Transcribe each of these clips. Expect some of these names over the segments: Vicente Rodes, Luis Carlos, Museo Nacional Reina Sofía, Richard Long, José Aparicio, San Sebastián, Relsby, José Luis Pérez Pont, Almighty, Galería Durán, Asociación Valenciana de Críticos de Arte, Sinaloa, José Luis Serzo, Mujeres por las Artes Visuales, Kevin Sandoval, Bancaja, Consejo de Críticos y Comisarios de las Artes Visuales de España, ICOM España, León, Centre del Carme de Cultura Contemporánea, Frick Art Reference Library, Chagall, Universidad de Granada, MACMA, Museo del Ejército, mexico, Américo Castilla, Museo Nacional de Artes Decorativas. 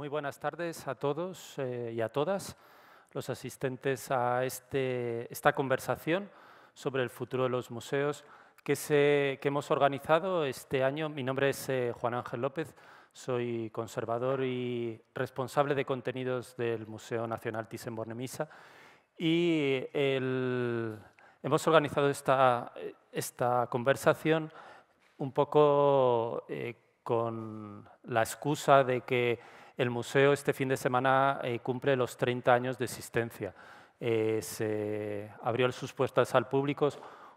Muy buenas tardes a todos y a todas los asistentes a esta conversación sobre el futuro de los museos que hemos organizado este año. Mi nombre es Juan Ángel López, soy conservador y responsable de contenidos del Museo Nacional Thyssen-Bornemisza y hemos organizado esta conversación un poco con la excusa de que el museo este fin de semana cumple los 30 años de existencia. Se abrió sus puertas al público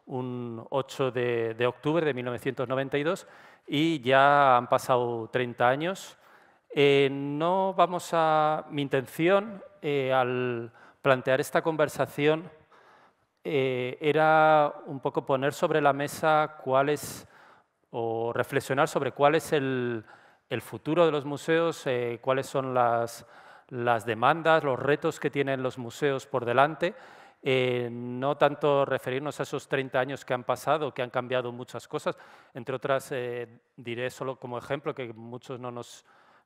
un 8 de octubre de 1992 y ya han pasado 30 años. Mi intención al plantear esta conversación era un poco poner sobre la mesa o reflexionar sobre cuál es el futuro de los museos, cuáles son las demandas, los retos que tienen los museos por delante. No tanto referirnos a esos 30 años que han pasado, que han cambiado muchas cosas. Entre otras, diré solo como ejemplo, que muchos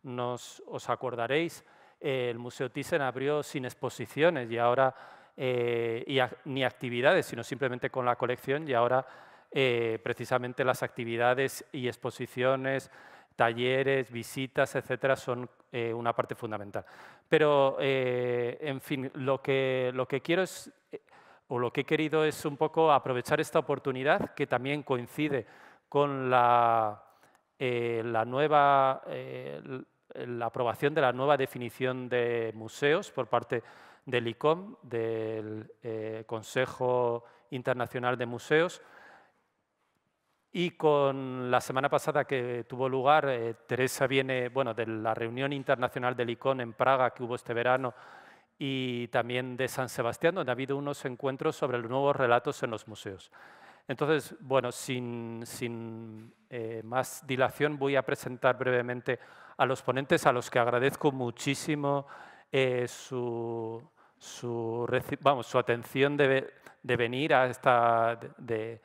no os acordaréis, el Museo Thyssen abrió sin exposiciones y ahora, ni actividades, sino simplemente con la colección, y ahora precisamente las actividades y exposiciones, talleres, visitas, etcétera, son una parte fundamental. Pero, en fin, lo que quiero es, o lo que he querido es un poco aprovechar esta oportunidad, que también coincide con la aprobación de la nueva definición de museos por parte del ICOM, del Consejo Internacional de Museos, y con la semana pasada que tuvo lugar, Teresa viene de la reunión internacional del ICOM en Praga que hubo este verano y también de San Sebastián, donde ha habido unos encuentros sobre los nuevos relatos en los museos. Entonces, sin más dilación, voy a presentar brevemente a los ponentes, a los que agradezco muchísimo su atención de venir a esta... de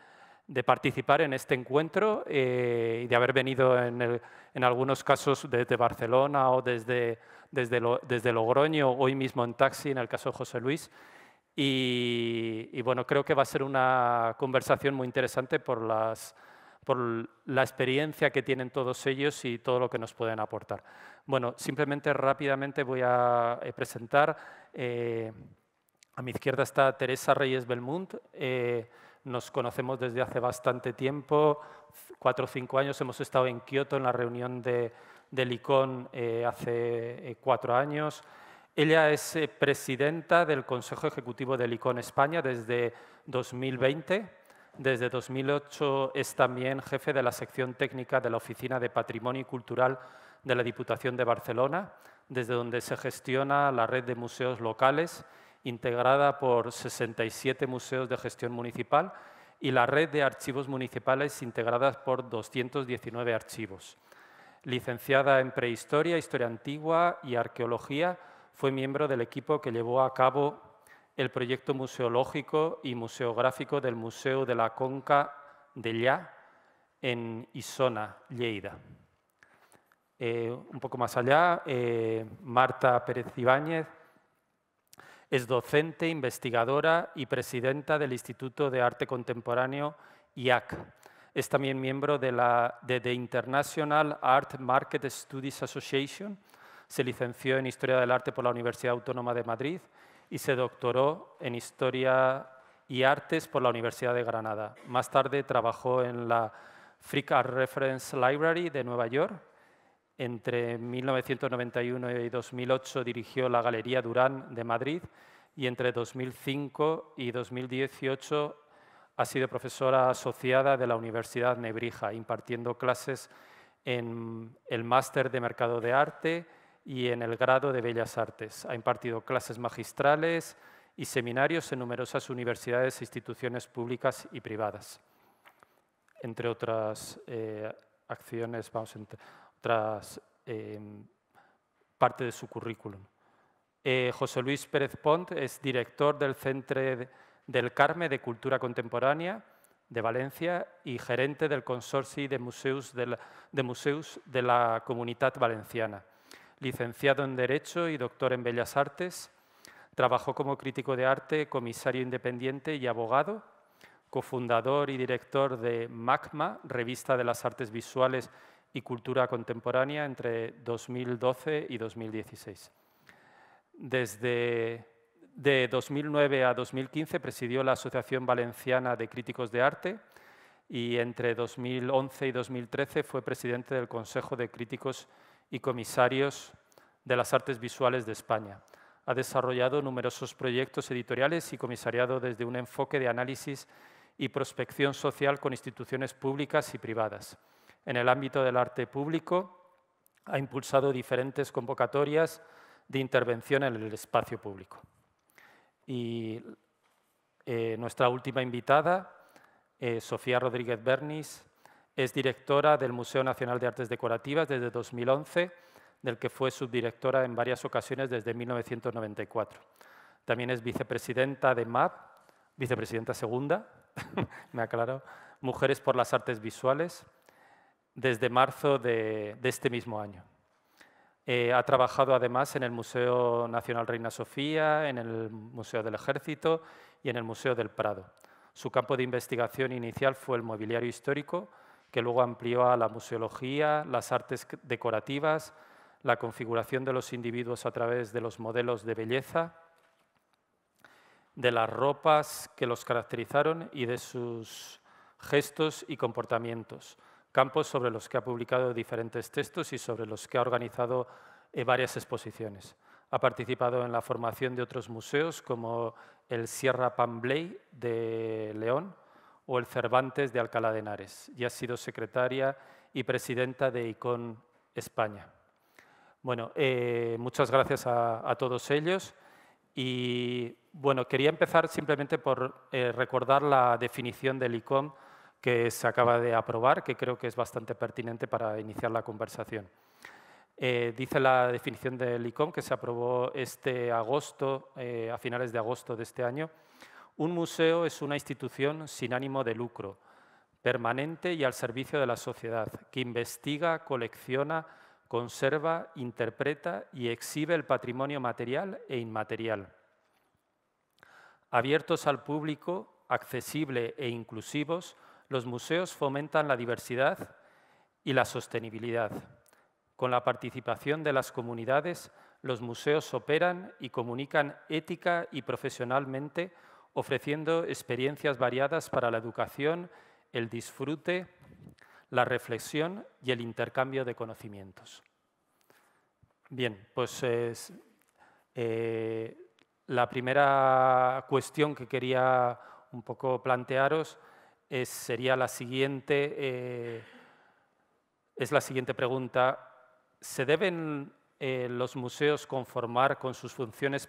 participar en este encuentro y de haber venido en algunos casos desde Barcelona o desde Logroño, hoy mismo en taxi, en el caso de José Luis. Y bueno, creo que va a ser una conversación muy interesante por la experiencia que tienen todos ellos y todo lo que nos pueden aportar. Bueno, simplemente rápidamente voy a presentar. A mi izquierda está Teresa Reyes Belmunt. Nos conocemos desde hace bastante tiempo, 4 o 5 años. Hemos estado en Kioto en la reunión del ICOM hace 4 años. Ella es presidenta del Consejo Ejecutivo del ICOM España desde 2020. Desde 2008 es también jefe de la sección técnica de la Oficina de Patrimonio y Cultural de la Diputación de Barcelona, desde donde se gestiona la red de museos locales integrada por 67 museos de gestión municipal y la red de archivos municipales integradas por 219 archivos. Licenciada en Prehistoria, Historia Antigua y Arqueología, fue miembro del equipo que llevó a cabo el proyecto museológico y museográfico del Museo de la Conca de Lla en Isona, Lleida. Un poco más allá, Marta Pérez Ibáñez es docente, investigadora y presidenta del Instituto de Arte Contemporáneo, IAC. Es también miembro de The International Art Market Studies Association. Se licenció en Historia del Arte por la Universidad Autónoma de Madrid y se doctoró en Historia y Artes por la Universidad de Granada. Más tarde trabajó en la Frick Art Reference Library de Nueva York. Entre 1991 y 2008 dirigió la Galería Durán de Madrid y entre 2005 y 2018 ha sido profesora asociada de la Universidad Nebrija, impartiendo clases en el Máster de Mercado de Arte y en el Grado de Bellas Artes. Ha impartido clases magistrales y seminarios en numerosas universidades e instituciones públicas y privadas. Entre otras acciones, parte de su currículum. José Luis Pérez Pont es director del Centre del Carme de Cultura Contemporánea de Valencia y gerente del Consorci de Museus de la Comunitat Valenciana. licenciado en Derecho y doctor en Bellas Artes. Trabajó como crítico de arte, comisario independiente y abogado, cofundador y director de MACMA, Revista de las Artes Visuales y Cultura Contemporánea, entre 2012 y 2016. Desde de 2009 a 2015 presidió la Asociación Valenciana de Críticos de Arte y entre 2011 y 2013 fue presidente del Consejo de Críticos y Comisarios de las Artes Visuales de España. Ha desarrollado numerosos proyectos editoriales y comisariado desde un enfoque de análisis y prospección social con instituciones públicas y privadas. En el ámbito del arte público, ha impulsado diferentes convocatorias de intervención en el espacio público. Y nuestra última invitada, Sofía Rodríguez Bernis, es directora del Museo Nacional de Artes Decorativas desde 2011, del que fue subdirectora en varias ocasiones desde 1994. También es vicepresidenta de MAP, vicepresidenta segunda, me aclaro, Mujeres por las Artes Visuales, desde marzo de este mismo año. Ha trabajado además en el Museo Nacional Reina Sofía, en el Museo del Ejército y en el Museo del Prado. Su campo de investigación inicial fue el mobiliario histórico, que luego amplió a la museología, las artes decorativas, la configuración de los individuos a través de los modelos de belleza, de las ropas que los caracterizaron y de sus gestos y comportamientos. Campos sobre los que ha publicado diferentes textos y sobre los que ha organizado varias exposiciones. Ha participado en la formación de otros museos como el Sierra Pambley de León o el Cervantes de Alcalá de Henares y ha sido secretaria y presidenta de ICOM España. Bueno, muchas gracias a todos ellos y bueno, quería empezar simplemente por recordar la definición del ICOM que se acaba de aprobar, que creo que es bastante pertinente para iniciar la conversación. Dice la definición del ICOM, que se aprobó este agosto, a finales de agosto de este año, un museo es una institución sin ánimo de lucro, permanente y al servicio de la sociedad, que investiga, colecciona, conserva, interpreta y exhibe el patrimonio material e inmaterial. Abiertos al público, accesible e inclusivos, los museos fomentan la diversidad y la sostenibilidad. Con la participación de las comunidades, los museos operan y comunican ética y profesionalmente, ofreciendo experiencias variadas para la educación, el disfrute, la reflexión y el intercambio de conocimientos. Bien, pues la primera cuestión que quería un poco plantearos sería la siguiente, pregunta. ¿Se deben los museos conformar con sus funciones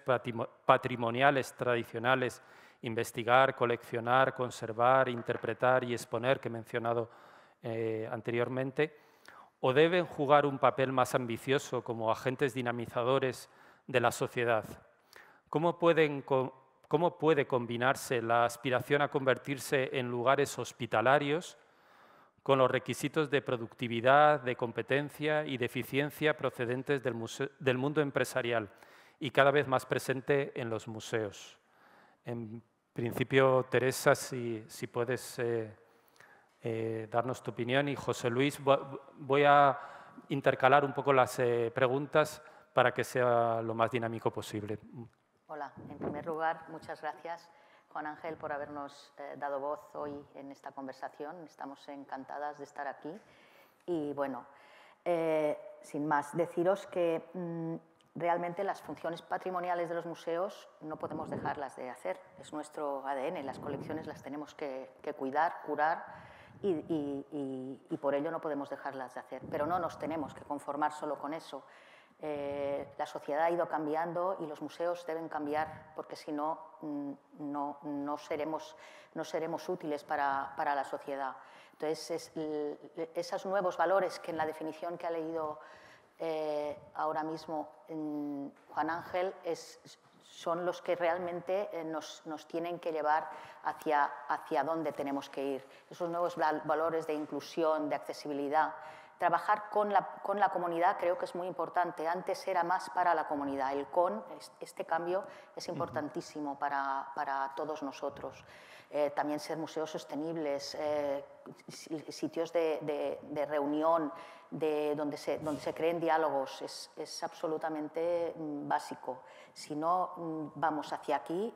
patrimoniales tradicionales, investigar, coleccionar, conservar, interpretar y exponer, que he mencionado anteriormente? ¿O deben jugar un papel más ambicioso como agentes dinamizadores de la sociedad? ¿Cómo puede combinarse la aspiración a convertirse en lugares hospitalarios con los requisitos de productividad, de competencia y de eficiencia procedentes del mundo empresarial y cada vez más presente en los museos? En principio, Teresa, si puedes darnos tu opinión. Y José Luis, voy a intercalar un poco las preguntas para que sea lo más dinámico posible. Hola, en primer lugar, muchas gracias, Juan Ángel, por habernos dado voz hoy en esta conversación. Estamos encantadas de estar aquí y, bueno, sin más, deciros que realmente las funciones patrimoniales de los museos no podemos dejarlas de hacer. Es nuestro ADN, las colecciones las tenemos que cuidar, curar y por ello no podemos dejarlas de hacer. Pero no nos tenemos que conformar solo con eso. La sociedad ha ido cambiando y los museos deben cambiar porque si no, no seremos útiles para la sociedad. Entonces, esos nuevos valores que en la definición que ha leído ahora mismo Juan Ángel son los que realmente nos tienen que llevar hacia dónde tenemos que ir. Esos nuevos valores de inclusión, de accesibilidad, trabajar con la comunidad creo que es muy importante. Antes era más para la comunidad. Este cambio es importantísimo para todos nosotros. También ser museos sostenibles, sitios de reunión, donde se creen diálogos, es absolutamente básico. Si no vamos hacia aquí,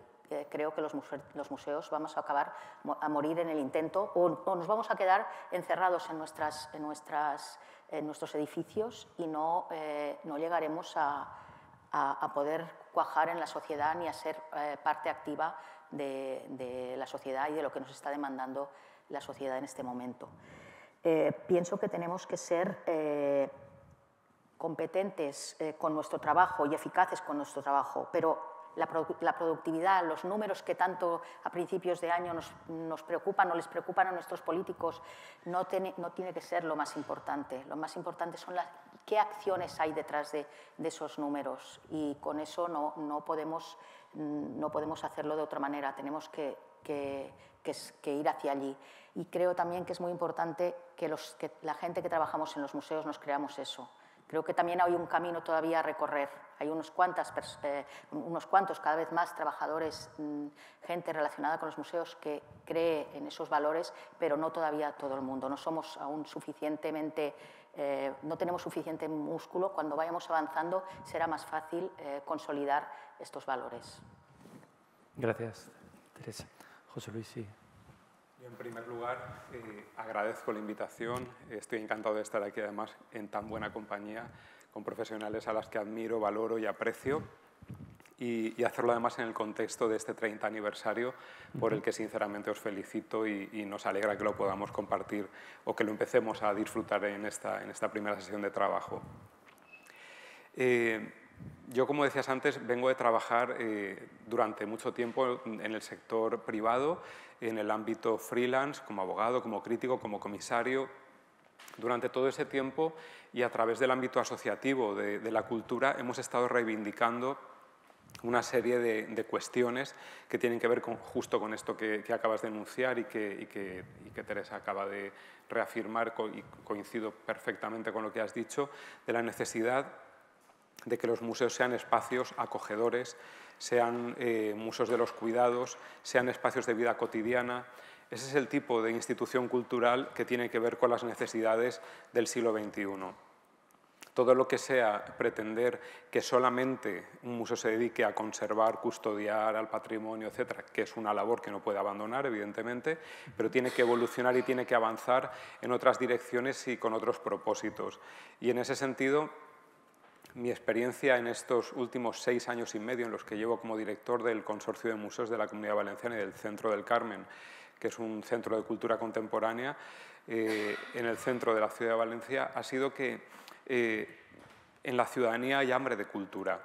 creo que los museos vamos a acabar a morir en el intento o nos vamos a quedar encerrados en nuestros edificios y no llegaremos a poder cuajar en la sociedad ni a ser parte activa de la sociedad y de lo que nos está demandando la sociedad en este momento. Pienso que tenemos que ser competentes con nuestro trabajo y eficaces con nuestro trabajo, pero la productividad, los números que tanto a principios de año nos preocupan o les preocupan a nuestros políticos, no tiene que ser lo más importante. Lo más importante son qué acciones hay detrás de esos números, y con eso no podemos hacerlo de otra manera. Tenemos que ir hacia allí. Y creo también que es muy importante que la gente que trabajamos en los museos nos creamos eso. Creo que también hay un camino todavía a recorrer. Hay unos cuantos cada vez más trabajadores, gente relacionada con los museos que cree en esos valores, pero no todavía todo el mundo. No somos aún suficientemente... no tenemos suficiente músculo. Cuando vayamos avanzando será más fácil consolidar estos valores. Gracias, Teresa. José Luis, sí. Yo, en primer lugar, agradezco la invitación. Estoy encantado de estar aquí, además, en tan buena compañía, con profesionales a las que admiro, valoro y aprecio, y hacerlo, además, en el contexto de este 30 aniversario, por el que, sinceramente, os felicito y nos alegra que lo podamos compartir o que lo empecemos a disfrutar en esta primera sesión de trabajo. Yo, como decías antes, vengo de trabajar durante mucho tiempo en el sector privado, en el ámbito freelance, como abogado, como crítico, como comisario. Durante todo ese tiempo y a través del ámbito asociativo de la cultura hemos estado reivindicando una serie de cuestiones que tienen que ver justo con esto que acabas de enunciar y que Teresa acaba de reafirmar, y coincido perfectamente con lo que has dicho, de la necesidad de que los museos sean espacios acogedores, sean museos de los cuidados, sean espacios de vida cotidiana. Ese es el tipo de institución cultural que tiene que ver con las necesidades del siglo XXI. Todo lo que sea pretender que solamente un museo se dedique a conservar, custodiar al patrimonio, etcétera, que es una labor que no puede abandonar, evidentemente, pero tiene que evolucionar y tiene que avanzar en otras direcciones y con otros propósitos. Y en ese sentido, mi experiencia en estos últimos 6 años y medio en los que llevo como director del Consorcio de Museos de la Comunidad Valenciana y del Centro del Carmen, que es un centro de cultura contemporánea en el centro de la ciudad de Valencia, ha sido que en la ciudadanía hay hambre de cultura.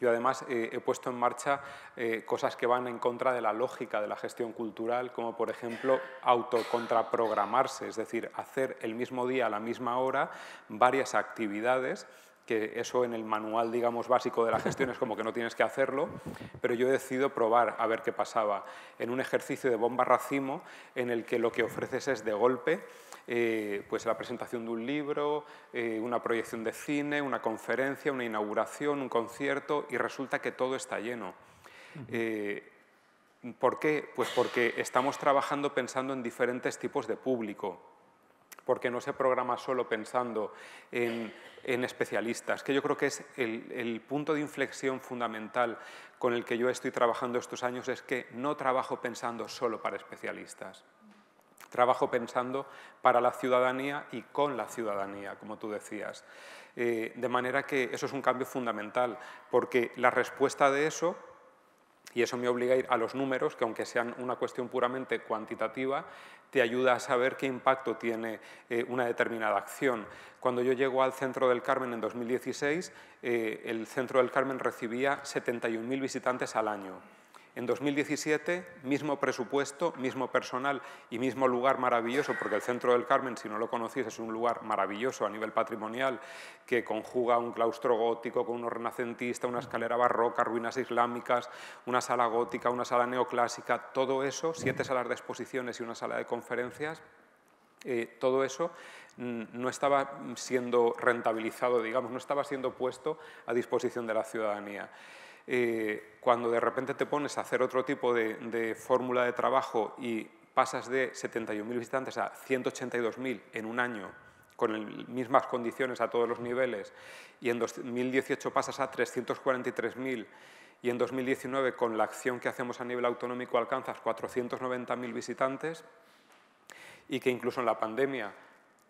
Yo además he puesto en marcha cosas que van en contra de la lógica de la gestión cultural, como por ejemplo autocontraprogramarse, es decir, hacer el mismo día a la misma hora varias actividades, que eso en el manual, digamos, básico de la gestión es como que no tienes que hacerlo, pero yo he decidido probar a ver qué pasaba en un ejercicio de bomba racimo en el que lo que ofreces es de golpe pues la presentación de un libro, una proyección de cine, una conferencia, una inauguración, un concierto, y resulta que todo está lleno. ¿Por qué? Pues porque estamos trabajando pensando en diferentes tipos de público, porque no se programa solo pensando en especialistas, que yo creo que es el punto de inflexión fundamental con el que yo estoy trabajando estos años, es que no trabajo pensando solo para especialistas, trabajo pensando para la ciudadanía y con la ciudadanía, como tú decías. De manera que eso es un cambio fundamental, porque la respuesta de eso, y eso me obliga a ir a los números, que aunque sean una cuestión puramente cuantitativa, te ayuda a saber qué impacto tiene una determinada acción. Cuando yo llego al Centro del Carmen en 2016, el Centro del Carmen recibía 71.000 visitantes al año. En 2017, mismo presupuesto, mismo personal y mismo lugar maravilloso, porque el Centro del Carmen, si no lo conocéis, es un lugar maravilloso a nivel patrimonial, que conjuga un claustro gótico con uno renacentista, una escalera barroca, ruinas islámicas, una sala gótica, una sala neoclásica, todo eso, 7 salas de exposiciones y una sala de conferencias. todo eso no estaba siendo rentabilizado, digamos, no estaba siendo puesto a disposición de la ciudadanía. Cuando de repente te pones a hacer otro tipo de fórmula de trabajo y pasas de 71.000 visitantes a 182.000 en un año, con mismas condiciones a todos los niveles, y en 2018 pasas a 343.000, y en 2019, con la acción que hacemos a nivel autonómico, alcanzas 490.000 visitantes, y que incluso en la pandemia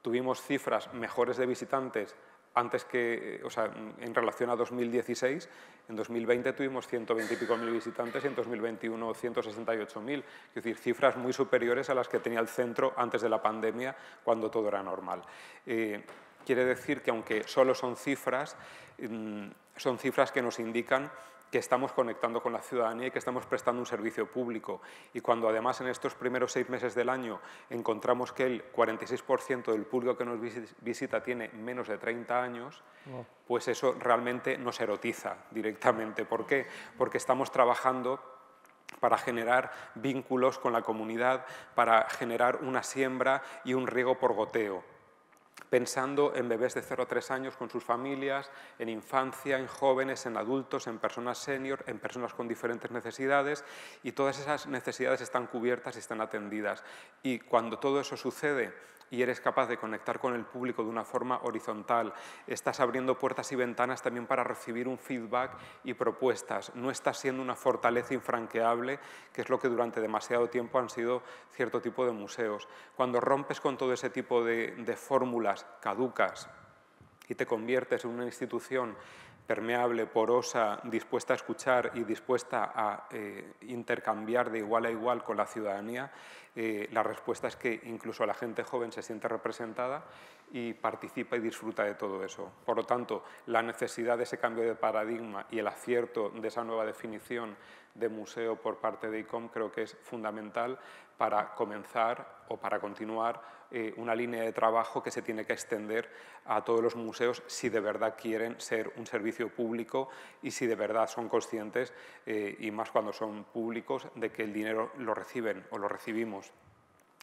tuvimos cifras mejores de visitantes antes que, o sea, en relación a 2016, en 2020 tuvimos 120 y pico mil visitantes y en 2021 168.000, es decir, cifras muy superiores a las que tenía el centro antes de la pandemia, cuando todo era normal. Quiere decir que aunque solo son cifras que nos indican que estamos conectando con la ciudadanía y que estamos prestando un servicio público. Y cuando además en estos primeros 6 meses del año encontramos que el 46% del público que nos visita tiene menos de 30 años, pues eso realmente nos erotiza directamente. ¿Por qué? Porque estamos trabajando para generar vínculos con la comunidad, para generar una siembra y un riego por goteo, pensando en bebés de 0 a 3 años con sus familias, en infancia, en jóvenes, en adultos, en personas senior, en personas con diferentes necesidades, y todas esas necesidades están cubiertas y están atendidas. Y cuando todo eso sucede y eres capaz de conectar con el público de una forma horizontal, estás abriendo puertas y ventanas también para recibir un feedback y propuestas. No estás siendo una fortaleza infranqueable, que es lo que durante demasiado tiempo han sido cierto tipo de museos. Cuando rompes con todo ese tipo de fórmulas caducas y te conviertes en una institución permeable, porosa, dispuesta a escuchar y dispuesta a intercambiar de igual a igual con la ciudadanía, la respuesta es que incluso la gente joven se siente representada y participa y disfruta de todo eso. Por lo tanto, la necesidad de ese cambio de paradigma y el acierto de esa nueva definición de museo por parte de ICOM creo que es fundamental para comenzar o para continuar una línea de trabajo que se tiene que extender a todos los museos si de verdad quieren ser un servicio público y si de verdad son conscientes, y más cuando son públicos, de que el dinero lo reciben o lo recibimos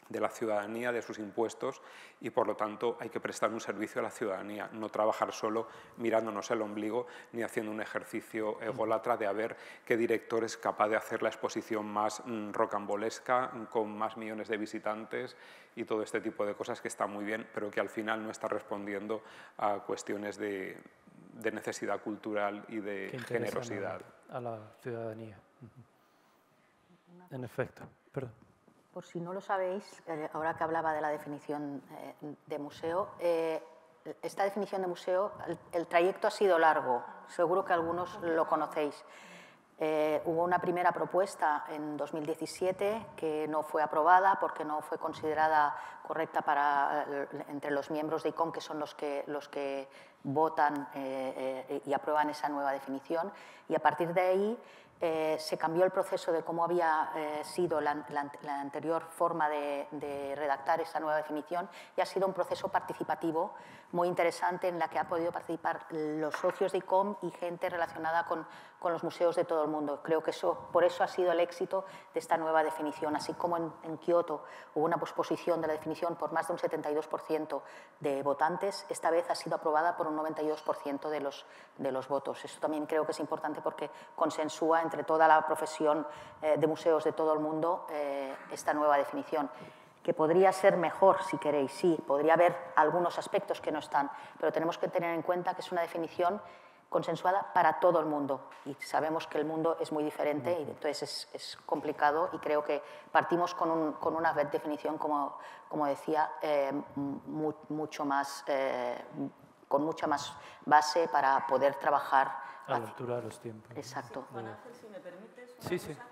de la ciudadanía, de sus impuestos, y por lo tanto hay que prestar un servicio a la ciudadanía, no trabajar solo mirándonos el ombligo ni haciendo un ejercicio ególatra de a ver qué director es capaz de hacer la exposición más rocambolesca, con más millones de visitantes y todo este tipo de cosas que está muy bien, pero que al final no está respondiendo a cuestiones de necesidad cultural y de generosidad. A la ciudadanía. En efecto. Perdón. Por si no lo sabéis, ahora que hablaba de la definición de museo, esta definición de museo, el trayecto ha sido largo, seguro que algunos lo conocéis. Hubo una primera propuesta en 2017 que no fue aprobada porque no fue considerada correcta para, entre los miembros de ICOM, que son los que votan y aprueban esa nueva definición, y a partir de ahí se cambió el proceso de cómo había sido la anterior forma de redactar esa nueva definición, y ha sido un proceso participativo muy interesante en la que ha podido participar los socios de ICOM y gente relacionada con los museos de todo el mundo. Creo que eso, por eso ha sido el éxito de esta nueva definición, así como en Kioto hubo una posposición de la definición por más de un 72% de votantes, esta vez ha sido aprobada por un 92% de los votos. Eso también creo que es importante porque consensúa entre toda la profesión de museos de todo el mundo esta nueva definición, que podría ser mejor si queréis, sí, podría haber algunos aspectos que no están, pero tenemos que tener en cuenta que es una definición consensuada para todo el mundo y sabemos que el mundo es muy diferente y entonces es complicado, y creo que partimos con una definición, como decía, mucho más, con mucha más base para poder trabajar a la altura de los tiempos. Exacto. Juan Ángel, si me permites una cosa.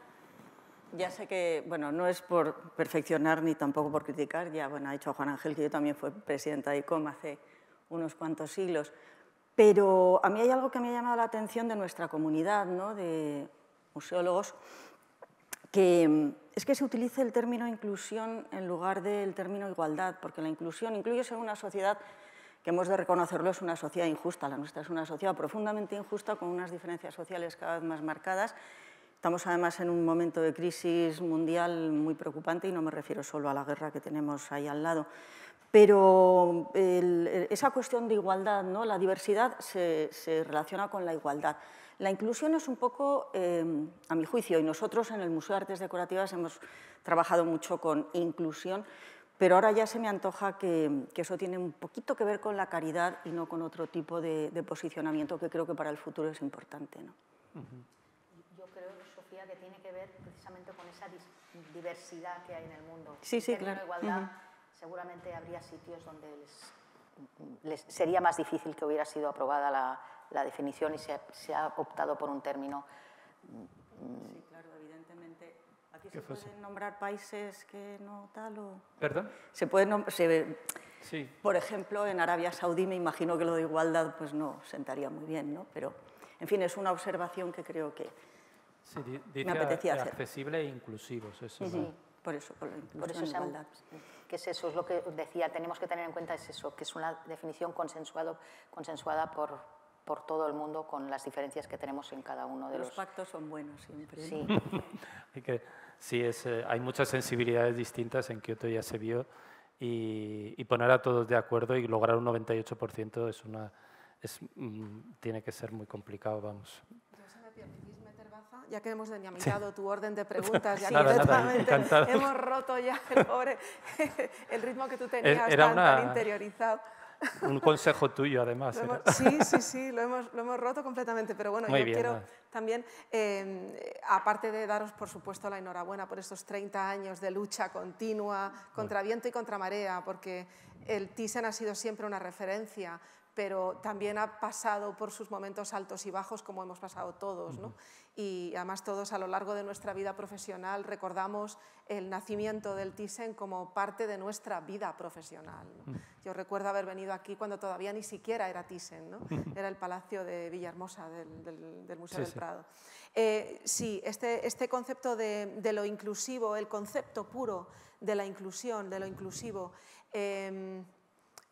Ya sé que, bueno, no es por perfeccionar ni tampoco por criticar, ya bueno, ha dicho Juan Ángel que yo también fui presidenta de ICOM hace unos cuantos siglos, pero a mí hay algo que me ha llamado la atención de nuestra comunidad, ¿no?, de museólogos, que es que se utilice el término inclusión en lugar del término igualdad, porque la inclusión incluye ser una sociedad que hemos de reconocerlo, es una sociedad injusta, la nuestra es una sociedad profundamente injusta con unas diferencias sociales cada vez más marcadas. Estamos además en un momento de crisis mundial muy preocupante y no me refiero solo a la guerra que tenemos ahí al lado, Pero esa cuestión de igualdad, ¿no? La diversidad se relaciona con la igualdad. La inclusión es un poco, a mi juicio, y nosotros en el Museo de Artes Decorativas hemos trabajado mucho con inclusión, pero ahora ya se me antoja que eso tiene un poquito que ver con la caridad y no con otro tipo de posicionamiento que creo que para el futuro es importante, ¿no? Uh-huh. Yo creo, Sofía, que tiene que ver precisamente con esa diversidad que hay en el mundo. Sí, sí, claro. Igualdad, uh-huh. Seguramente habría sitios donde les sería más difícil que hubiera sido aprobada la definición y se ha optado por un término. Sí, claro, evidentemente. ¿Aquí se pueden nombrar países que no tal o...? ¿Perdón? Se pueden sí. Por ejemplo, en Arabia Saudí me imagino que lo de igualdad pues no sentaría muy bien, ¿no? Pero, en fin, es una observación que creo que sí, me apetecía hacer. Accesible e inclusivos, eso. Sí, sí, por eso, por la inclusión, igualdad. Que es eso, es lo que decía, tenemos que tener en cuenta es eso, que es una definición consensuada por todo el mundo con las diferencias que tenemos en cada uno de los... Los pactos son buenos siempre. Sí, sí hay muchas sensibilidades distintas, en Kioto ya se vio, y poner a todos de acuerdo y lograr un 98% tiene que ser muy complicado, vamos. Ya que hemos dinamitado tu orden de preguntas, ya completamente hemos roto ya el ritmo que tú tenías tan interiorizado. Un consejo tuyo, además. Sí, lo hemos roto completamente, pero bueno, quiero también, aparte de daros, por supuesto, la enhorabuena por estos 30 años de lucha continua, contra viento y contra marea, porque el Thyssen ha sido siempre una referencia, pero también ha pasado por sus momentos altos y bajos, como hemos pasado todos, ¿no? Y además todos a lo largo de nuestra vida profesional recordamos el nacimiento del Thyssen como parte de nuestra vida profesional, ¿no? Yo recuerdo haber venido aquí cuando todavía ni siquiera era Thyssen, ¿no? Era el Palacio de Villahermosa del Museo del Prado. Sí, este concepto de lo inclusivo, el concepto puro de la inclusión, de lo inclusivo...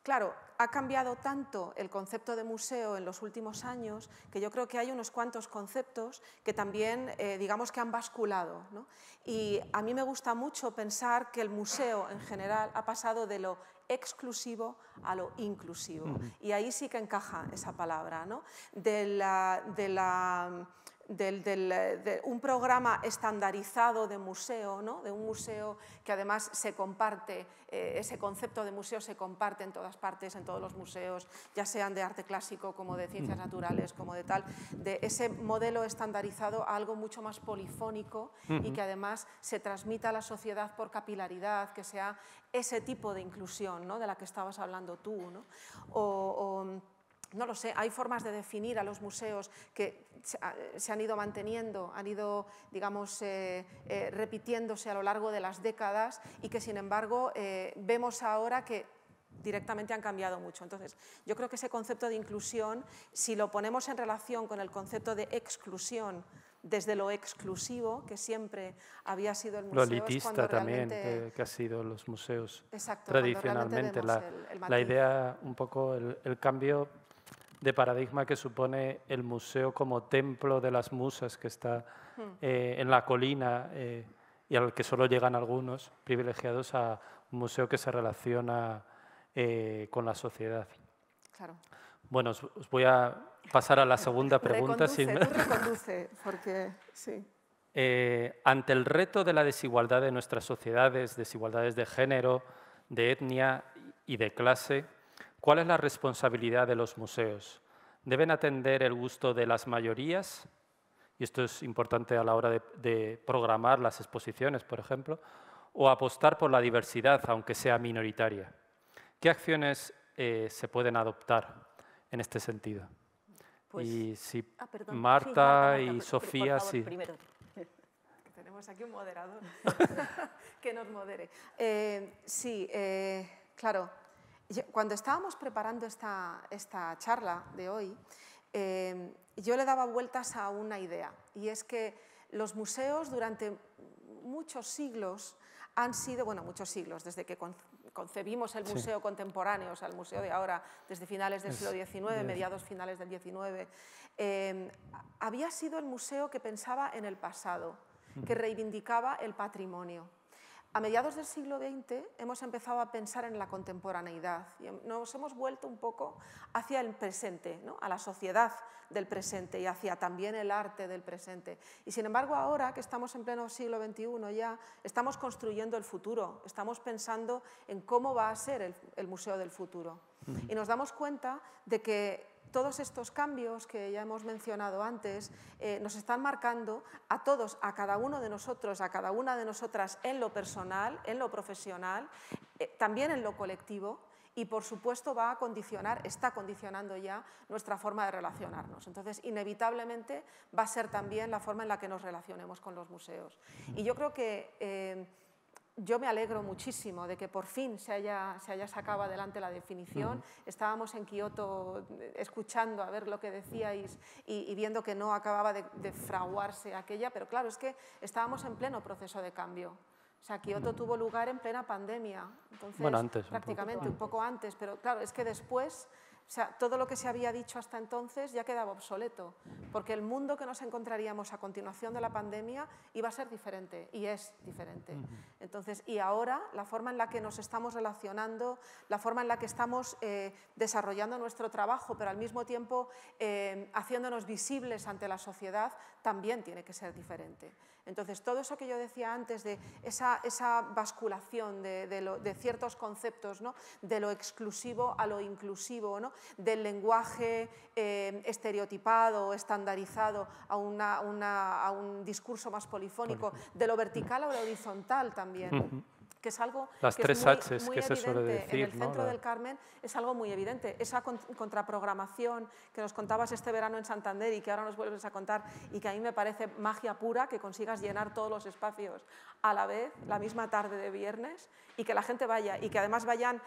Claro, ha cambiado tanto el concepto de museo en los últimos años que yo creo que hay unos cuantos conceptos que también, digamos, que han basculado, ¿no? Y a mí me gusta mucho pensar que el museo en general ha pasado de lo exclusivo a lo inclusivo. Y ahí sí que encaja esa palabra, ¿no? De un programa estandarizado de museo, ¿no? De un museo que además se comparte, ese concepto de museo se comparte en todas partes, en todos los museos, ya sean de arte clásico como de ciencias naturales, como de tal, de ese modelo estandarizado a algo mucho más polifónico y que además se transmita a la sociedad por capilaridad, que sea ese tipo de inclusión, ¿no? De la que estabas hablando tú, ¿no? No lo sé, hay formas de definir a los museos que se han ido manteniendo, han ido, digamos, repitiéndose a lo largo de las décadas y que, sin embargo, vemos ahora que directamente han cambiado mucho. Entonces, yo creo que ese concepto de inclusión, si lo ponemos en relación con el concepto de exclusión, desde lo exclusivo, que siempre había sido el museo. Lo elitista también, que ha sido los museos tradicionalmente. La idea, un poco, el cambio de paradigma que supone el museo como templo de las musas que está en la colina y al que solo llegan algunos privilegiados, a un museo que se relaciona con la sociedad. Claro. Bueno, os voy a pasar a la segunda pregunta. Reconduce, porque sí. Ante el reto de la desigualdad de nuestras sociedades, desigualdades de género, de etnia y de clase, ¿cuál es la responsabilidad de los museos? ¿Deben atender el gusto de las mayorías? Y esto es importante a la hora de programar las exposiciones, por ejemplo, o apostar por la diversidad, aunque sea minoritaria. ¿Qué acciones se pueden adoptar en este sentido? Pues, y si Marta y Sofía... Sí. Primero. Tenemos aquí un moderador que nos modere. Claro. Cuando estábamos preparando esta charla de hoy, yo le daba vueltas a una idea, y es que los museos durante muchos siglos han sido, bueno, muchos siglos, desde que concebimos el museo contemporáneo, o sea, el museo de ahora, desde finales del siglo XIX, mediados finales del XIX, había sido el museo que pensaba en el pasado, que reivindicaba el patrimonio. A mediados del siglo XX hemos empezado a pensar en la contemporaneidad y nos hemos vuelto un poco hacia el presente, ¿no?, a la sociedad del presente y hacia también el arte del presente. Y sin embargo ahora que estamos en pleno siglo XXI ya estamos construyendo el futuro, estamos pensando en cómo va a ser el museo del futuro. Y nos damos cuenta de que todos estos cambios que ya hemos mencionado antes nos están marcando a todos, a cada uno de nosotros, a cada una de nosotras en lo personal, en lo profesional, también en lo colectivo y por supuesto va a condicionar, está condicionando ya nuestra forma de relacionarnos. Entonces inevitablemente va a ser también la forma en la que nos relacionemos con los museos. Y yo creo que... yo me alegro muchísimo de que por fin se haya sacado adelante la definición. Estábamos en Kioto escuchando a ver lo que decíais y viendo que no acababa de fraguarse aquella, pero claro, es que estábamos en pleno proceso de cambio. O sea, Kioto tuvo lugar en plena pandemia, entonces, bueno, antes, prácticamente un poco antes, pero claro, es que después... O sea, todo lo que se había dicho hasta entonces ya quedaba obsoleto, porque el mundo que nos encontraríamos a continuación de la pandemia iba a ser diferente, y es diferente. Entonces, y ahora, la forma en la que nos estamos relacionando, la forma en la que estamos desarrollando nuestro trabajo, pero al mismo tiempo haciéndonos visibles ante la sociedad, también tiene que ser diferente. Entonces, todo eso que yo decía antes de esa basculación de ciertos conceptos, ¿no?, de lo exclusivo a lo inclusivo, ¿no?, del lenguaje estereotipado, estandarizado a, un discurso más polifónico, de lo vertical a lo horizontal también. Que es algo que es muy evidente en el Centro del Carmen, es algo muy evidente. Esa contraprogramación que nos contabas este verano en Santander y que ahora nos vuelves a contar y que a mí me parece magia pura, que consigas llenar todos los espacios a la vez, la misma tarde de viernes, y que la gente vaya, y que además vayan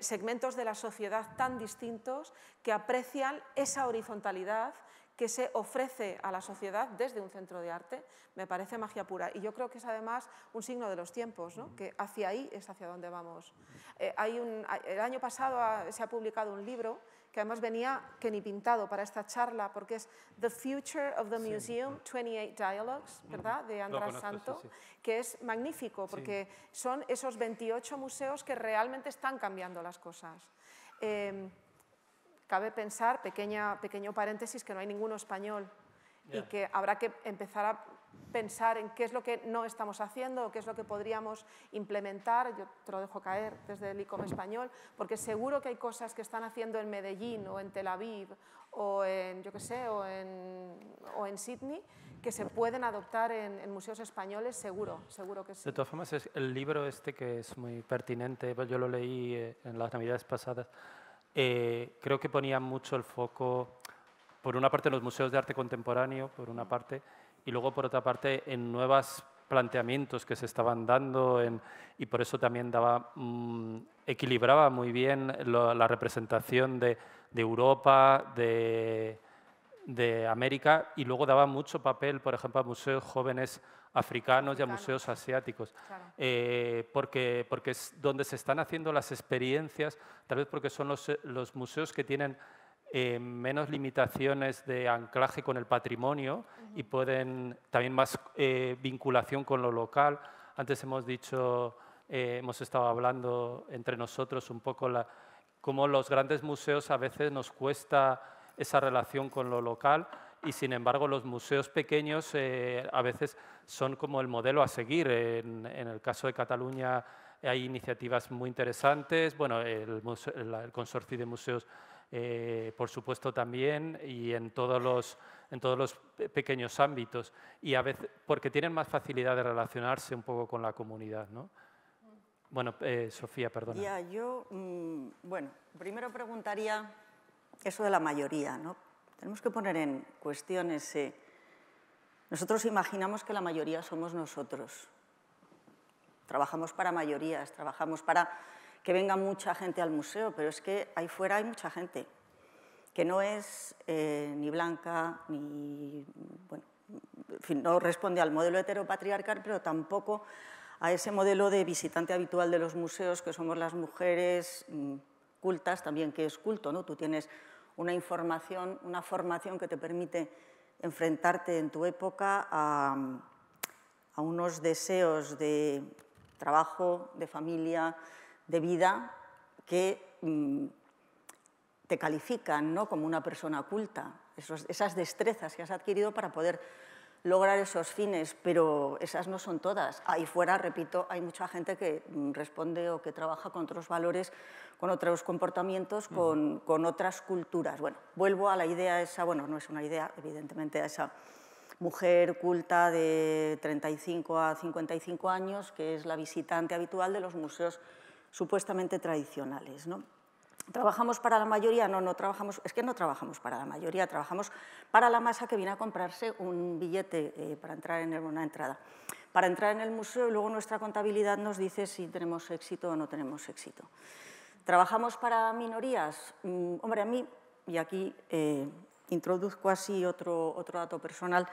segmentos de la sociedad tan distintos que aprecian esa horizontalidad que se ofrece a la sociedad desde un centro de arte, me parece magia pura. Y yo creo que es además un signo de los tiempos, ¿no?, que hacia ahí es hacia donde vamos. El año pasado se ha publicado un libro que además venía que ni pintado para esta charla, porque es The Future of the Museum, 28 Dialogues, ¿verdad?, de András Santo, que es magnífico, porque son esos 28 museos que realmente están cambiando las cosas. Cabe pensar, pequeño paréntesis, que no hay ninguno español y que habrá que empezar a pensar en qué es lo que no estamos haciendo o qué es lo que podríamos implementar. Yo te lo dejo caer desde el ICOM español, porque seguro que hay cosas que están haciendo en Medellín o en Tel Aviv o en, yo qué sé, o en Sydney, que se pueden adoptar en museos españoles, seguro que sí. De todas formas, el libro este que es muy pertinente, yo lo leí en las Navidades pasadas. Creo que ponía mucho el foco, por una parte, en los museos de arte contemporáneo, por una parte, y luego, por otra parte, en nuevos planteamientos que se estaban dando, y por eso también daba, equilibraba muy bien la representación de Europa, de América, y luego daba mucho papel, por ejemplo, a museos jóvenes africanos y a museos asiáticos, claro. Porque es donde se están haciendo las experiencias, tal vez porque son los museos que tienen menos limitaciones de anclaje con el patrimonio y pueden también más vinculación con lo local. Antes hemos estado hablando entre nosotros un poco cómo los grandes museos a veces nos cuesta esa relación con lo local. Y sin embargo, los museos pequeños a veces son como el modelo a seguir. En el caso de Cataluña hay iniciativas muy interesantes, bueno, el Consorcio de Museos, por supuesto, también, y en todos los pequeños ámbitos, y a veces, porque tienen más facilidad de relacionarse un poco con la comunidad, ¿no? Bueno, Sofía, perdona. Ya, yo, bueno, primero preguntaría eso de la mayoría, ¿no? Tenemos que poner en cuestión ese... Nosotros imaginamos que la mayoría somos nosotros. Trabajamos para mayorías, trabajamos para que venga mucha gente al museo, pero es que ahí fuera hay mucha gente que no es ni blanca, ni... Bueno, en fin, no responde al modelo heteropatriarcal, pero tampoco a ese modelo de visitante habitual de los museos, que somos las mujeres cultas, también que es culto, ¿no? Tú tienes... una formación que te permite enfrentarte en tu época a unos deseos de trabajo, de familia, de vida, que te califican, ¿no?, como una persona culta. Esas destrezas que has adquirido para poder lograr esos fines, pero esas no son todas. Ahí fuera, repito, hay mucha gente que responde o que trabaja con otros valores, con otros comportamientos, con otras culturas. Bueno, vuelvo a la idea esa, bueno, no es una idea, evidentemente, a esa mujer culta de 35 a 55 años, que es la visitante habitual de los museos supuestamente tradicionales, ¿no? ¿Trabajamos para la mayoría? No, no trabajamos, es que no trabajamos para la mayoría, trabajamos para la masa que viene a comprarse un billete para entrar en una entrada, para entrar en el museo, y luego nuestra contabilidad nos dice si tenemos éxito o no tenemos éxito. ¿Trabajamos para minorías? Hombre, a mí, y aquí introduzco así otro dato personal,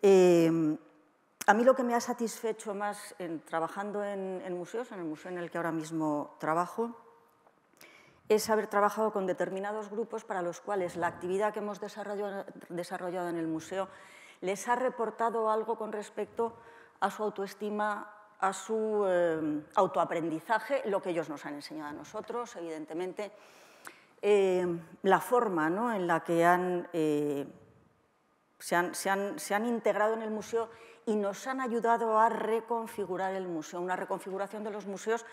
a mí lo que me ha satisfecho más trabajando en museos, en el museo en el que ahora mismo trabajo, es haber trabajado con determinados grupos para los cuales la actividad que hemos desarrollado en el museo les ha reportado algo con respecto a su autoestima, a su autoaprendizaje, lo que ellos nos han enseñado a nosotros, evidentemente, la forma, ¿no?, en la que se han integrado en el museo y nos han ayudado a reconfigurar el museo, una reconfiguración de los museos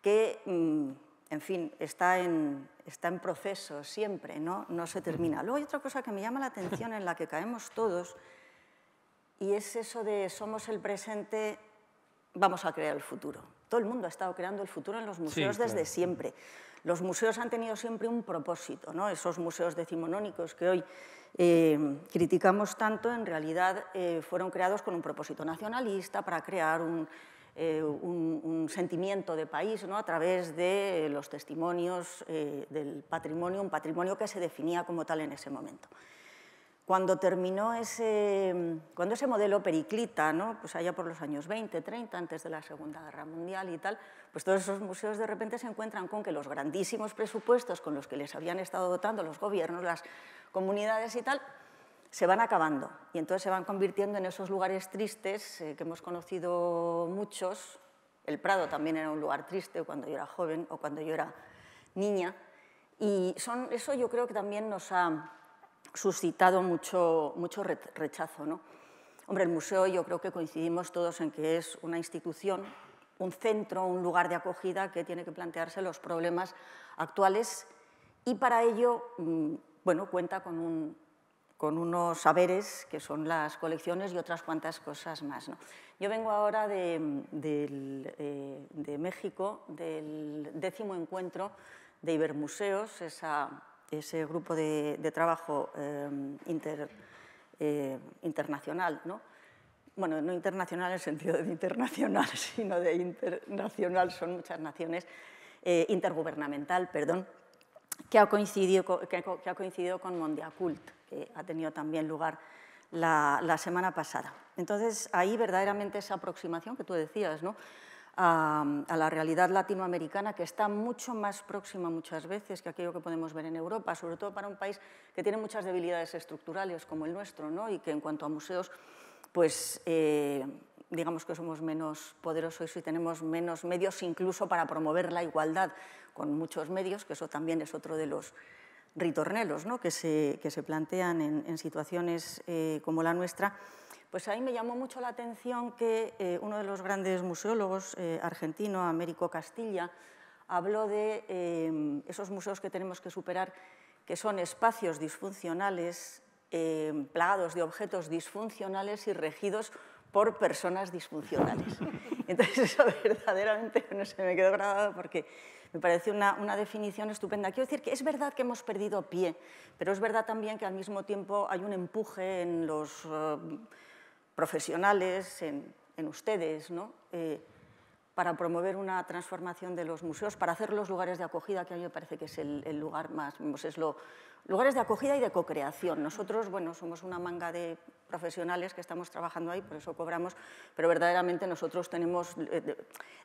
que... en fin, está en proceso siempre, ¿no? No se termina. Luego hay otra cosa que me llama la atención en la que caemos todos, y es eso de somos el presente, vamos a crear el futuro. Todo el mundo ha estado creando el futuro en los museos, sí, desde claro, siempre. Los museos han tenido siempre un propósito, ¿no? Esos museos decimonónicos que hoy criticamos tanto, en realidad fueron creados con un propósito nacionalista para crear un sentimiento de país, ¿no?, a través de los testimonios del patrimonio, un patrimonio que se definía como tal en ese momento. Cuando terminó cuando ese modelo periclita, ¿no?, pues allá por los años 20, 30, antes de la Segunda Guerra Mundial y tal, pues todos esos museos de repente se encuentran con que los grandísimos presupuestos con los que les habían estado dotando los gobiernos, las comunidades y tal, se van acabando, y entonces se van convirtiendo en esos lugares tristes que hemos conocido muchos. El Prado también era un lugar triste cuando yo era joven o cuando yo era niña, y eso yo creo que también nos ha suscitado mucho rechazo, ¿no? Hombre, el museo yo creo que coincidimos todos en que es una institución, un centro, un lugar de acogida que tiene que plantearse los problemas actuales, y para ello, bueno, cuenta con unos saberes que son las colecciones y otras cuantas cosas más, ¿no? Yo vengo ahora de México, del 10º encuentro de Ibermuseos, ese grupo de trabajo internacional, ¿no? Bueno, no internacional en el sentido de internacional, sino de internacional, son muchas naciones, intergubernamental, perdón, que ha coincidido con Mondiacult, que ha tenido también lugar la semana pasada. Entonces, ahí verdaderamente esa aproximación que tú decías, ¿no?, a la realidad latinoamericana, que está mucho más próxima muchas veces que aquello que podemos ver en Europa, sobre todo para un país que tiene muchas debilidades estructurales como el nuestro, ¿no?, y que en cuanto a museos, pues digamos que somos menos poderosos y tenemos menos medios incluso para promover la igualdad con muchos medios, que eso también es otro de los ritornelos, ¿no?, que se plantean en situaciones como la nuestra. Pues ahí me llamó mucho la atención que uno de los grandes museólogos argentino, Américo Castilla, habló de esos museos que tenemos que superar, que son espacios disfuncionales, plagados de objetos disfuncionales y regidos por personas disfuncionales. Entonces eso verdaderamente, no sé, me quedó grabado porque me parece una definición estupenda. Quiero decir que es verdad que hemos perdido pie, pero es verdad también que al mismo tiempo hay un empuje en los profesionales, en ustedes, ¿no?, para promover una transformación de los museos, para hacer los lugares de acogida, que a mí me parece que es el lugar más... Pues es lugares de acogida y de co-creación. Nosotros, bueno, somos una manga de profesionales que estamos trabajando ahí, por eso cobramos, pero verdaderamente nosotros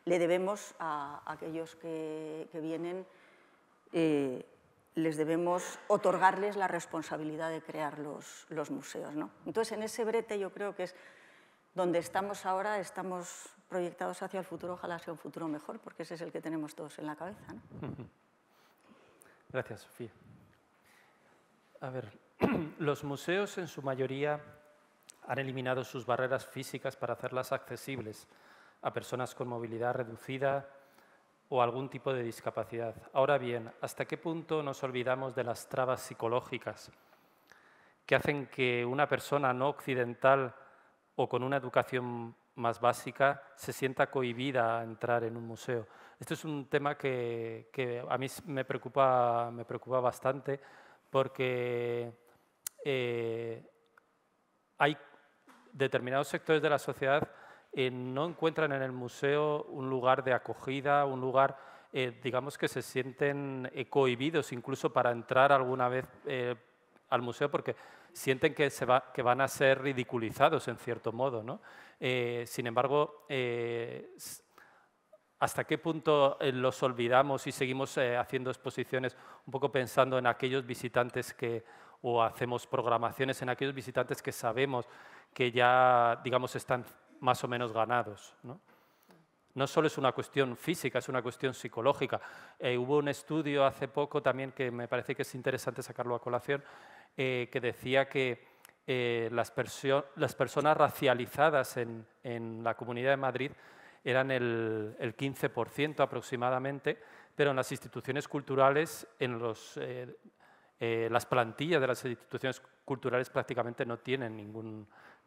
le debemos a aquellos que vienen, les debemos otorgarles la responsabilidad de crear los museos, ¿no? Entonces, en ese brete yo creo que es donde estamos ahora, estamos proyectados hacia el futuro, ojalá sea un futuro mejor, porque ese es el que tenemos todos en la cabeza, ¿no? Gracias, Sofía. A ver, los museos en su mayoría han eliminado sus barreras físicas para hacerlas accesibles a personas con movilidad reducida o algún tipo de discapacidad. Ahora bien, ¿hasta qué punto nos olvidamos de las trabas psicológicas que hacen que una persona no occidental o con una educación más básica se sienta cohibida a entrar en un museo? Este es un tema que a mí me preocupa bastante porque hay determinados sectores de la sociedad no encuentran en el museo un lugar de acogida, un lugar, digamos, que se sienten cohibidos incluso para entrar alguna vez al museo porque sienten que van a ser ridiculizados en cierto modo, ¿no? Sin embargo, ¿hasta qué punto los olvidamos y seguimos haciendo exposiciones un poco pensando en aquellos visitantes que, o hacemos programaciones en aquellos visitantes que sabemos que ya, digamos, están más o menos ganados, ¿no? No solo es una cuestión física, es una cuestión psicológica. Hubo un estudio hace poco también que me parece que es interesante sacarlo a colación, que decía que las personas racializadas en la Comunidad de Madrid eran el 15% aproximadamente, pero en las instituciones culturales, en las plantillas de las instituciones culturales prácticamente no tienen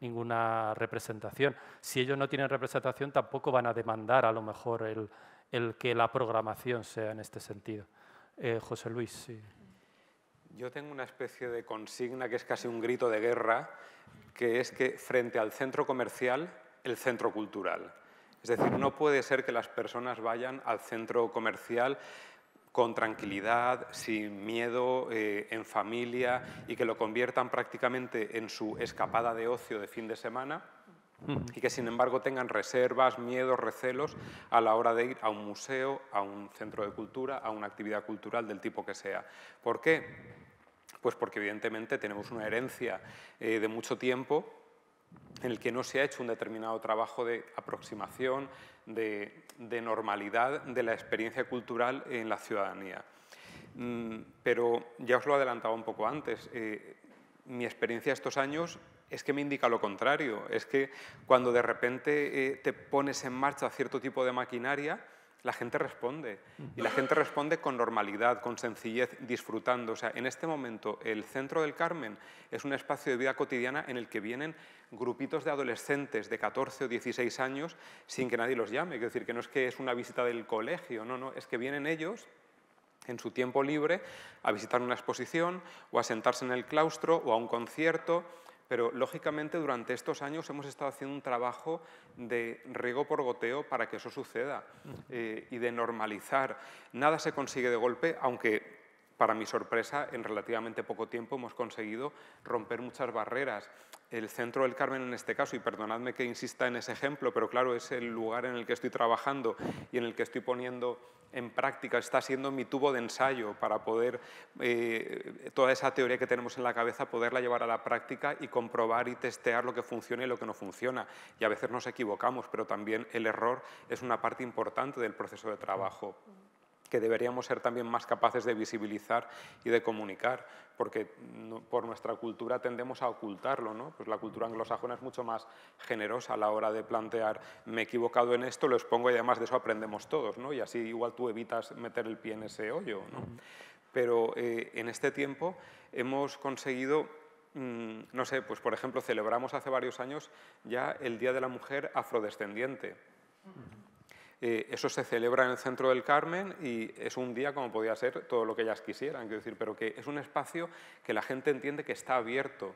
ninguna representación. Si ellos no tienen representación, tampoco van a demandar, a lo mejor, el que la programación sea en este sentido. José Luis, sí. Yo tengo una especie de consigna que es casi un grito de guerra, que es que frente al centro comercial, el centro cultural. Es decir, no puede ser que las personas vayan al centro comercial con tranquilidad, sin miedo, en familia, y que lo conviertan prácticamente en su escapada de ocio de fin de semana y que, sin embargo, tengan reservas, miedos, recelos a la hora de ir a un museo, a un centro de cultura, a una actividad cultural del tipo que sea. ¿Por qué? Pues porque, evidentemente, tenemos una herencia de mucho tiempo en el que no se ha hecho un determinado trabajo de aproximación, de normalidad de la experiencia cultural en la ciudadanía. Pero ya os lo adelantaba un poco antes, mi experiencia estos años es que me indica lo contrario, es que cuando de repente te pones en marcha cierto tipo de maquinaria, la gente responde, y la gente responde con normalidad, con sencillez, disfrutando. O sea, en este momento el Centro del Carmen es un espacio de vida cotidiana en el que vienen grupitos de adolescentes de 14 o 16 años sin que nadie los llame. Quiero decir, que no es que es una visita del colegio, no, no, es que vienen ellos en su tiempo libre a visitar una exposición o a sentarse en el claustro o a un concierto. Pero, lógicamente, durante estos años hemos estado haciendo un trabajo de riego por goteo para que eso suceda y de normalizar. Nada se consigue de golpe, aunque, para mi sorpresa, en relativamente poco tiempo hemos conseguido romper muchas barreras. El Centro del Carmen, en este caso, y perdonadme que insista en ese ejemplo, pero claro, es el lugar en el que estoy trabajando y en el que estoy poniendo en práctica, está siendo mi tubo de ensayo para poder toda esa teoría que tenemos en la cabeza poderla llevar a la práctica y comprobar y testear lo que funciona y lo que no funciona. Y a veces nos equivocamos, pero también el error es una parte importante del proceso de trabajo que deberíamos ser también más capaces de visibilizar y de comunicar, porque por nuestra cultura tendemos a ocultarlo, ¿no? Pues la cultura anglosajona es mucho más generosa a la hora de plantear me he equivocado en esto, lo expongo y además de eso aprendemos todos, ¿no? Y así igual tú evitas meter el pie en ese hoyo, ¿no? Pero en este tiempo hemos conseguido, no sé, pues por ejemplo celebramos hace varios años ya el Día de la Mujer Afrodescendiente. Eso se celebra en el Centro del Carmen y es un día como podía ser todo lo que ellas quisieran, quiero decir, pero que es un espacio que la gente entiende que está abierto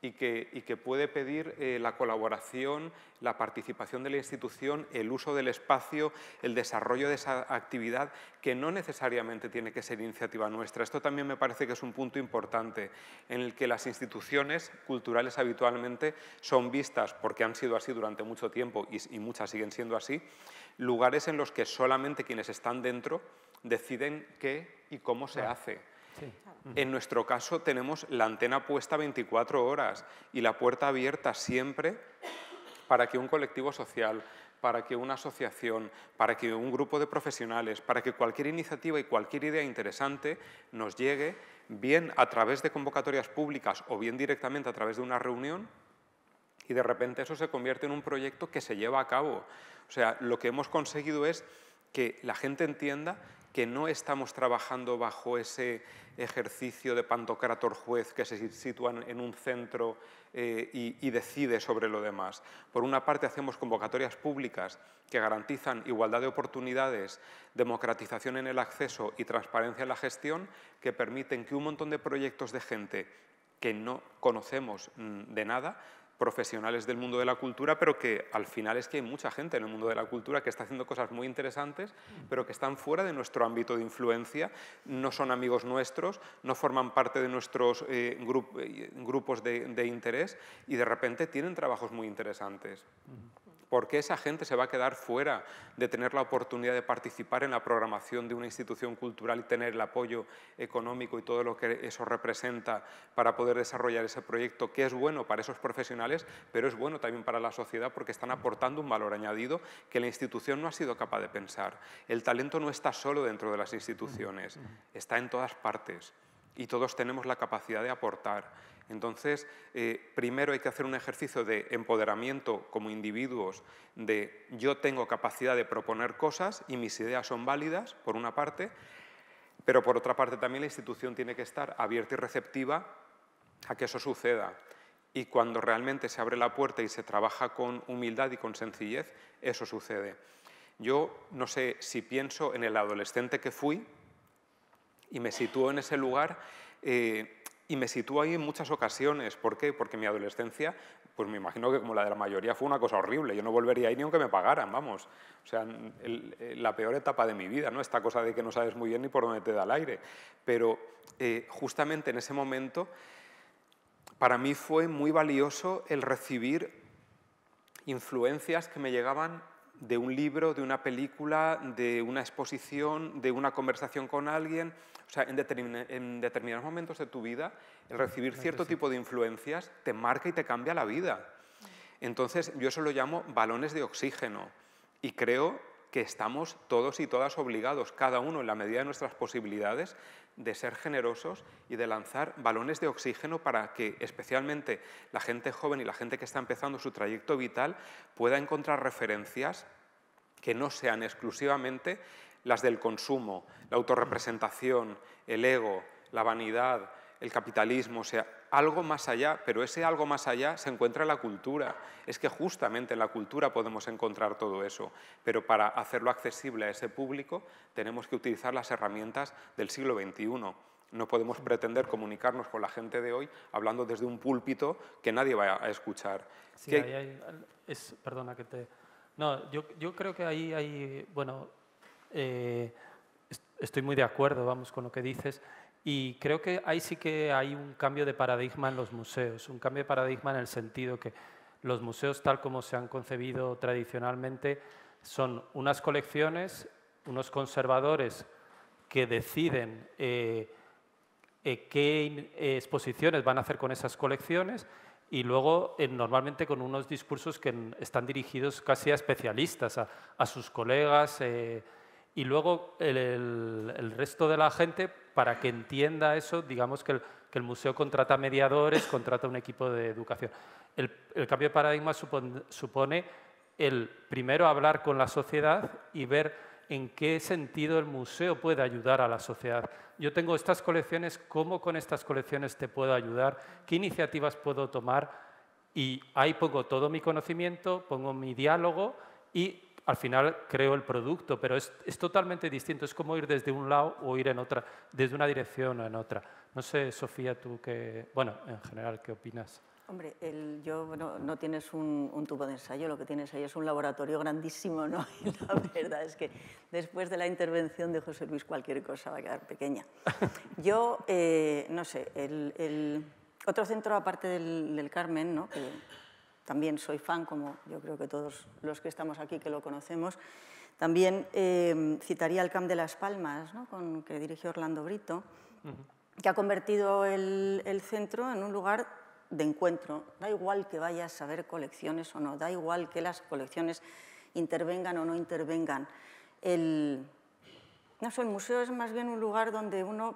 y que puede pedir la colaboración, la participación de la institución, el uso del espacio, el desarrollo de esa actividad que no necesariamente tiene que ser iniciativa nuestra. Esto también me parece que es un punto importante en el que las instituciones culturales habitualmente son vistas, porque han sido así durante mucho tiempo y muchas siguen siendo así, lugares en los que solamente quienes están dentro deciden qué y cómo se hace. Sí. En nuestro caso tenemos la antena puesta 24 horas y la puerta abierta siempre para que un colectivo social para que una asociación, para que un grupo de profesionales, para que cualquier iniciativa y cualquier idea interesante nos llegue, bien a través de convocatorias públicas o bien directamente a través de una reunión, y de repente eso se convierte en un proyecto que se lleva a cabo. O sea, lo que hemos conseguido es que la gente entienda que no estamos trabajando bajo ese ejercicio de pantocrátor juez que se sitúan en un centro y decide sobre lo demás. Por una parte hacemos convocatorias públicas que garantizan igualdad de oportunidades, democratización en el acceso y transparencia en la gestión, que permiten que un montón de proyectos de gente que no conocemos de nada, profesionales del mundo de la cultura, pero que al final es que hay mucha gente en el mundo de la cultura que está haciendo cosas muy interesantes, pero que están fuera de nuestro ámbito de influencia, no son amigos nuestros, no forman parte de nuestros grupos de interés y de repente tienen trabajos muy interesantes. Porque esa gente se va a quedar fuera de tener la oportunidad de participar en la programación de una institución cultural y tener el apoyo económico y todo lo que eso representa para poder desarrollar ese proyecto, que es bueno para esos profesionales, pero es bueno también para la sociedad porque están aportando un valor añadido que la institución no ha sido capaz de pensar. El talento no está solo dentro de las instituciones, está en todas partes y todos tenemos la capacidad de aportar. Entonces, primero hay que hacer un ejercicio de empoderamiento como individuos, de yo tengo capacidad de proponer cosas y mis ideas son válidas, por una parte, pero por otra parte también la institución tiene que estar abierta y receptiva a que eso suceda. Y cuando realmente se abre la puerta y se trabaja con humildad y con sencillez, eso sucede. Yo no sé si pienso en el adolescente que fui y me sitúo en ese lugar. Y me sitúo ahí en muchas ocasiones. ¿Por qué? Porque mi adolescencia, pues me imagino que como la de la mayoría, fue una cosa horrible. Yo no volvería ahí ni aunque me pagaran, vamos. O sea, la peor etapa de mi vida, ¿no? Esta cosa de que no sabes muy bien ni por dónde te da el aire. Pero justamente en ese momento, para mí fue muy valioso el recibir influencias que me llegaban de un libro, de una película, de una exposición, de una conversación con alguien. O sea, en determinados momentos de tu vida, el recibir cierto tipo de influencias te marca y te cambia la vida. Entonces, yo eso lo llamo balones de oxígeno. Y creo que estamos todos y todas obligados, cada uno en la medida de nuestras posibilidades, de ser generosos y de lanzar balones de oxígeno para que especialmente la gente joven y la gente que está empezando su trayecto vital pueda encontrar referencias que no sean exclusivamente las del consumo, la autorrepresentación, el ego, la vanidad, el capitalismo, o sea, algo más allá, pero ese algo más allá se encuentra en la cultura. Es que justamente en la cultura podemos encontrar todo eso, pero para hacerlo accesible a ese público tenemos que utilizar las herramientas del siglo XXI. No podemos pretender comunicarnos con la gente de hoy hablando desde un púlpito que nadie va a escuchar. Sí, ahí hay, perdona que te... No, yo creo que ahí hay... Bueno, estoy muy de acuerdo, vamos, con lo que dices. Y creo que ahí sí que hay un cambio de paradigma en los museos, un cambio de paradigma en el sentido que los museos, tal como se han concebido tradicionalmente, son unas colecciones, unos conservadores que deciden qué exposiciones van a hacer con esas colecciones y luego normalmente con unos discursos que están dirigidos casi a especialistas, a sus colegas, y luego el resto de la gente, para que entienda eso, digamos que el museo contrata mediadores, contrata un equipo de educación. El cambio de paradigma supone el primero hablar con la sociedad y ver en qué sentido el museo puede ayudar a la sociedad. Yo tengo estas colecciones, ¿cómo con estas colecciones te puedo ayudar? ¿Qué iniciativas puedo tomar? Y ahí pongo todo mi conocimiento, pongo mi diálogo y al final creo el producto, pero es totalmente distinto. Es como ir desde un lado o ir en otra, desde una dirección o en otra. No sé, Sofía, tú qué... Bueno, en general, ¿qué opinas? Hombre, no tienes un tubo de ensayo, lo que tienes ahí es un laboratorio grandísimo, ¿no? Y la verdad es que después de la intervención de José Luis, cualquier cosa va a quedar pequeña. Yo, no sé, el otro centro, aparte del Carmen, ¿no? Que, también soy fan, como yo creo que todos los que estamos aquí que lo conocemos. También citaría el Camp de las Palmas, ¿no? Que dirigió Orlando Brito, que ha convertido el centro en un lugar de encuentro. Da igual que vayas a ver colecciones o no, da igual que las colecciones intervengan o no intervengan. No sé, el museo es más bien un lugar donde uno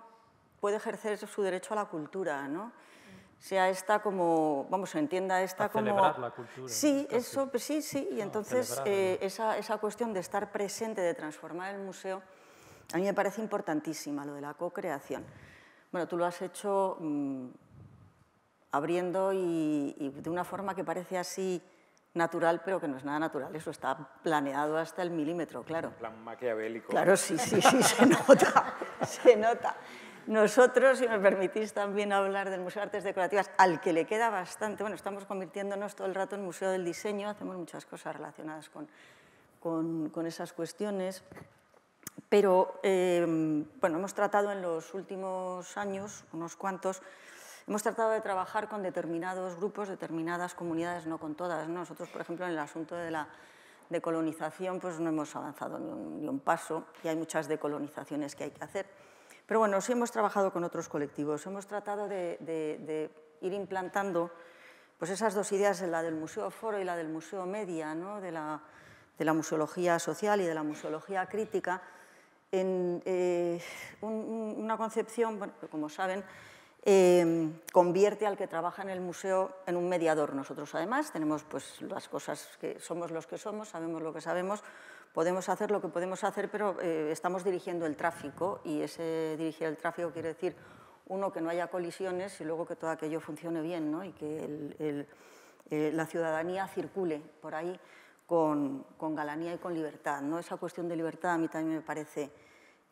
puede ejercer su derecho a la cultura, ¿no? Sea esta como, vamos, se entienda esta como... celebrar la cultura. Sí, casi. Eso, pues sí, sí. Y no, entonces esa cuestión de estar presente, de transformar el museo, a mí me parece importantísima, lo de la co-creación. Bueno, tú lo has hecho abriendo y de una forma que parece así natural, pero que no es nada natural. Eso está planeado hasta el milímetro, claro. Un plan maquiavélico. Claro, sí, sí, sí, se nota, se nota. Nosotros, si me permitís también hablar del Museo de Artes Decorativas, al que le queda bastante, bueno, estamos convirtiéndonos todo el rato en Museo del Diseño, hacemos muchas cosas relacionadas con esas cuestiones, pero, bueno, hemos tratado en los últimos años, unos cuantos, hemos tratado de trabajar con determinados grupos, determinadas comunidades, no con todas, ¿no? Nosotros, por ejemplo, en el asunto de la decolonización, pues no hemos avanzado ni un paso, y hay muchas decolonizaciones que hay que hacer. Pero bueno, sí hemos trabajado con otros colectivos, hemos tratado de ir implantando pues esas dos ideas, la del museo foro y la del museo media, ¿no? de la museología social y de la museología crítica, en una concepción, bueno, que como saben, convierte al que trabaja en el museo en un mediador. Nosotros además tenemos pues, las cosas que somos los que somos, sabemos lo que sabemos, podemos hacer lo que podemos hacer, pero estamos dirigiendo el tráfico y ese dirigir el tráfico quiere decir, uno, que no haya colisiones y luego que todo aquello funcione bien, ¿no? Y que la ciudadanía circule por ahí con galanía y con libertad, ¿no? Esa cuestión de libertad a mí también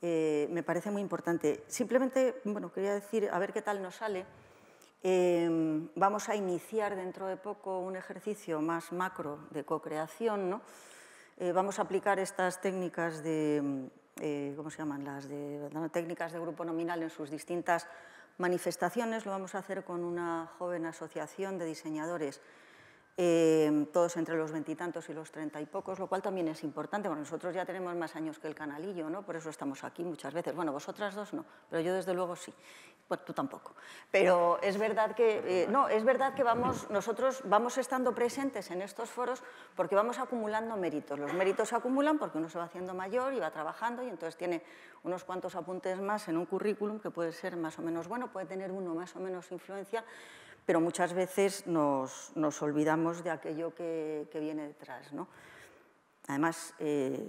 me parece muy importante. Simplemente, bueno, quería decir, a ver qué tal nos sale. Vamos a iniciar dentro de poco un ejercicio más macro de co-creación, ¿no? Vamos a aplicar estas técnicas de, ¿cómo se llaman? Técnicas de grupo nominal en sus distintas manifestaciones. Lo vamos a hacer con una joven asociación de diseñadores, todos entre los 20 y tantos y los 30 y pocos, lo cual también es importante. Bueno, nosotros ya tenemos más años que el canalillo, ¿no? Por eso estamos aquí muchas veces. Bueno, vosotras dos no, pero yo desde luego sí. Bueno, tú tampoco. Pero es verdad que, nosotros vamos estando presentes en estos foros porque vamos acumulando méritos. Los méritos se acumulan porque uno se va haciendo mayor y va trabajando y entonces tiene unos cuantos apuntes más en un currículum que puede ser más o menos bueno, puede tener uno más o menos influencia, pero muchas veces nos olvidamos de aquello que viene detrás, ¿no? Además,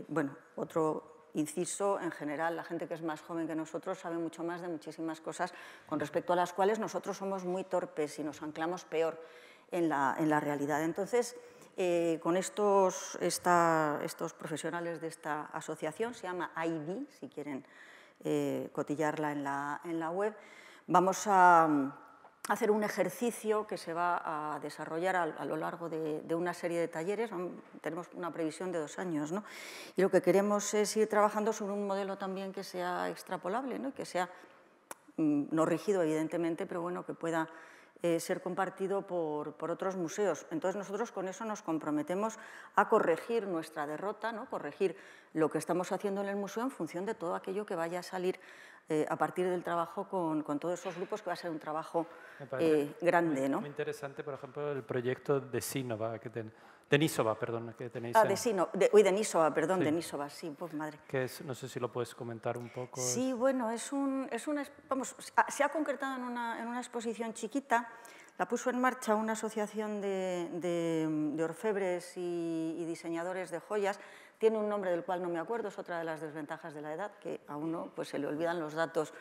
bueno, otro... inciso, en general, la gente que es más joven que nosotros sabe mucho más de muchísimas cosas con respecto a las cuales nosotros somos muy torpes y nos anclamos peor en la realidad. Entonces, con estos profesionales de esta asociación, se llama ID, si quieren cotillarla en la web, vamos a hacer un ejercicio que se va a desarrollar a lo largo de una serie de talleres. Tenemos una previsión de 2 años, ¿no? Y lo que queremos es ir trabajando sobre un modelo también que sea extrapolable, ¿no? Que sea, no rígido evidentemente, pero bueno, que pueda ser compartido por otros museos. Entonces nosotros con eso nos comprometemos a corregir nuestra derrota, ¿no? Corregir lo que estamos haciendo en el museo en función de todo aquello que vaya a salir a partir del trabajo con todos esos grupos, que va a ser un trabajo grande, ¿no? Muy interesante, por ejemplo, el proyecto de Sinova, que tenéis. De Nisova, sí, pues madre. Que es, no sé si lo puedes comentar un poco. Sí, bueno, se ha concretado en una exposición chiquita, la puso en marcha una asociación de orfebres y diseñadores de joyas. Tiene un nombre del cual no me acuerdo, es otra de las desventajas de la edad, que a uno pues, se le olvidan los datos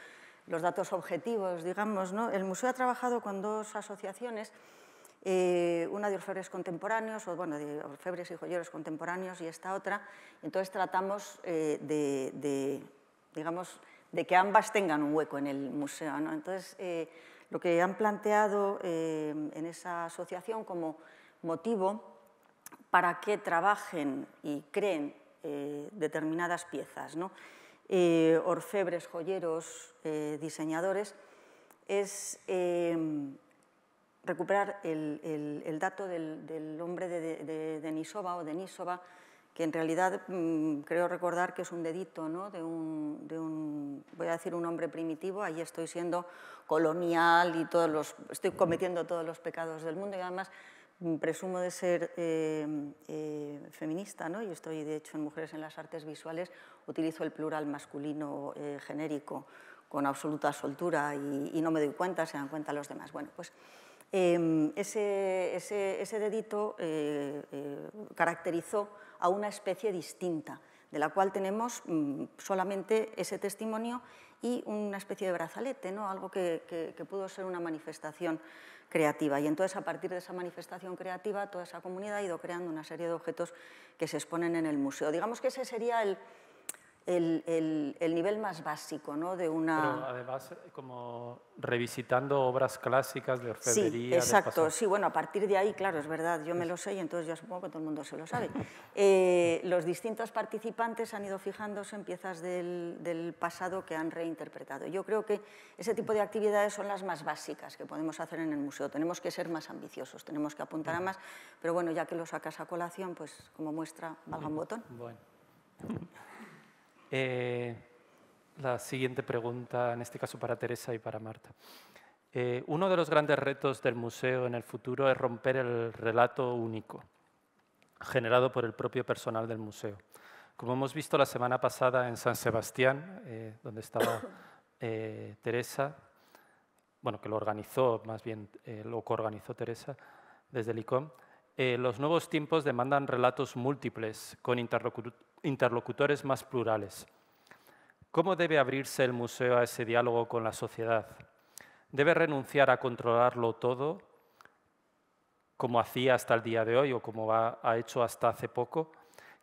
objetivos, digamos, ¿no? El museo ha trabajado con 2 asociaciones, una de orfebres contemporáneos, o bueno, de orfebres y joyeros contemporáneos, y esta otra. Entonces tratamos digamos, de que ambas tengan un hueco en el museo, ¿no? Entonces, lo que han planteado en esa asociación como motivo para que trabajen y creen determinadas piezas, ¿no? Orfebres, joyeros, diseñadores, es recuperar el dato del hombre de Nisova o de Nisova, que en realidad creo recordar que es un dedito, ¿no? de un, voy a decir, un hombre primitivo. Ahí estoy siendo colonial y estoy cometiendo todos los pecados del mundo y además presumo de ser feminista, ¿no? Yo estoy, de hecho, en Mujeres en las Artes Visuales, utilizo el plural masculino genérico con absoluta soltura y no me doy cuenta, se dan cuenta los demás. Bueno, pues ese dedito caracterizó a una especie distinta, de la cual tenemos solamente ese testimonio y una especie de brazalete, ¿no? Algo que pudo ser una manifestación creativa. Y entonces, a partir de esa manifestación creativa, toda esa comunidad ha ido creando una serie de objetos que se exponen en el museo. Digamos que ese sería el nivel más básico, ¿no? De una... Pero además, como revisitando obras clásicas de orfebrería... Sí, exacto. Sí, bueno, a partir de ahí, claro, es verdad, yo me lo sé y entonces yo supongo que todo el mundo se lo sabe. Los distintos participantes han ido fijándose en piezas del pasado que han reinterpretado. Yo creo que ese tipo de actividades son las más básicas que podemos hacer en el museo. Tenemos que ser más ambiciosos, tenemos que apuntar a más, pero bueno, ya que lo sacas a colación, pues como muestra, valga un botón. Bueno. La siguiente pregunta, en este caso para Teresa y para Marta. Uno de los grandes retos del museo en el futuro es romper el relato único generado por el propio personal del museo. Como hemos visto la semana pasada en San Sebastián, donde estaba Teresa, bueno, que lo organizó, más bien lo coorganizó Teresa desde el ICOM, los nuevos tiempos demandan relatos múltiples con interlocutores más plurales. ¿Cómo debe abrirse el museo a ese diálogo con la sociedad? ¿Debe renunciar a controlarlo todo, como hacía hasta el día de hoy o como ha hecho hasta hace poco?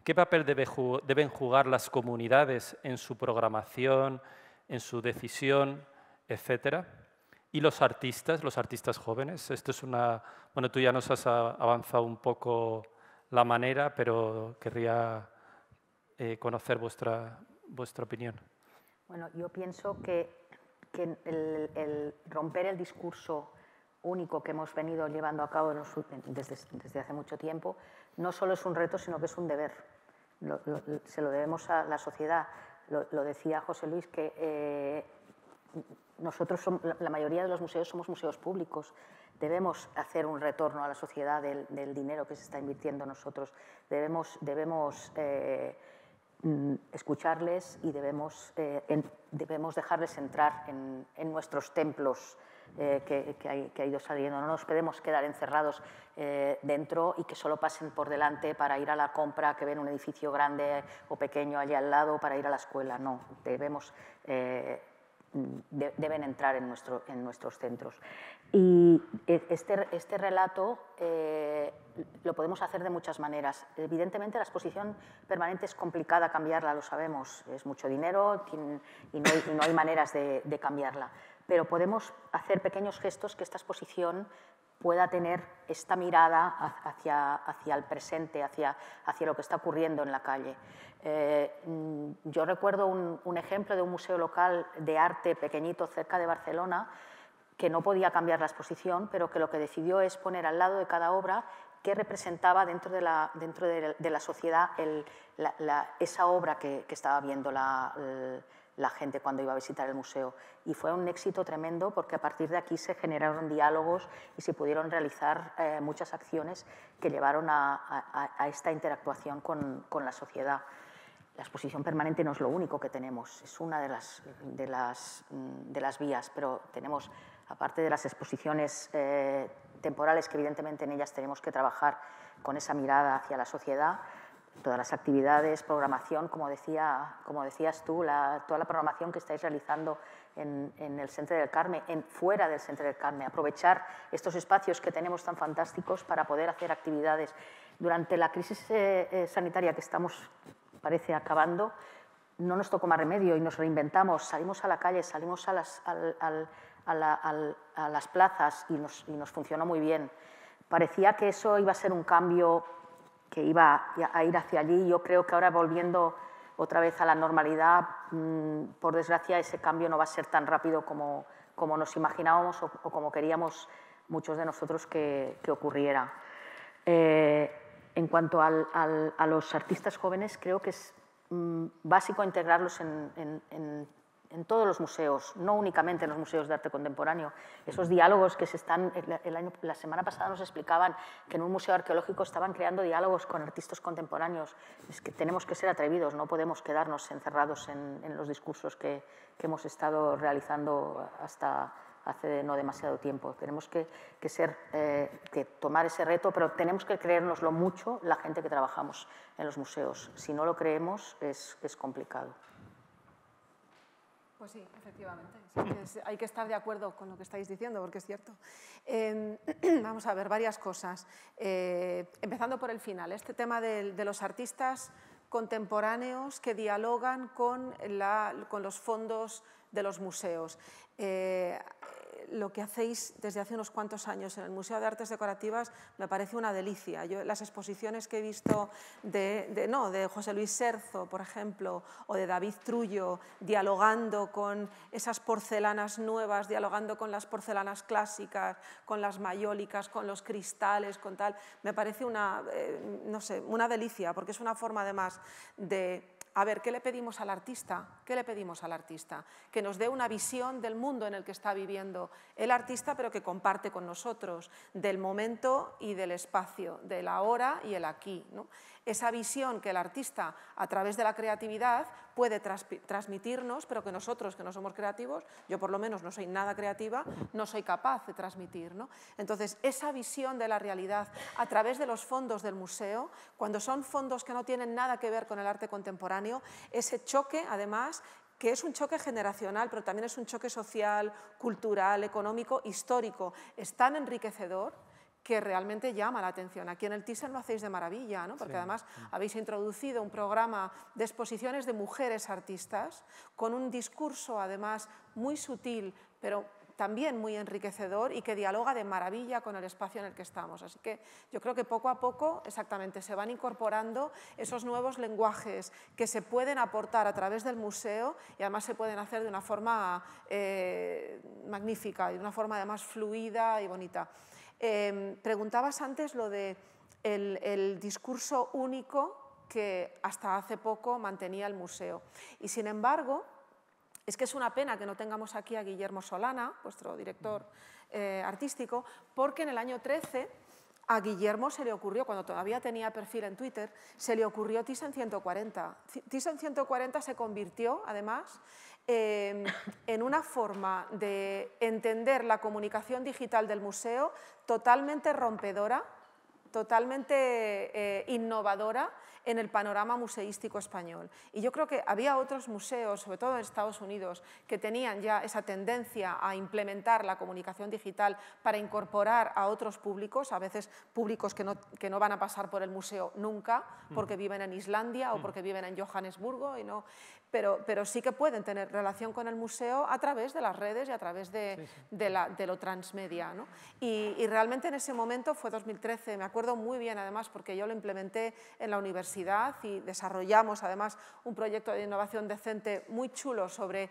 ¿Qué papel deben jugar las comunidades en su programación, en su decisión, etcétera? ¿Y los artistas jóvenes? Esto es una... Bueno, tú ya nos has avanzado un poco la manera, pero querría... conocer vuestra opinión. Bueno, yo pienso que el romper el discurso único que hemos venido llevando a cabo desde hace mucho tiempo no solo es un reto, sino que es un deber. Se lo debemos a la sociedad. Lo decía José Luis, que nosotros, la mayoría de los museos, somos museos públicos. Debemos hacer un retorno a la sociedad del dinero que se está invirtiendo nosotros. Debemos escucharles y debemos dejarles entrar en nuestros templos que ha ido saliendo. No nos podemos quedar encerrados dentro y que solo pasen por delante para ir a la compra, que ven un edificio grande o pequeño allá al lado para ir a la escuela. No, deben entrar en nuestros centros. Y este relato lo podemos hacer de muchas maneras. Evidentemente, la exposición permanente es complicada cambiarla, lo sabemos. Es mucho dinero y no hay maneras de cambiarla. Pero podemos hacer pequeños gestos que esta exposición pueda tener esta mirada hacia el presente, hacia lo que está ocurriendo en la calle. Yo recuerdo un ejemplo de un museo local de arte pequeñito cerca de Barcelona que no podía cambiar la exposición, pero que lo que decidió es poner al lado de cada obra qué representaba dentro de la sociedad esa obra que estaba viendo la gente cuando iba a visitar el museo. Y fue un éxito tremendo porque a partir de aquí se generaron diálogos y se pudieron realizar muchas acciones que llevaron a esta interactuación con la sociedad. La exposición permanente no es lo único que tenemos, es una de las vías, pero tenemos, aparte de las exposiciones temporales, que evidentemente en ellas tenemos que trabajar con esa mirada hacia la sociedad, todas las actividades, programación, como decías tú, toda la programación que estáis realizando en el Centre del Carme, fuera del Centre del Carme, aprovechar estos espacios que tenemos tan fantásticos para poder hacer actividades. Durante la crisis sanitaria que estamos, parece, acabando, no nos tocó más remedio y nos reinventamos, salimos a la calle, salimos a las plazas y nos funcionó muy bien. Parecía que eso iba a ser un cambio que iba a ir hacia allí. Yo creo que ahora, volviendo otra vez a la normalidad, por desgracia ese cambio no va a ser tan rápido como nos imaginábamos o como queríamos muchos de nosotros que ocurriera. En cuanto a los artistas jóvenes, creo que es básico integrarlos en en todos los museos, no únicamente en los museos de arte contemporáneo. Esos diálogos que se están, la semana pasada nos explicaban que en un museo arqueológico estaban creando diálogos con artistas contemporáneos. Es que tenemos que ser atrevidos, no podemos quedarnos encerrados en los discursos que hemos estado realizando hasta hace no demasiado tiempo. Tenemos que tomar ese reto, pero tenemos que creérnoslo mucho la gente que trabajamos en los museos. Si no lo creemos, es complicado. Pues sí, efectivamente. Hay que estar de acuerdo con lo que estáis diciendo, porque es cierto. Vamos a ver varias cosas. Empezando por el final, este tema de los artistas contemporáneos que dialogan con los fondos de los museos. Lo que hacéis desde hace unos cuantos años en el Museo de Artes Decorativas me parece una delicia. Yo, las exposiciones que he visto de José Luis Serzo, por ejemplo, o de David Trullo, dialogando con esas porcelanas nuevas, dialogando con las porcelanas clásicas, con las mayólicas, con los cristales, con tal, me parece una delicia, porque es una forma además de... A ver, ¿qué le pedimos al artista? ¿Qué le pedimos al artista? Que nos dé una visión del mundo en el que está viviendo el artista, pero que comparte con nosotros, del momento y del espacio, del ahora y el aquí, ¿no? Esa visión que el artista, a través de la creatividad, puede transmitirnos, pero que nosotros, que no somos creativos, yo por lo menos no soy nada creativa, no soy capaz de transmitir, ¿no? Entonces, esa visión de la realidad a través de los fondos del museo, cuando son fondos que no tienen nada que ver con el arte contemporáneo, ese choque, además, que es un choque generacional, pero también es un choque social, cultural, económico, histórico, es tan enriquecedor que realmente llama la atención. Aquí en el Thyssen lo hacéis de maravilla, ¿no? Porque sí, además habéis introducido un programa de exposiciones de mujeres artistas con un discurso, además, muy sutil, pero también muy enriquecedor y que dialoga de maravilla con el espacio en el que estamos. Así que yo creo que poco a poco, exactamente, se van incorporando esos nuevos lenguajes que se pueden aportar a través del museo y además se pueden hacer de una forma magnífica, de una forma además fluida y bonita. Preguntabas antes lo de el discurso único que hasta hace poco mantenía el museo y, sin embargo, es que es una pena que no tengamos aquí a Guillermo Solana, vuestro director artístico, porque en el año 13 a Guillermo se le ocurrió, cuando todavía tenía perfil en Twitter, se le ocurrió Thyssen 140. Thyssen 140 se convirtió, además, en una forma de entender la comunicación digital del museo totalmente rompedora, totalmente innovadora en el panorama museístico español. Y yo creo que había otros museos, sobre todo en Estados Unidos, que tenían ya esa tendencia a implementar la comunicación digital para incorporar a otros públicos, a veces públicos que no van a pasar por el museo nunca, porque viven en Islandia o porque viven en Johannesburgo, y no, pero sí que pueden tener relación con el museo a través de las redes y a través de lo transmedia, ¿no? Y realmente en ese momento fue 2013, me acuerdo muy bien, además, porque yo lo implementé en la universidad y desarrollamos además un proyecto de innovación decente muy chulo sobre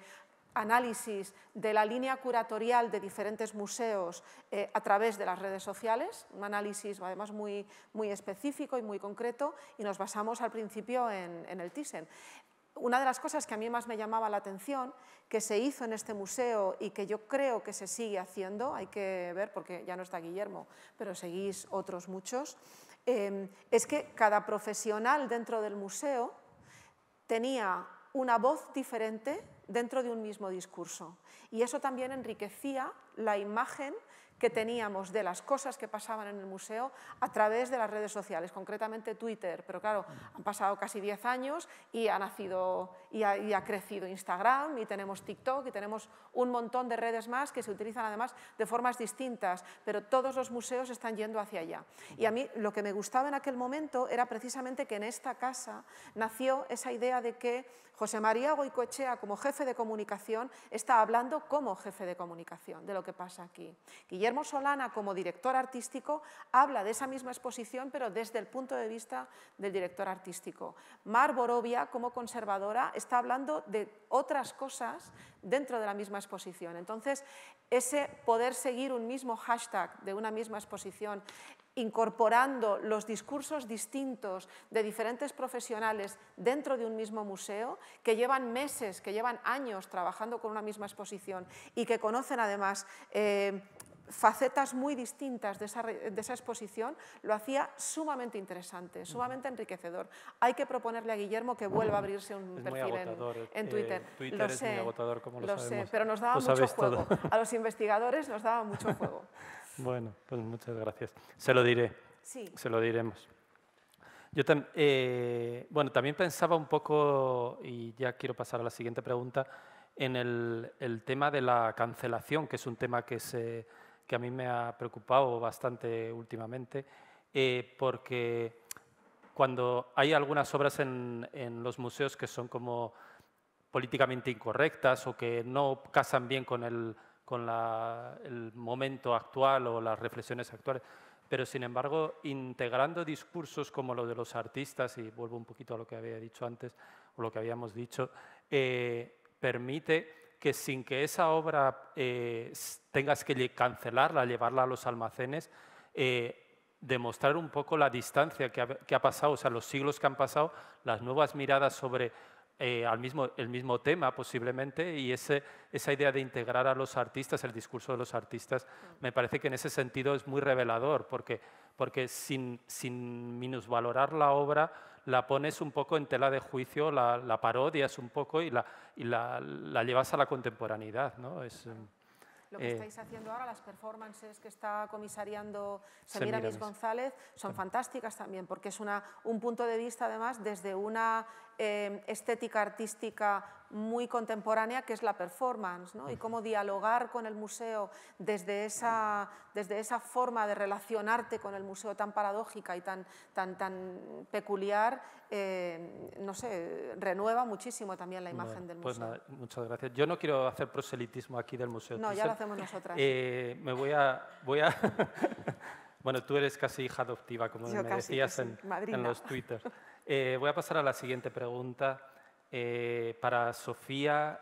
análisis de la línea curatorial de diferentes museos a través de las redes sociales, un análisis además muy, muy específico y muy concreto, y nos basamos al principio en el Thyssen. Una de las cosas que a mí más me llamaba la atención, que se hizo en este museo y que yo creo que se sigue haciendo, hay que ver porque ya no está Guillermo, pero seguís otros muchos, es que cada profesional dentro del museo tenía una voz diferente dentro de un mismo discurso. Y eso también enriquecía la imagen que teníamos de las cosas que pasaban en el museo a través de las redes sociales, concretamente Twitter, pero claro, han pasado casi 10 años y ha nacido y ha crecido Instagram, y tenemos TikTok, y tenemos un montón de redes más que se utilizan además de formas distintas, pero todos los museos están yendo hacia allá. Y a mí lo que me gustaba en aquel momento era precisamente que en esta casa nació esa idea de que José María Goicoechea, como jefe de comunicación, está hablando como jefe de comunicación de lo que pasa aquí. Guillermo Guillermo Solana, como director artístico, habla de esa misma exposición, pero desde el punto de vista del director artístico. Mar Borovia, como conservadora, está hablando de otras cosas dentro de la misma exposición. Entonces, ese poder seguir un mismo hashtag de una misma exposición, incorporando los discursos distintos de diferentes profesionales dentro de un mismo museo, que llevan meses, que llevan años trabajando con una misma exposición y que conocen además facetas muy distintas de esa exposición, lo hacía sumamente interesante, sumamente enriquecedor. Hay que proponerle a Guillermo que vuelva a abrirse un perfil en Twitter. Twitter lo es muy agotador, como lo sabemos. Sé, pero nos daba mucho juego. Todo. A los investigadores nos daba mucho juego. Bueno, pues muchas gracias. Se lo diré, sí. Se lo diremos. Yo bueno, también pensaba un poco, y ya quiero pasar a la siguiente pregunta, en el tema de la cancelación, que es un tema que a mí me ha preocupado bastante últimamente, porque cuando hay algunas obras en los museos que son como políticamente incorrectas o que no casan bien con el momento actual o las reflexiones actuales, pero sin embargo integrando discursos como los de los artistas, y vuelvo un poquito a lo que había dicho antes o lo que habíamos dicho, permite que sin que esa obra tengas que cancelarla, llevarla a los almacenes, demostrar un poco la distancia que ha pasado, o sea, los siglos que han pasado, las nuevas miradas sobre el mismo tema posiblemente, y esa idea de integrar a los artistas, el discurso de los artistas, me parece que en ese sentido es muy revelador, porque sin minusvalorar la obra la pones un poco en tela de juicio, la parodias un poco y la llevas a la contemporaneidad, ¿no? Es, lo que estáis haciendo ahora, las performances que está comisariando Semiramis González, son fantásticas también, porque es un punto de vista, además, desde una estética artística muy contemporánea, que es la performance, ¿no? Y cómo dialogar con el museo desde esa forma de relacionarte con el museo tan paradójica y tan peculiar, no sé, renueva muchísimo también la imagen del museo. Pues nada, muchas gracias. Yo no quiero hacer proselitismo aquí del museo. No, ya lo hacemos nosotras. Me voy a bueno, tú eres casi hija adoptiva, como me decías en los Twitter. Voy a pasar a la siguiente pregunta. Para Sofía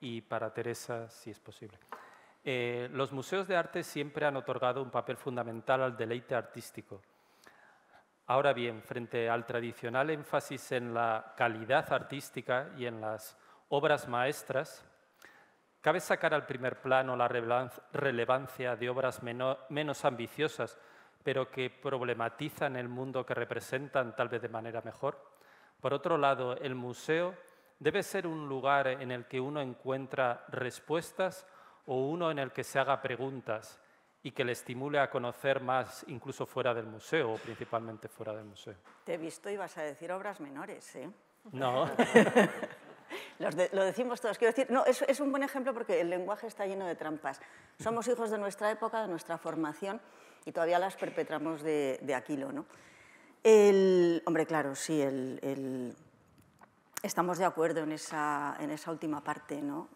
y para Teresa, si es posible. Los museos de arte siempre han otorgado un papel fundamental al deleite artístico. Ahora bien, frente al tradicional énfasis en la calidad artística y en las obras maestras, ¿cabe sacar al primer plano la relevancia de obras menos ambiciosas, pero que problematizan el mundo que representan, tal vez de manera mejor? Por otro lado, el museo debe ser un lugar en el que uno encuentra respuestas o uno en el que se haga preguntas y que le estimule a conocer más, incluso fuera del museo o principalmente fuera del museo. Te he visto y vas a decir obras menores, ¿eh? No. Lo decimos todos. Quiero decir, no, es un buen ejemplo porque el lenguaje está lleno de trampas. Somos hijos de nuestra época, de nuestra formación y todavía las perpetramos de Aquilo, ¿no? Hombre, claro, sí, estamos de acuerdo en esa última parte, ¿no?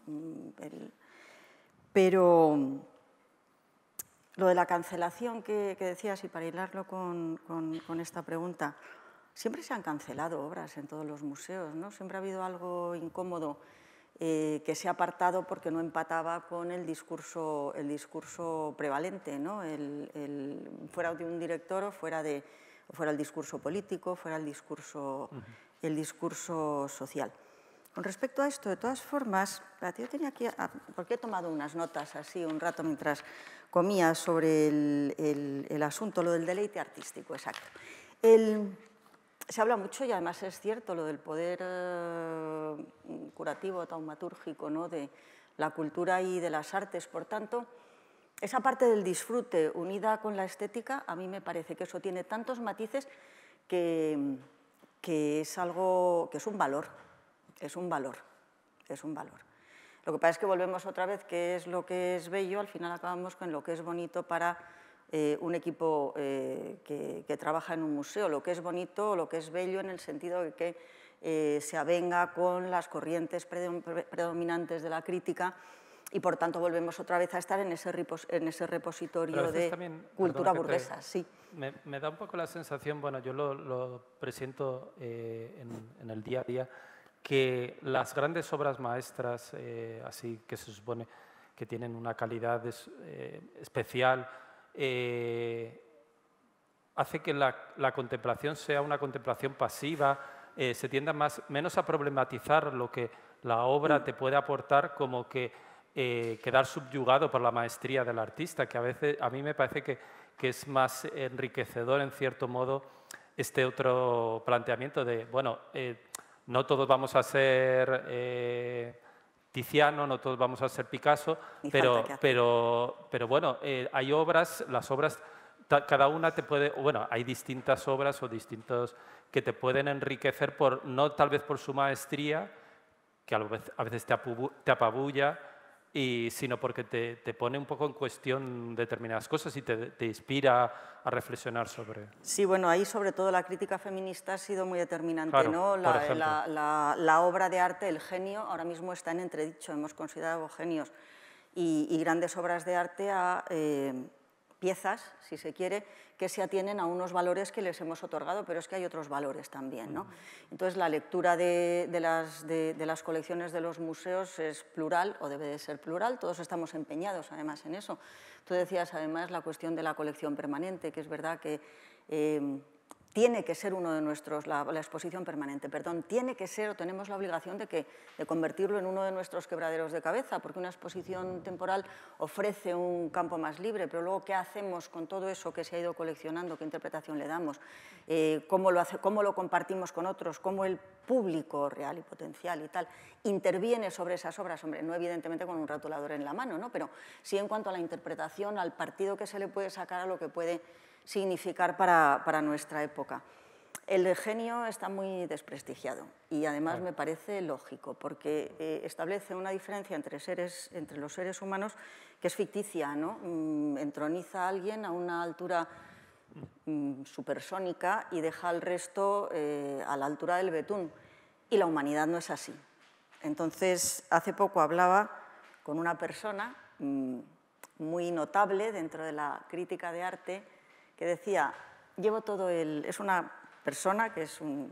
Pero lo de la cancelación que decías, y para hilarlo con esta pregunta, siempre se han cancelado obras en todos los museos, ¿no? Siempre ha habido algo incómodo que se ha apartado porque no empataba con el discurso prevalente, ¿no? Fuera de un director o fuera de... fuera el discurso político, fuera el discurso social. Con respecto a esto, de todas formas, yo tenía aquí, porque he tomado unas notas así un rato mientras comía sobre el asunto, lo del deleite artístico, exacto. Se habla mucho, y además es cierto, lo del poder curativo, taumatúrgico, ¿no?, de la cultura y de las artes, por tanto... Esa parte del disfrute unida con la estética, a mí me parece que eso tiene tantos matices que es algo, que es un valor, es un valor, es un valor. Lo que pasa es que volvemos otra vez, que es lo que es bello, al final acabamos con lo que es bonito para un equipo que trabaja en un museo, lo que es bonito, lo que es bello en el sentido de que se avenga con las corrientes predominantes de la crítica, y por tanto volvemos otra vez a estar en ese repositorio de también, cultura burguesa. Sí. Me da un poco la sensación, bueno, yo lo presiento en el día a día, que las grandes obras maestras, así que se supone que tienen una calidad especial, hace que la contemplación sea una contemplación pasiva, se tienda menos a problematizar lo que la obra te puede aportar, como que quedar subyugado por la maestría del artista, que a veces a mí me parece que es más enriquecedor, en cierto modo, este otro planteamiento de, bueno, no todos vamos a ser Tiziano, no todos vamos a ser Picasso, pero bueno, hay obras, las obras, cada una te puede, bueno, hay distintas obras o distintos que te pueden enriquecer, por no tal vez por su maestría, que a veces te apabulla, sino porque te pone un poco en cuestión determinadas cosas y te inspira a reflexionar sobre. Sí, bueno, ahí sobre todo la crítica feminista ha sido muy determinante, claro, ¿no? La obra de arte, el genio, ahora mismo está en entredicho, hemos considerado genios y grandes obras de arte a piezas, si se quiere, que se atienen a unos valores que les hemos otorgado, pero es que hay otros valores también, ¿no? Entonces, la lectura de las colecciones de los museos es plural, o debe de ser plural, todos estamos empeñados, además, en eso. Tú decías, además, la cuestión de la colección permanente, que es verdad que tiene que ser uno de nuestros, la exposición permanente, perdón, tiene que ser, o tenemos la obligación de convertirlo en uno de nuestros quebraderos de cabeza, porque una exposición temporal ofrece un campo más libre, pero luego, ¿qué hacemos con todo eso que se ha ido coleccionando? ¿Qué interpretación le damos? ¿Cómo lo compartimos con otros? ¿Cómo el público real y potencial y tal interviene sobre esas obras? Hombre, no evidentemente con un rotulador en la mano, ¿no? Pero sí en cuanto a la interpretación, al partido que se le puede sacar, a lo que puede significar para nuestra época. El genio está muy desprestigiado y además me parece lógico, porque establece una diferencia entre los seres humanos que es ficticia, ¿no? Entroniza a alguien a una altura supersónica y deja al resto a la altura del betún, y la humanidad no es así. Entonces, hace poco hablaba con una persona muy notable dentro de la crítica de arte, que decía, es una persona que es un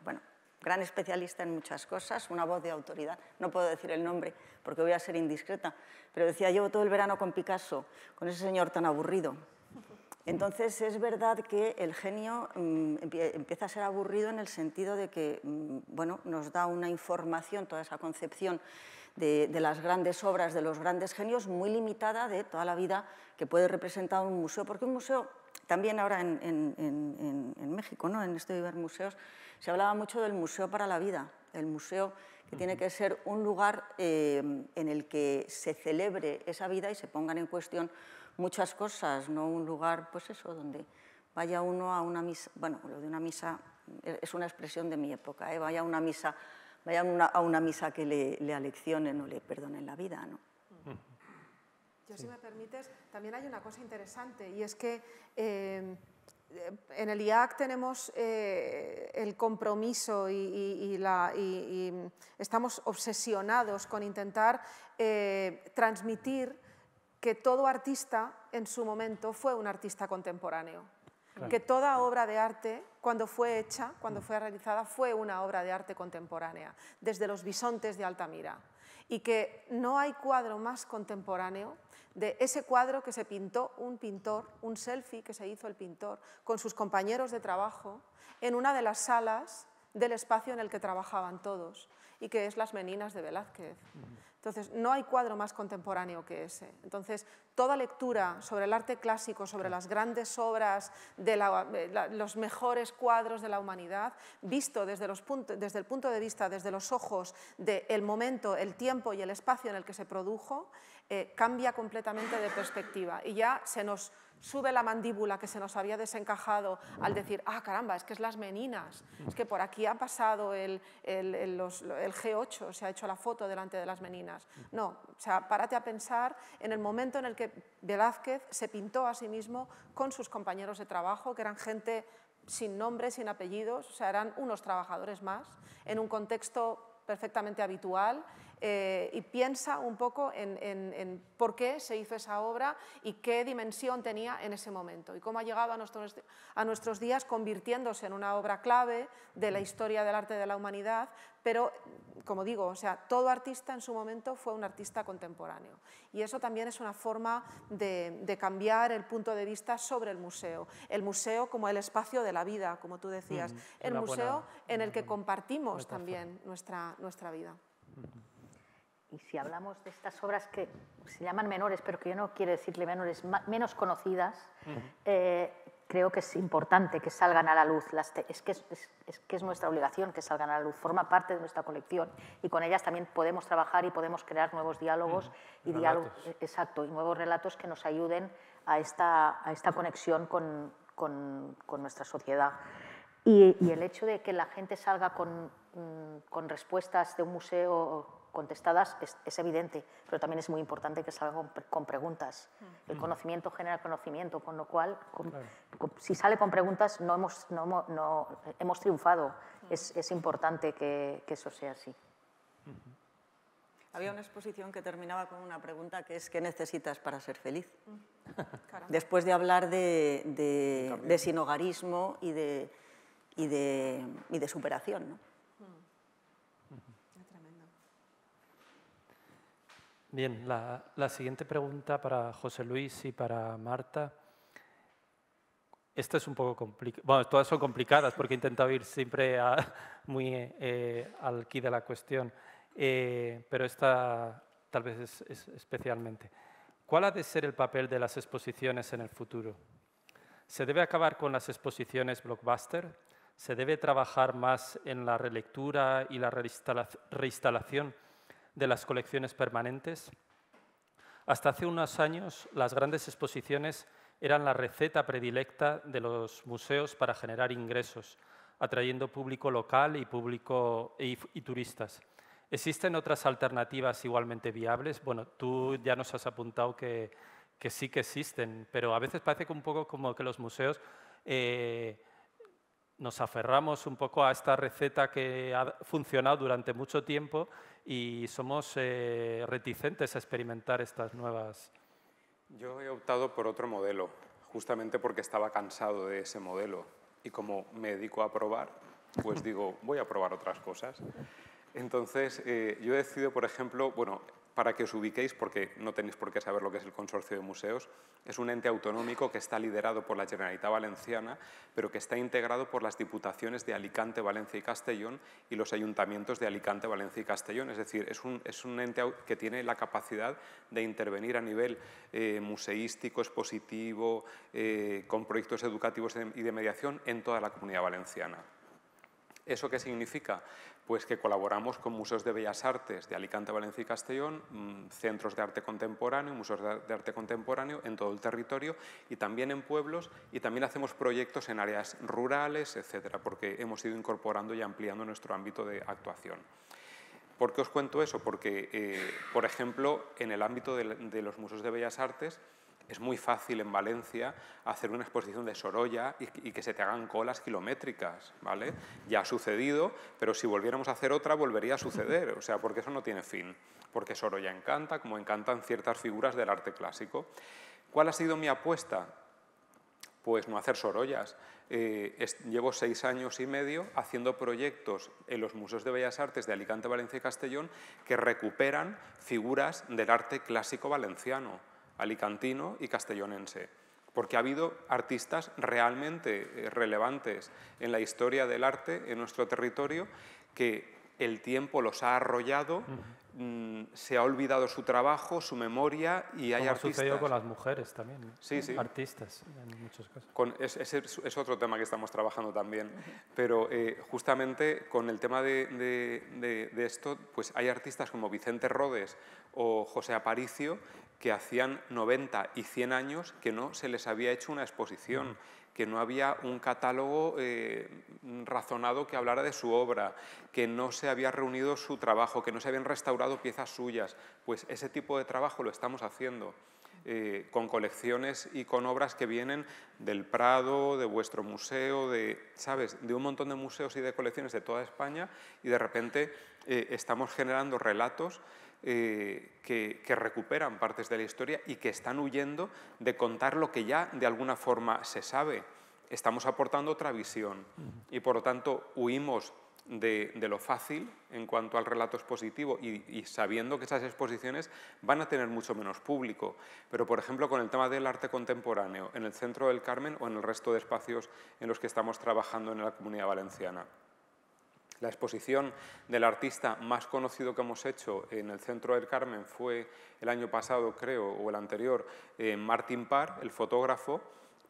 gran especialista en muchas cosas, una voz de autoridad, no puedo decir el nombre porque voy a ser indiscreta, pero decía, llevo todo el verano con Picasso, con ese señor tan aburrido. Entonces, es verdad que el genio empieza a ser aburrido en el sentido de que nos da una información, toda esa concepción de las grandes obras, de los grandes genios, muy limitada de toda la vida que puede representar un museo, porque un museo, también ahora en México, ¿no? En este Ibermuseos, se hablaba mucho del museo para la vida, el museo que tiene que ser un lugar en el que se celebre esa vida y se pongan en cuestión muchas cosas, no un lugar, pues eso, donde vaya uno a una misa, bueno, lo de una misa es una expresión de mi época, ¿eh? Vaya a una misa que le aleccionen o le perdonen la vida, ¿no? Yo, si me permites, también hay una cosa interesante, y es que en el IAC tenemos el compromiso y estamos obsesionados con intentar transmitir que todo artista en su momento fue un artista contemporáneo, que toda obra de arte, cuando fue hecha, cuando fue realizada, fue una obra de arte contemporánea, desde los bisontes de Altamira, y que no hay cuadro más contemporáneo de ese cuadro que se pintó un pintor, un selfie que se hizo el pintor con sus compañeros de trabajo en una de las salas del espacio en el que trabajaban todos, y que es Las Meninas de Velázquez. Entonces, no hay cuadro más contemporáneo que ese. Entonces, toda lectura sobre el arte clásico, sobre las grandes obras, los mejores cuadros de la humanidad, visto desde el punto de vista, desde los ojos del momento, el tiempo y el espacio en el que se produjo, cambia completamente de perspectiva. Y ya se nos sube la mandíbula que se nos había desencajado al decir, ah, caramba, es que es Las Meninas, es que por aquí ha pasado el G8, se ha hecho la foto delante de Las Meninas. No, o sea, párate a pensar en el momento en el que Velázquez se pintó a sí mismo con sus compañeros de trabajo, que eran gente sin nombre, sin apellidos, o sea, eran unos trabajadores más, en un contexto perfectamente habitual, y piensa un poco en por qué se hizo esa obra y qué dimensión tenía en ese momento y cómo ha llegado a nuestros días, convirtiéndose en una obra clave de la historia del arte de la humanidad. Pero, como digo, o sea, todo artista en su momento fue un artista contemporáneo, y eso también es una forma de cambiar el punto de vista sobre el museo como el espacio de la vida, como tú decías, el museo en el que compartimos también nuestra vida. Y si hablamos de estas obras que se llaman menores, pero que yo no quiero decirle menores, menos conocidas, creo que es importante que salgan a la luz, es nuestra obligación que salgan a la luz, forma parte de nuestra colección y con ellas también podemos trabajar y podemos crear nuevos diálogos y nuevos relatos que nos ayuden a esta conexión con nuestra sociedad. Y el hecho de que la gente salga con respuestas de un museo contestadas es evidente, pero también es muy importante que salga con preguntas. El conocimiento genera conocimiento, con lo cual, si sale con preguntas, no hemos triunfado. Es importante que eso sea así. Había una exposición que terminaba con una pregunta que es: ¿qué necesitas para ser feliz? Después de hablar de sinhogarismo y de superación, ¿no? Bien, la siguiente pregunta para José Luis y para Marta. Esta es un poco complicada. Bueno, todas son complicadas porque he intentado ir siempre al quid de la cuestión, pero esta tal vez es especialmente. ¿Cuál ha de ser el papel de las exposiciones en el futuro? ¿Se debe acabar con las exposiciones blockbuster? ¿Se debe trabajar más en la relectura y la reinstalación de las colecciones permanentes? Hasta hace unos años, las grandes exposiciones eran la receta predilecta de los museos para generar ingresos, atrayendo público local y turistas. ¿Existen otras alternativas igualmente viables? Bueno, tú ya nos has apuntado que sí que existen, pero a veces parece que un poco como que los museos nos aferramos un poco a esta receta que ha funcionado durante mucho tiempo y somos reticentes a experimentar estas nuevas. Yo he optado por otro modelo, justamente porque estaba cansado de ese modelo. Y como me dedico a probar, pues digo, voy a probar otras cosas. Entonces, yo he decidido, por ejemplo, bueno, para que os ubiquéis, porque no tenéis por qué saber lo que es el Consorcio de Museos, es un ente autonómico que está liderado por la Generalitat Valenciana, pero que está integrado por las diputaciones de Alicante, Valencia y Castellón y los ayuntamientos de Alicante, Valencia y Castellón. Es decir, es un ente que tiene la capacidad de intervenir a nivel museístico, expositivo, con proyectos educativos y de mediación en toda la Comunidad Valenciana. ¿Eso qué significa? Pues que colaboramos con museos de bellas artes de Alicante, Valencia y Castellón, centros de arte contemporáneo, museos de arte contemporáneo en todo el territorio y también en pueblos, y también hacemos proyectos en áreas rurales, etcétera, porque hemos ido incorporando y ampliando nuestro ámbito de actuación. ¿Por qué os cuento eso? Porque, por ejemplo, en el ámbito de los museos de bellas artes, es muy fácil en Valencia hacer una exposición de Sorolla y que se te hagan colas kilométricas, ¿vale? Ya ha sucedido, pero si volviéramos a hacer otra volvería a suceder, o sea, porque eso no tiene fin, porque Sorolla encanta, como encantan ciertas figuras del arte clásico. ¿Cuál ha sido mi apuesta? Pues no hacer Sorollas. Llevo 6 años y medio haciendo proyectos en los museos de bellas artes de Alicante, Valencia y Castellón que recuperan figuras del arte clásico valenciano, alicantino y castellonense, porque ha habido artistas realmente relevantes en la historia del arte en nuestro territorio que el tiempo los ha arrollado, se ha olvidado su trabajo, su memoria, y hay artistas. Como ha sucedido con las mujeres también, ¿no? Sí, sí. Artistas, en muchos casos. Ese es otro tema que estamos trabajando también, pero justamente con el tema de esto, pues hay artistas como Vicente Rodes o José Aparicio que hacían 90 y 100 años que no se les había hecho una exposición, que no había un catálogo razonado que hablara de su obra, que no se había reunido su trabajo, que no se habían restaurado piezas suyas. Pues ese tipo de trabajo lo estamos haciendo con colecciones y con obras que vienen del Prado, de vuestro museo, de un montón de museos y de colecciones de toda España, y de repente estamos generando relatos que recuperan partes de la historia y que están huyendo de contar lo que ya de alguna forma se sabe. Estamos aportando otra visión y, por lo tanto, huimos de lo fácil en cuanto al relato expositivo y sabiendo que esas exposiciones van a tener mucho menos público. Pero, por ejemplo, con el tema del arte contemporáneo, en el Centro del Carmen o en el resto de espacios en los que estamos trabajando en la Comunidad Valenciana. La exposición del artista más conocido que hemos hecho en el Centro del Carmen fue el año pasado, creo, o el anterior, Martín Parr, el fotógrafo,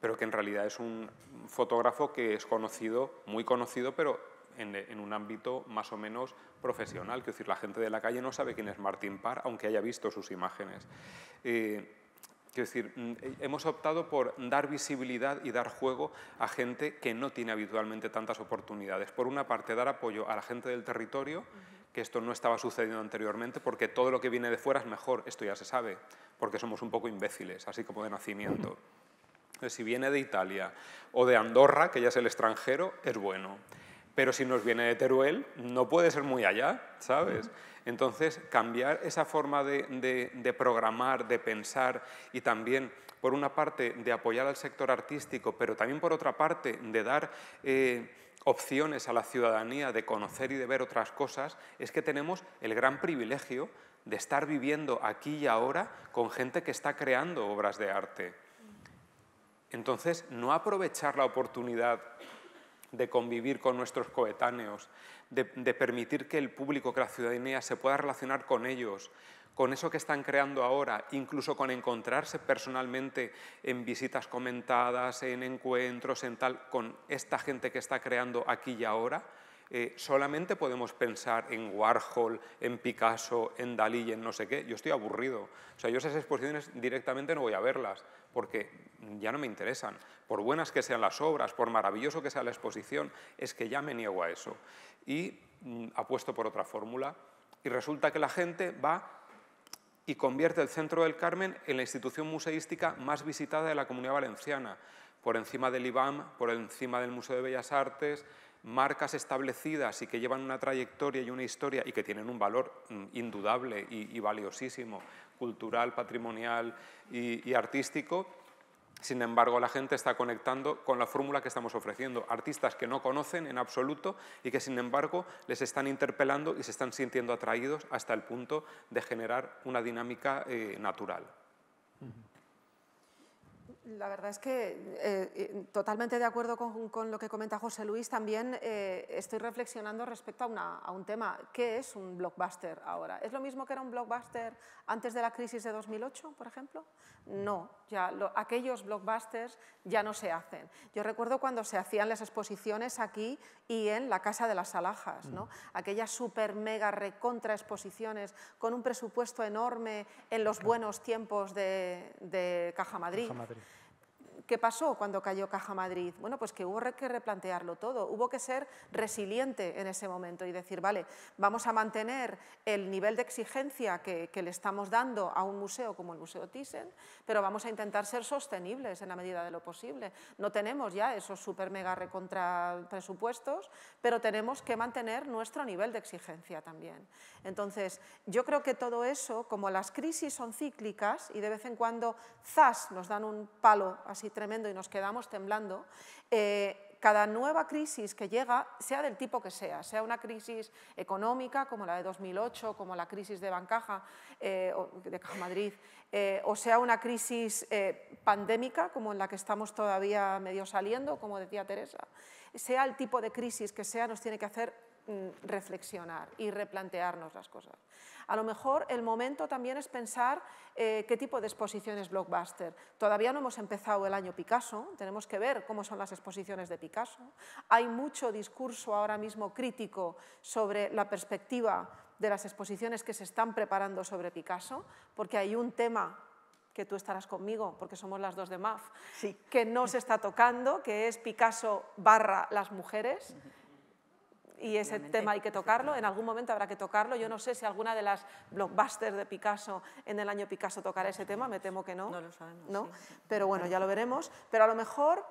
pero que en realidad es un fotógrafo que es conocido, muy conocido, pero en un ámbito más o menos profesional. Quiero decir, la gente de la calle no sabe quién es Martín Parr, aunque haya visto sus imágenes. Quiero decir, hemos optado por dar visibilidad y dar juego a gente que no tiene habitualmente tantas oportunidades. Por una parte, dar apoyo a la gente del territorio, que esto no estaba sucediendo anteriormente, porque todo lo que viene de fuera es mejor, esto ya se sabe, porque somos un poco imbéciles, así como de nacimiento. Si viene de Italia o de Andorra, que ya es el extranjero, es bueno. Pero si nos viene de Teruel, no puede ser muy allá, ¿sabes? Entonces, cambiar esa forma de programar, de pensar y también, por una parte, de apoyar al sector artístico, pero también, por otra parte, de dar opciones a la ciudadanía de conocer y de ver otras cosas, es que tenemos el gran privilegio de estar viviendo aquí y ahora con gente que está creando obras de arte. Entonces, no aprovechar la oportunidad de convivir con nuestros coetáneos, de permitir que el público, que la ciudadanía se pueda relacionar con ellos, con eso que están creando ahora, incluso con encontrarse personalmente en visitas comentadas, en encuentros, en tal, con esta gente que está creando aquí y ahora, solamente podemos pensar en Warhol, en Picasso, en Dalí y en no sé qué. Yo estoy aburrido. O sea, yo esas exposiciones directamente no voy a verlas, porque ya no me interesan. Por buenas que sean las obras, por maravilloso que sea la exposición, es que ya me niego a eso. Y apuesto por otra fórmula. Y resulta que la gente va y convierte el Centro del Carmen en la institución museística más visitada de la Comunidad Valenciana, por encima del IBAM, por encima del Museo de Bellas Artes. Marcas establecidas y que llevan una trayectoria y una historia y que tienen un valor indudable y valiosísimo, cultural, patrimonial y artístico. Sin embargo, la gente está conectando con la fórmula que estamos ofreciendo. Artistas que no conocen en absoluto y que, sin embargo, les están interpelando y se están sintiendo atraídos hasta el punto de generar una dinámica natural. La verdad es que totalmente de acuerdo con lo que comenta José Luis. También estoy reflexionando respecto a un tema. ¿Qué es un blockbuster ahora? ¿Es lo mismo que era un blockbuster antes de la crisis de 2008, por ejemplo? No, ya aquellos blockbusters ya no se hacen. Yo recuerdo cuando se hacían las exposiciones aquí y en la Casa de las Alhajas, ¿no? Aquellas super mega recontra exposiciones con un presupuesto enorme en los buenos tiempos de Caja Madrid. ¿Qué pasó cuando cayó Caja Madrid? Bueno, pues que hubo que replantearlo todo, hubo que ser resiliente en ese momento y decir, vale, vamos a mantener el nivel de exigencia que le estamos dando a un museo como el Museo Thyssen, pero vamos a intentar ser sostenibles en la medida de lo posible. No tenemos ya esos super mega recontra presupuestos, pero tenemos que mantener nuestro nivel de exigencia también. Entonces, yo creo que todo eso, como las crisis son cíclicas y de vez en cuando, ¡zas!, nos dan un palo así tremendo y nos quedamos temblando, cada nueva crisis que llega, sea del tipo que sea una crisis económica como la de 2008, como la crisis de Bancaja, de Caja Madrid, o sea una crisis pandémica como en la que estamos todavía medio saliendo, como decía Teresa, sea el tipo de crisis que sea, nos tiene que hacer reflexionar y replantearnos las cosas. A lo mejor el momento también es pensar qué tipo de exposiciones blockbuster. Todavía no hemos empezado el año Picasso, tenemos que ver cómo son las exposiciones de Picasso. Hay mucho discurso ahora mismo crítico sobre la perspectiva de las exposiciones que se están preparando sobre Picasso, porque hay un tema que tú estarás conmigo, porque somos las dos de MAF, sí, que no se está tocando, que es Picasso / las mujeres. Y ese tema hay que tocarlo, en algún momento habrá que tocarlo. Yo no sé si alguna de las blockbusters de Picasso en el año Picasso tocará ese tema, me temo que no. No lo sabemos. ¿No? Sí. Pero bueno, ya lo veremos. Pero a lo mejor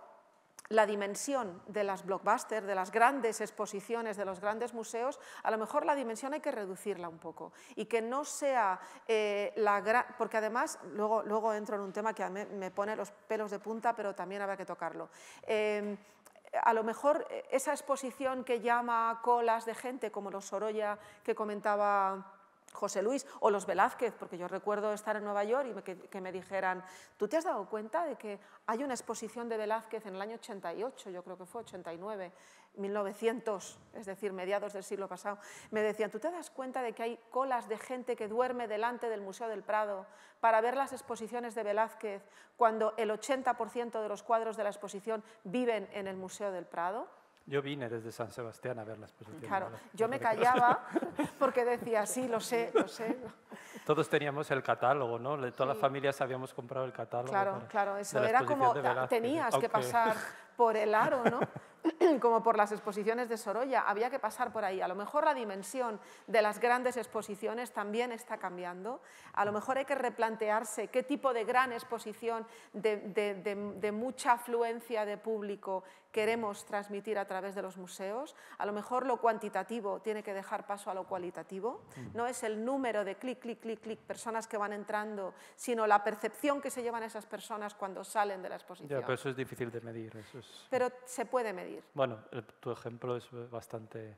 la dimensión de las blockbusters, de las grandes exposiciones, de los grandes museos, a lo mejor la dimensión hay que reducirla un poco y que no sea la gran... Porque además, luego entro en un tema que a mí me pone los pelos de punta, pero también habrá que tocarlo. A lo mejor esa exposición que llama colas de gente, como los Sorolla que comentaba José Luis, o los Velázquez, porque yo recuerdo estar en Nueva York y que me dijeran, ¿tú te has dado cuenta de que hay una exposición de Velázquez en el año 88, yo creo que fue 89, 1900, es decir, mediados del siglo pasado? Me decían, ¿tú te das cuenta de que hay colas de gente que duerme delante del Museo del Prado para ver las exposiciones de Velázquez cuando el 80% de los cuadros de la exposición viven en el Museo del Prado? Yo vine desde San Sebastián a ver las exposiciones. Claro, yo me callaba porque decía, sí, lo sé, lo sé. Todos teníamos el catálogo, ¿no? Todas las familias habíamos comprado el catálogo. Claro, claro, eso era como tenías que pasar por el aro, ¿no? Como por las exposiciones de Sorolla, había que pasar por ahí. A lo mejor la dimensión de las grandes exposiciones también está cambiando. A lo mejor hay que replantearse qué tipo de gran exposición de mucha afluencia de público queremos transmitir a través de los museos. A lo mejor lo cuantitativo tiene que dejar paso a lo cualitativo. No es el número de clic, clic, clic, clic, personas que van entrando, sino la percepción que se llevan esas personas cuando salen de la exposición. Ya, pero eso es difícil de medir. Eso es... Pero se puede medir. Bueno, tu ejemplo es bastante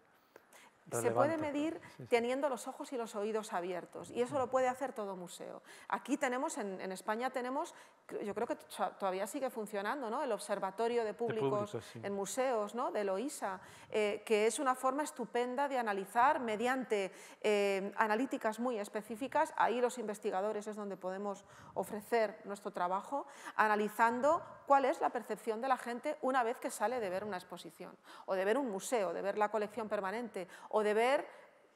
relevante. Se puede medir teniendo los ojos y los oídos abiertos, y eso lo puede hacer todo museo. Aquí tenemos, en España tenemos, yo creo que todavía sigue funcionando, ¿no? El Observatorio de Públicos en Museos, ¿no? De Loisa, que es una forma estupenda de analizar mediante analíticas muy específicas. Ahí los investigadores es donde podemos ofrecer nuestro trabajo, analizando cuál es la percepción de la gente una vez que sale de ver una exposición, o de ver un museo, de ver la colección permanente, o de ver,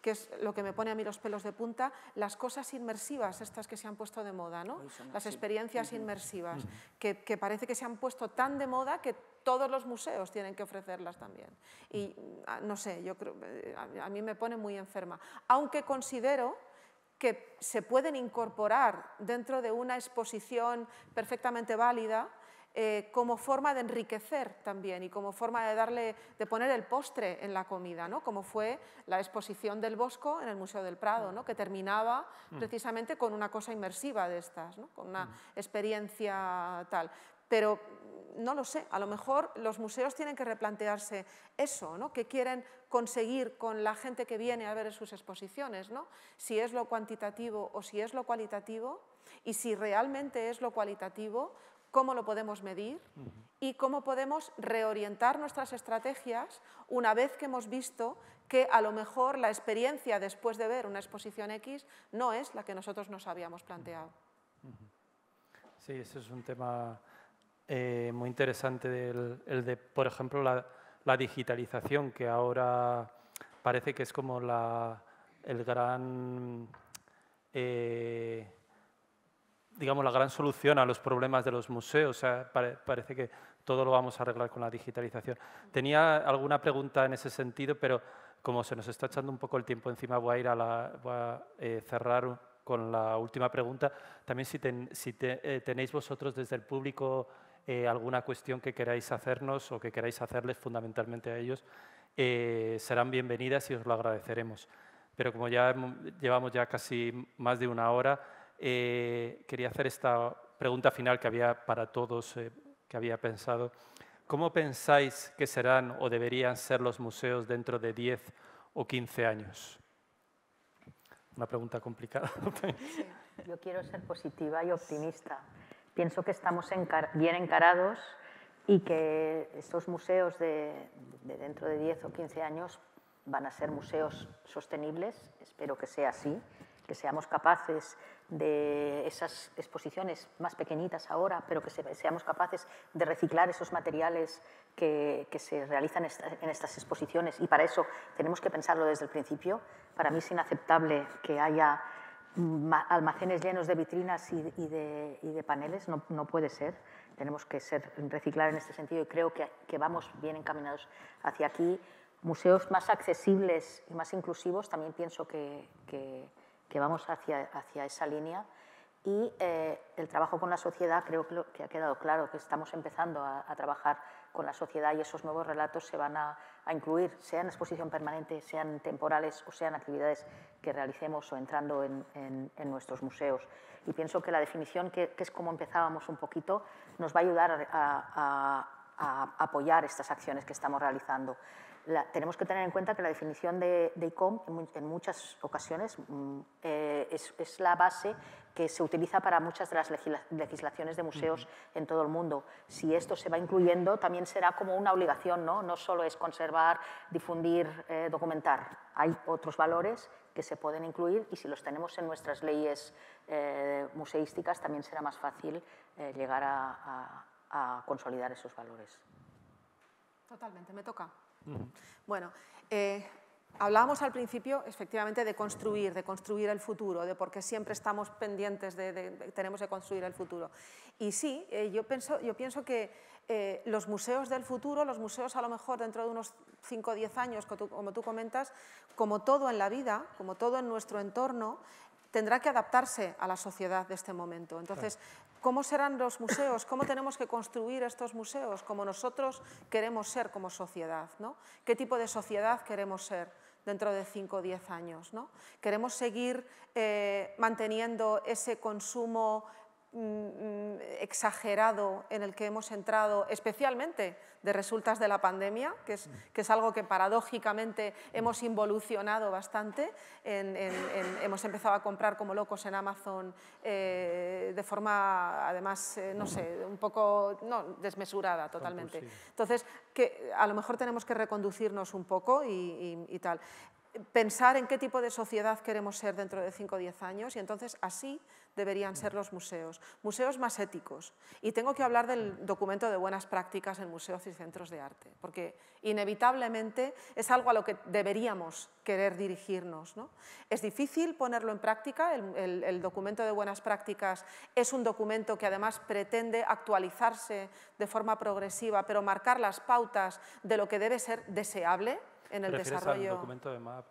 que es lo que me pone a mí los pelos de punta, las cosas inmersivas, estas que se han puesto de moda, ¿no? Las experiencias inmersivas, que parece que se han puesto tan de moda que todos los museos tienen que ofrecerlas también. Y no sé, yo creo, a mí me pone muy enferma. Aunque considero que se pueden incorporar dentro de una exposición perfectamente válida, como forma de enriquecer también y como forma de darle, de poner el postre en la comida, ¿no? Como fue la exposición del Bosco en el Museo del Prado, ¿no? Que terminaba precisamente con una cosa inmersiva de estas, ¿no? Con una experiencia tal. Pero no lo sé, a lo mejor los museos tienen que replantearse eso, ¿no? ¿Qué quieren conseguir con la gente que viene a ver sus exposiciones, ¿no? Si es lo cuantitativo o si es lo cualitativo, y si realmente es lo cualitativo, cómo lo podemos medir y cómo podemos reorientar nuestras estrategias una vez que hemos visto que a lo mejor la experiencia después de ver una exposición X no es la que nosotros nos habíamos planteado. Sí, ese es un tema muy interesante, el de, por ejemplo, la digitalización, que ahora parece que es como el gran... digamos, la gran solución a los problemas de los museos. O sea, parece que todo lo vamos a arreglar con la digitalización. Tenía alguna pregunta en ese sentido, pero como se nos está echando un poco el tiempo encima, voy a cerrar con la última pregunta. También si tenéis vosotros desde el público alguna cuestión que queráis hacernos o que queráis hacerles fundamentalmente a ellos, serán bienvenidas y os lo agradeceremos. Pero como ya llevamos ya casi más de una hora, quería hacer esta pregunta final que había para todos, que había pensado. ¿Cómo pensáis que serán o deberían ser los museos dentro de 10 o 15 años? Una pregunta complicada. Sí, yo quiero ser positiva y optimista. Pienso que estamos bien encarados y que estos museos de dentro de 10 o 15 años van a ser museos sostenibles. Espero que sea así, que seamos capaces de esas exposiciones más pequeñitas ahora, pero que seamos capaces de reciclar esos materiales que se realizan en estas exposiciones, y para eso tenemos que pensarlo desde el principio. Para mí es inaceptable que haya almacenes llenos de vitrinas y de paneles, no puede ser. Tenemos que reciclar en este sentido, y creo que vamos bien encaminados hacia aquí. Museos más accesibles y más inclusivos, también pienso que vamos hacia esa línea, Y el trabajo con la sociedad, creo que ha quedado claro que estamos empezando a trabajar con la sociedad y esos nuevos relatos se van a incluir, sea en exposición permanente, sean temporales o sean actividades que realicemos o entrando en nuestros museos. Y pienso que la definición, que es como empezábamos un poquito, nos va a ayudar a apoyar estas acciones que estamos realizando. Tenemos que tener en cuenta que la definición de ICOM en muchas ocasiones es la base que se utiliza para muchas de las legislaciones de museos en todo el mundo. Si esto se va incluyendo, también será como una obligación, ¿no? No solo es conservar, difundir, documentar. Hay otros valores que se pueden incluir y si los tenemos en nuestras leyes museísticas, también será más fácil llegar a consolidar esos valores. Totalmente, me toca. Bueno, hablábamos al principio, efectivamente, de construir el futuro, de por qué siempre estamos pendientes de tenemos que construir el futuro. Y sí, yo pienso que los museos del futuro, los museos a lo mejor dentro de unos 5 o 10 años, como tú comentas, como todo en la vida, como todo en nuestro entorno, tendrá que adaptarse a la sociedad de este momento. Entonces, ¿cómo serán los museos? ¿Cómo tenemos que construir estos museos? ¿Cómo nosotros queremos ser como sociedad, ¿no? ¿Qué tipo de sociedad queremos ser dentro de 5 o 10 años, ¿no? ¿Queremos seguir manteniendo ese consumo exagerado en el que hemos entrado, especialmente de resultas de la pandemia, que es algo que paradójicamente hemos involucionado bastante, hemos empezado a comprar como locos en Amazon de forma, además, no sé, un poco desmesurada totalmente? Entonces, que a lo mejor tenemos que reconducirnos un poco y tal. Pensar en qué tipo de sociedad queremos ser dentro de 5 o 10 años y entonces así deberían ser los museos. Museos más éticos. Y tengo que hablar del documento de buenas prácticas en museos y centros de arte, porque inevitablemente es algo a lo que deberíamos querer dirigirnos, ¿no? Es difícil ponerlo en práctica. El documento de buenas prácticas es un documento que además pretende actualizarse de forma progresiva, pero marcar las pautas de lo que debe ser deseable en el desarrollo al documento de MAP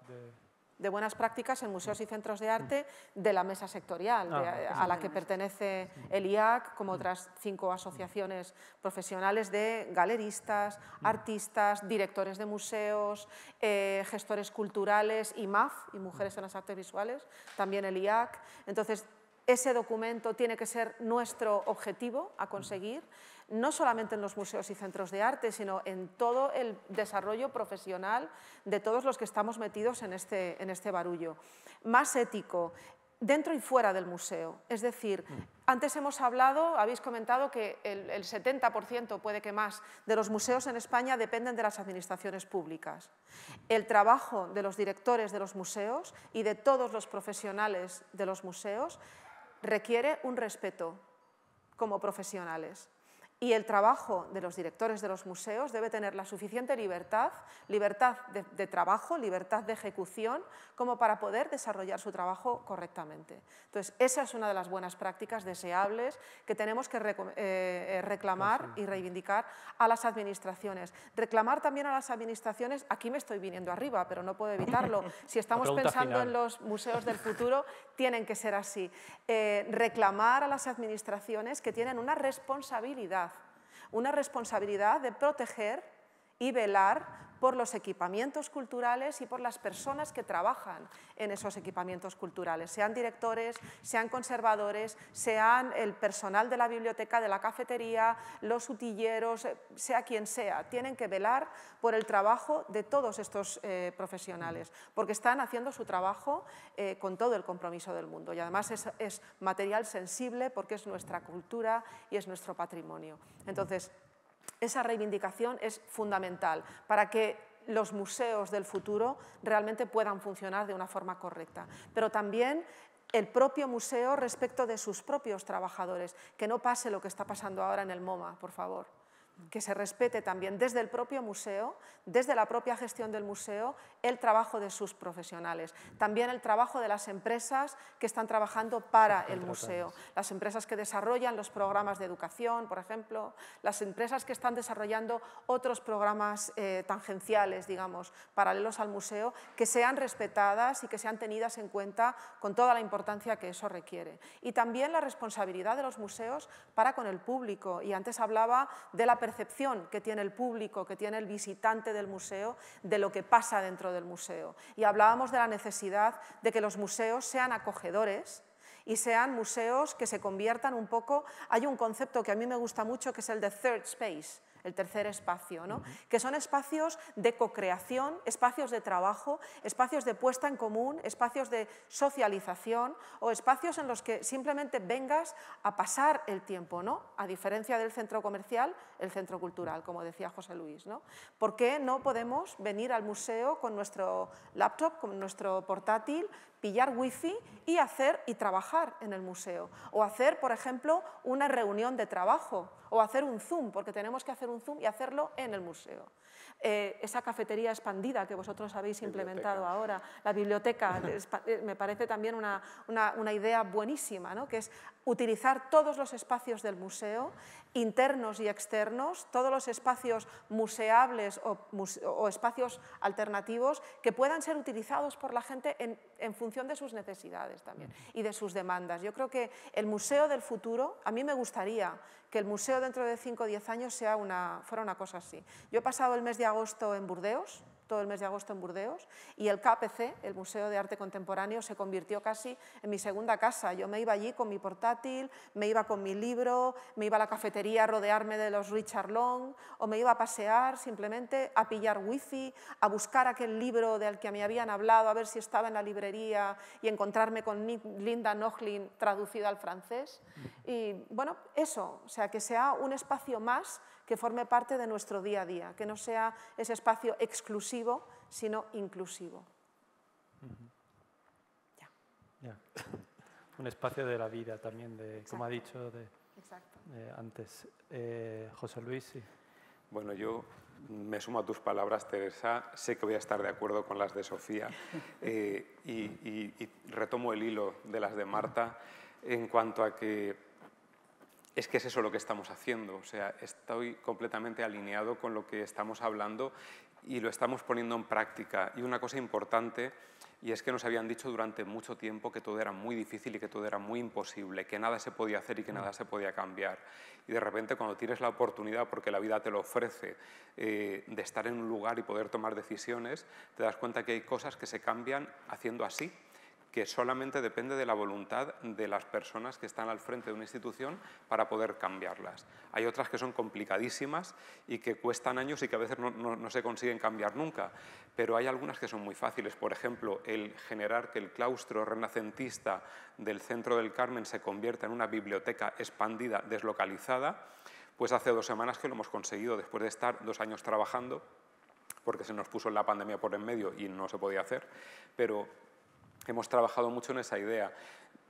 de buenas prácticas en museos y centros de arte de la mesa sectorial, a la que pertenece el IAC, como otras 5 asociaciones profesionales de galeristas, artistas, directores de museos, gestores culturales, IMAF y Mujeres en las Artes Visuales, también el IAC. Entonces, ese documento tiene que ser nuestro objetivo a conseguir, no solamente en los museos y centros de arte, sino en todo el desarrollo profesional de todos los que estamos metidos en este barullo. Más ético, dentro y fuera del museo. Es decir, antes hemos hablado, habéis comentado que el 70%, puede que más, de los museos en España dependen de las administraciones públicas. El trabajo de los directores de los museos y de todos los profesionales de los museos requiere un respeto como profesionales y el trabajo de los directores de los museos debe tener la suficiente libertad de trabajo, libertad de ejecución, como para poder desarrollar su trabajo correctamente. Entonces, esa es una de las buenas prácticas deseables que tenemos que reclamar y reivindicar a las administraciones. Reclamar también a las administraciones, aquí me estoy viniendo arriba, pero no puedo evitarlo. Si estamos pensando en los museos del futuro, tienen que ser así. Reclamar a las administraciones que tienen una responsabilidad de proteger y velar por los equipamientos culturales y por las personas que trabajan en esos equipamientos culturales, sean directores, sean conservadores, sean el personal de la biblioteca, de la cafetería, los utilleros, sea quien sea. Tienen que velar por el trabajo de todos estos profesionales, porque están haciendo su trabajo con todo el compromiso del mundo y además es material sensible porque es nuestra cultura y es nuestro patrimonio. Entonces, esa reivindicación es fundamental para que los museos del futuro realmente puedan funcionar de una forma correcta. Pero también el propio museo respecto de sus propios trabajadores, que no pase lo que está pasando ahora en el MoMA, por favor. que se respete también desde el propio museo, desde la propia gestión del museo, el trabajo de sus profesionales. También el trabajo de las empresas que están trabajando para el museo. Las empresas que desarrollan los programas de educación, por ejemplo. Las empresas que están desarrollando otros programas tangenciales, digamos, paralelos al museo, que sean respetadas y que sean tenidas en cuenta con toda la importancia que eso requiere. Y también la responsabilidad de los museos para con el público. Y antes hablaba de la percepción que tiene el público, que tiene el visitante del museo, de lo que pasa dentro del museo. Y hablábamos de la necesidad de que los museos sean acogedores y sean museos que se conviertan un poco... Hay un concepto que a mí me gusta mucho, que es el de third space, el tercer espacio, ¿no? Que son espacios de co-creación, espacios de trabajo, espacios de puesta en común, espacios de socialización o espacios en los que simplemente vengas a pasar el tiempo, ¿no? A diferencia del centro comercial, el centro cultural, como decía José Luis, ¿no? ¿Por qué no podemos venir al museo con nuestro laptop, con nuestro portátil, pillar wifi y hacer y trabajar en el museo? O hacer, por ejemplo, una reunión de trabajo o hacer un Zoom, porque tenemos que hacer un Zoom y hacerlo en el museo. Esa cafetería expandida que vosotros habéis implementado ahora, la biblioteca, me parece también una idea buenísima, ¿no? Que es utilizar todos los espacios del museo, internos y externos, todos los espacios museables o espacios alternativos que puedan ser utilizados por la gente en función de sus necesidades también y de sus demandas. Yo creo que el museo del futuro, a mí me gustaría que el museo dentro de 5 o 10 años fuera una cosa así. Yo he pasado el mes de agosto en Burdeos, todo el mes de agosto en Burdeos, y el KPC, el Museo de Arte Contemporáneo, se convirtió casi en mi segunda casa. Yo me iba allí con mi portátil, me iba con mi libro, me iba a la cafetería a rodearme de los Richard Long, o me iba a pasear simplemente, a pillar wifi, a buscar aquel libro del que me habían hablado, a ver si estaba en la librería y encontrarme con Linda Nochlin traducida al francés. Y bueno, eso, o sea, que sea un espacio más que forme parte de nuestro día a día, que no sea ese espacio exclusivo, sino inclusivo. Un espacio de la vida también, como ha dicho antes. José Luis, sí. Bueno, yo me sumo a tus palabras, Teresa. Sé que voy a estar de acuerdo con las de Sofía y retomo el hilo de las de Marta en cuanto a que es que es eso lo que estamos haciendo, o sea, estoy completamente alineado con lo que estamos hablando y lo estamos poniendo en práctica. Y una cosa importante, y es que nos habían dicho durante mucho tiempo que todo era muy difícil y que todo era muy imposible, que nada se podía hacer y que nada se podía cambiar. Y de repente cuando tienes la oportunidad, porque la vida te lo ofrece, de estar en un lugar y poder tomar decisiones, te das cuenta que hay cosas que se cambian haciendo así, que solamente depende de la voluntad de las personas que están al frente de una institución para poder cambiarlas. Hay otras que son complicadísimas y que cuestan años y que a veces no se consiguen cambiar nunca, pero hay algunas que son muy fáciles. Por ejemplo, el generar que el claustro renacentista del Centro del Carmen se convierta en una biblioteca expandida, deslocalizada, pues hace 2 semanas que lo hemos conseguido, después de estar 2 años trabajando, porque se nos puso la pandemia por en medio y no se podía hacer, pero hemos trabajado mucho en esa idea,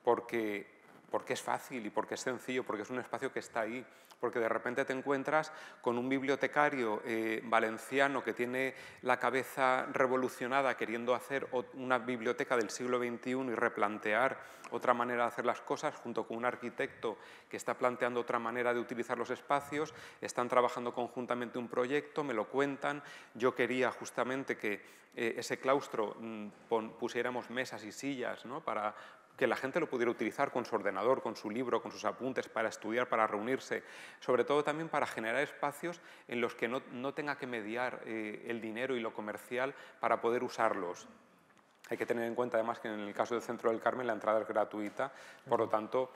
porque es fácil y porque es sencillo, porque es un espacio que está ahí, porque de repente te encuentras con un bibliotecario valenciano que tiene la cabeza revolucionada queriendo hacer una biblioteca del siglo XXI y replantear otra manera de hacer las cosas, junto con un arquitecto que está planteando otra manera de utilizar los espacios, están trabajando conjuntamente un proyecto, me lo cuentan, yo quería justamente que ese claustro pusiéramos mesas y sillas, ¿no? Para que la gente lo pudiera utilizar con su ordenador, con su libro, con sus apuntes, para estudiar, para reunirse, sobre todo también para generar espacios en los que no tenga que mediar el dinero y lo comercial para poder usarlos. Hay que tener en cuenta además que en el caso del Centro del Carmen la entrada es gratuita, por lo tanto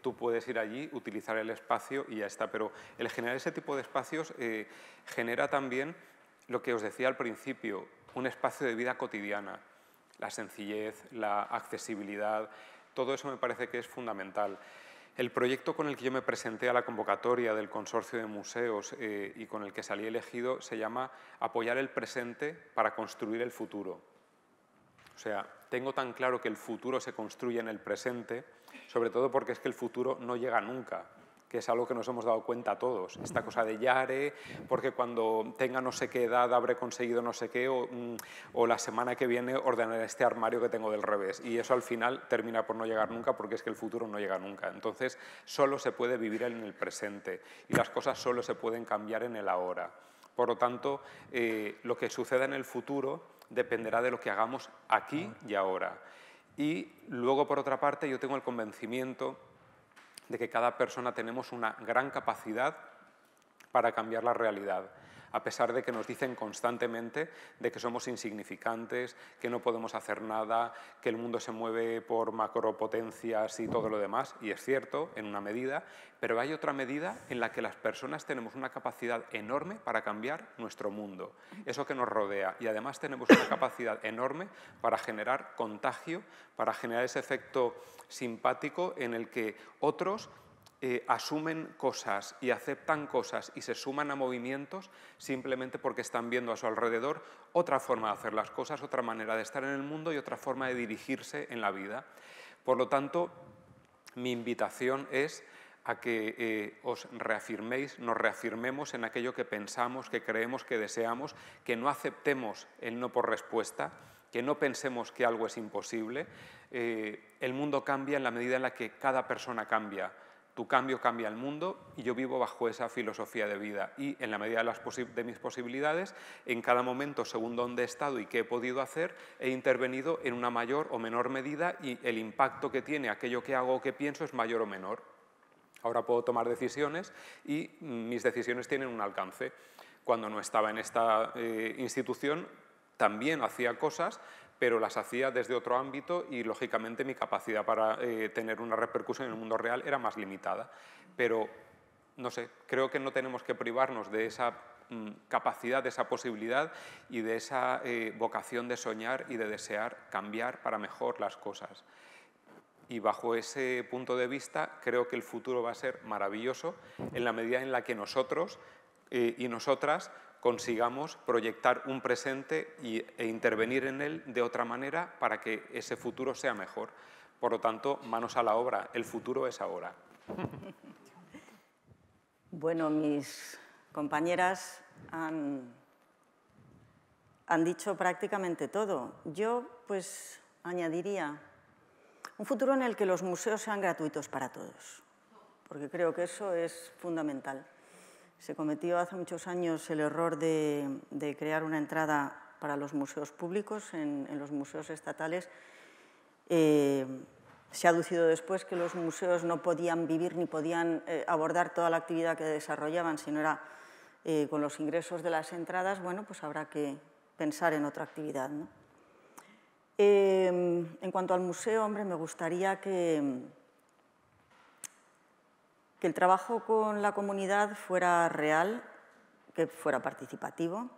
tú puedes ir allí, utilizar el espacio y ya está, pero el generar ese tipo de espacios genera también lo que os decía al principio, un espacio de vida cotidiana. La sencillez, la accesibilidad, todo eso me parece que es fundamental. El proyecto con el que yo me presenté a la convocatoria del Consorcio de Museos y con el que salí elegido se llama Apoyar el presente para construir el futuro. O sea, tengo tan claro que el futuro se construye en el presente, sobre todo porque es que el futuro no llega nunca. que es algo que nos hemos dado cuenta todos, esta cosa de Yare, porque cuando tenga no sé qué edad habré conseguido no sé qué, o la semana que viene ordenaré este armario que tengo del revés, y eso al final termina por no llegar nunca, porque es que el futuro no llega nunca. Entonces solo se puede vivir en el presente y las cosas solo se pueden cambiar en el ahora. Por lo tanto, lo que suceda en el futuro dependerá de lo que hagamos aquí y ahora. Y luego, por otra parte, yo tengo el convencimiento de que cada persona tenemos una gran capacidad para cambiar la realidad, a pesar de que nos dicen constantemente de que somos insignificantes, que no podemos hacer nada, que el mundo se mueve por macropotencias y todo lo demás, y es cierto, en una medida, pero hay otra medida en la que las personas tenemos una capacidad enorme para cambiar nuestro mundo, eso que nos rodea, y además tenemos una capacidad enorme para generar contagio, para generar ese efecto simpático en el que otros asumen cosas y aceptan cosas y se suman a movimientos simplemente porque están viendo a su alrededor otra forma de hacer las cosas, otra manera de estar en el mundo y otra forma de dirigirse en la vida. Por lo tanto, mi invitación es a que os reafirméis, nos reafirmemos en aquello que pensamos, que creemos, que deseamos, que no aceptemos el no por respuesta, que no pensemos que algo es imposible. El mundo cambia en la medida en la que cada persona cambia. Tu cambio cambia el mundo y yo vivo bajo esa filosofía de vida y en la medida de mis posibilidades, en cada momento, según dónde he estado y qué he podido hacer, he intervenido en una mayor o menor medida y el impacto que tiene aquello que hago o que pienso es mayor o menor. Ahora puedo tomar decisiones y mis decisiones tienen un alcance. Cuando no estaba en esta institución también hacía cosas, pero las hacía desde otro ámbito y, lógicamente, mi capacidad para tener una repercusión en el mundo real era más limitada. Pero, no sé, creo que no tenemos que privarnos de esa capacidad, de esa posibilidad y de esa vocación de soñar y de desear cambiar para mejor las cosas. Y bajo ese punto de vista, creo que el futuro va a ser maravilloso en la medida en la que nosotros y nosotras consigamos proyectar un presente e intervenir en él de otra manera para que ese futuro sea mejor. Por lo tanto, manos a la obra, el futuro es ahora. Bueno, mis compañeras han dicho prácticamente todo. Yo, pues, añadiría un futuro en el que los museos sean gratuitos para todos, porque creo que eso es fundamental. Se cometió hace muchos años el error de crear una entrada para los museos públicos en los museos estatales. Se ha aducido después que los museos no podían vivir ni podían abordar toda la actividad que desarrollaban, si no era con los ingresos de las entradas. Bueno, pues habrá que pensar en otra actividad, ¿no? En cuanto al museo, hombre, me gustaría que el trabajo con la comunidad fuera real, que fuera participativo,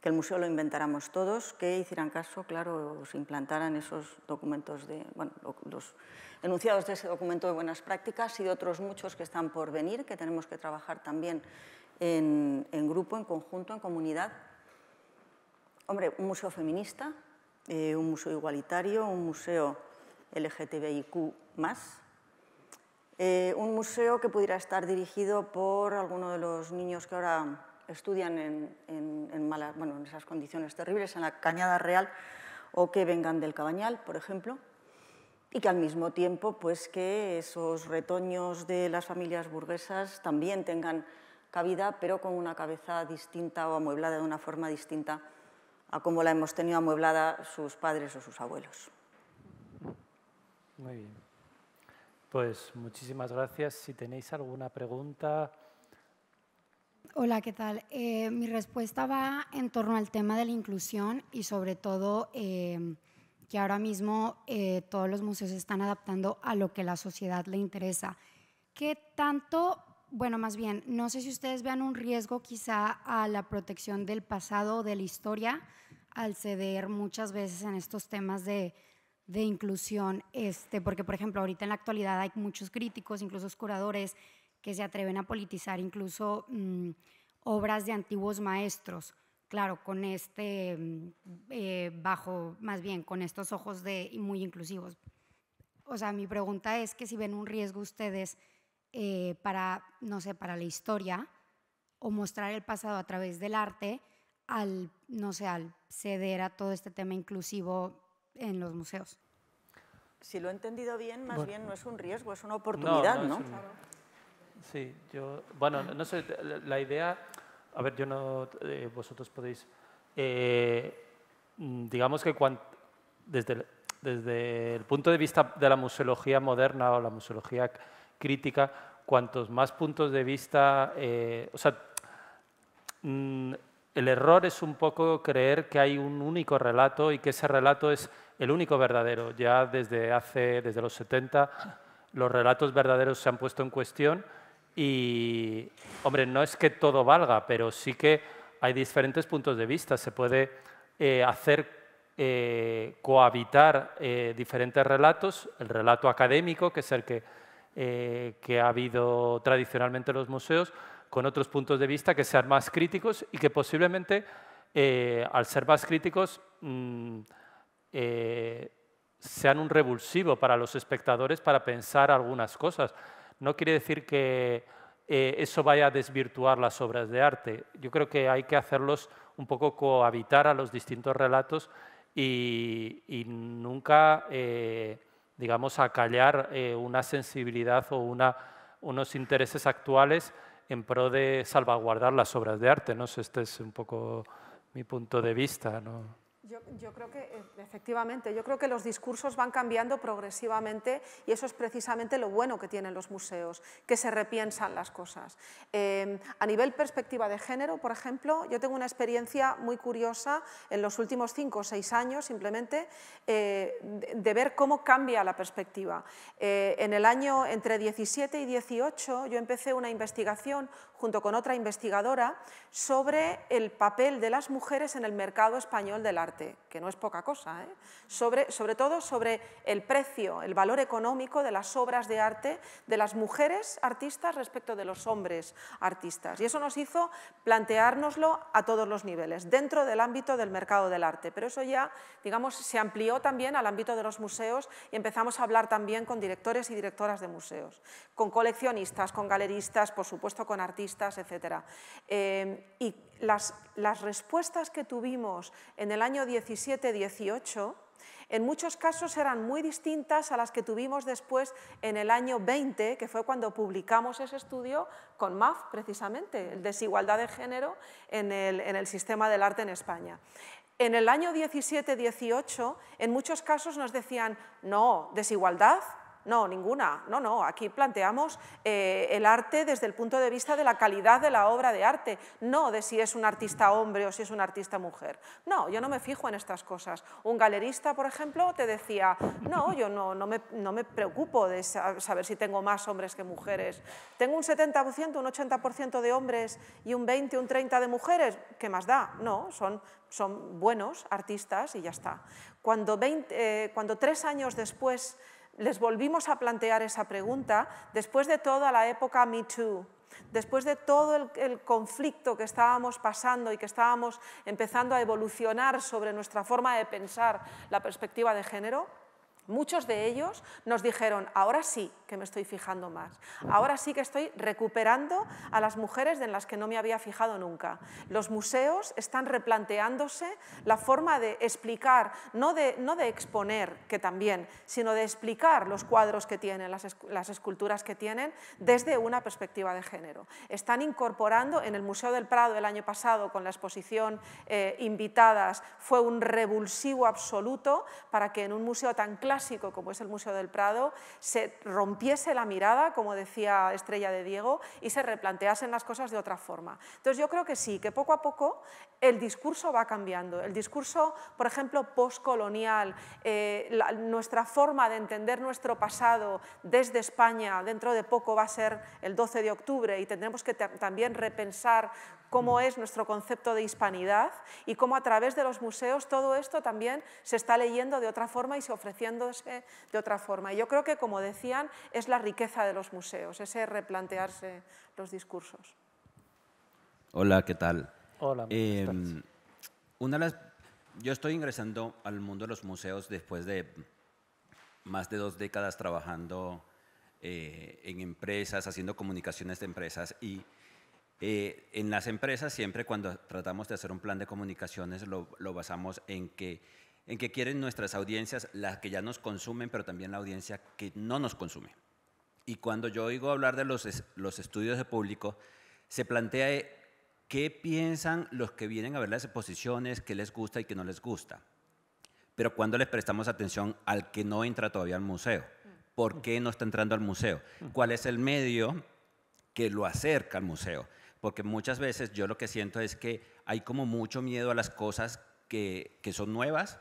que el museo lo inventáramos todos, que hicieran caso, claro, o se implantaran esos documentos, bueno, los enunciados de ese documento de buenas prácticas y de otros muchos que están por venir, que tenemos que trabajar también en grupo, en conjunto, en comunidad. Hombre, un museo feminista, un museo igualitario, un museo LGTBIQ+, un museo que pudiera estar dirigido por alguno de los niños que ahora estudian bueno, en esas condiciones terribles, en la Cañada Real, o que vengan del Cabañal, por ejemplo, y que al mismo tiempo pues, que esos retoños de las familias burguesas también tengan cabida, pero con una cabeza distinta o amueblada de una forma distinta a como la hemos tenido amueblada sus padres o sus abuelos. Muy bien. Pues muchísimas gracias. Si tenéis alguna pregunta. Hola, ¿qué tal? Mi respuesta va en torno al tema de la inclusión y sobre todo que ahora mismo todos los museos se están adaptando a lo que la sociedad le interesa. ¿Qué tanto? Bueno, más bien, no sé si ustedes vean un riesgo quizá a la protección del pasado o de la historia al ceder muchas veces en estos temas de inclusión, porque, por ejemplo, ahorita en la actualidad hay muchos críticos, incluso curadores, que se atreven a politizar incluso obras de antiguos maestros, claro, con con estos ojos muy inclusivos. O sea, mi pregunta es que si ven un riesgo ustedes para la historia o mostrar el pasado a través del arte al, al ceder a todo este tema inclusivo en los museos. Si lo he entendido bien, más bien no es un riesgo, es una oportunidad, ¿no? Sí, yo, no sé, la idea, a ver, yo no, vosotros podéis, digamos que desde el punto de vista de la museología moderna o la museología crítica, cuantos más puntos de vista, el error es un poco creer que hay un único relato y que ese relato es el único verdadero. Ya desde los 70, los relatos verdaderos se han puesto en cuestión y, hombre, no es que todo valga, pero sí que hay diferentes puntos de vista. Se puede cohabitar diferentes relatos, el relato académico, que es el que ha habido tradicionalmente en los museos, con otros puntos de vista que sean más críticos y que posiblemente, al ser más críticos, sean un revulsivo para los espectadores para pensar algunas cosas. No quiere decir que eso vaya a desvirtuar las obras de arte. Yo creo que hay que hacerlos un poco cohabitar a los distintos relatos y nunca, digamos, acallar una sensibilidad o unos intereses actuales en pro de salvaguardar las obras de arte. No sé, este es un poco mi punto de vista, ¿no? Yo creo que, efectivamente, yo creo que los discursos van cambiando progresivamente y eso es precisamente lo bueno que tienen los museos, que se repiensan las cosas. A nivel perspectiva de género, por ejemplo, yo tengo una experiencia muy curiosa en los últimos 5 o 6 años, simplemente, de ver cómo cambia la perspectiva. En el año entre 17 y 18 yo empecé una investigación junto con otra investigadora sobre el papel de las mujeres en el mercado español del arte, que no es poca cosa, ¿eh? sobre todo sobre el precio, el valor económico de las obras de arte de las mujeres artistas respecto de los hombres artistas. Y eso nos hizo planteárnoslo a todos los niveles, dentro del ámbito del mercado del arte. Pero eso ya, digamos, se amplió también al ámbito de los museos y empezamos a hablar también con directores y directoras de museos, con coleccionistas, con galeristas, por supuesto con artistas, etc. Y las respuestas que tuvimos en el año 17-18 en muchos casos eran muy distintas a las que tuvimos después en el año 20, que fue cuando publicamos ese estudio con MAF, precisamente, el desigualdad de género en el sistema del arte en España. En el año 17-18 en muchos casos nos decían, no, desigualdad, no, ninguna, no, no, aquí planteamos el arte desde el punto de vista de la calidad de la obra de arte, no de si es un artista hombre o si es un artista mujer. No, yo no me fijo en estas cosas. Un galerista, por ejemplo, te decía, no, yo no me preocupo de saber si tengo más hombres que mujeres. Tengo un 70%, un 80% de hombres y un 20, un 30% de mujeres, ¿qué más da? No, son buenos artistas y ya está. Cuando 3 años después les volvimos a plantear esa pregunta, después de toda la época Me Too, después de todo el conflicto que estábamos pasando y que estábamos empezando a evolucionar sobre nuestra forma de pensar la perspectiva de género, muchos de ellos nos dijeron, ahora sí que me estoy fijando más, ahora sí que estoy recuperando a las mujeres en las que no me había fijado nunca. Los museos están replanteándose la forma de explicar, no de exponer, que también, sino de explicar los cuadros que tienen, las esculturas que tienen, desde una perspectiva de género. Están incorporando, en el Museo del Prado el año pasado, con la exposición Invitadas, fue un revulsivo absoluto para que en un museo tan claro como es el Museo del Prado, se rompiese la mirada, como decía Estrella de Diego, y se replanteasen las cosas de otra forma. Entonces yo creo que sí, que poco a poco el discurso va cambiando. El discurso, por ejemplo, postcolonial, nuestra forma de entender nuestro pasado desde España, dentro de poco va a ser el 12 de octubre y tendremos que también repensar cómo es nuestro concepto de hispanidad y cómo a través de los museos todo esto también se está leyendo de otra forma y se ofreciéndose de otra forma. Y yo creo que, como decían, es la riqueza de los museos, ese replantearse los discursos. Hola, ¿qué tal? Hola. Yo estoy ingresando al mundo de los museos después de más de 2 décadas trabajando en empresas, haciendo comunicaciones de empresas, y en las empresas siempre cuando tratamos de hacer un plan de comunicaciones lo basamos en que quieren nuestras audiencias, las que ya nos consumen, pero también la audiencia que no nos consume. Y cuando yo oigo hablar de los estudios de público, se plantea qué piensan los que vienen a ver las exposiciones, qué les gusta y qué no les gusta. Pero cuando les prestamos atención al que no entra todavía al museo, ¿por qué no está entrando al museo? ¿Cuál es el medio que lo acerca al museo? Porque muchas veces yo lo que siento es que hay como mucho miedo a las cosas que son nuevas,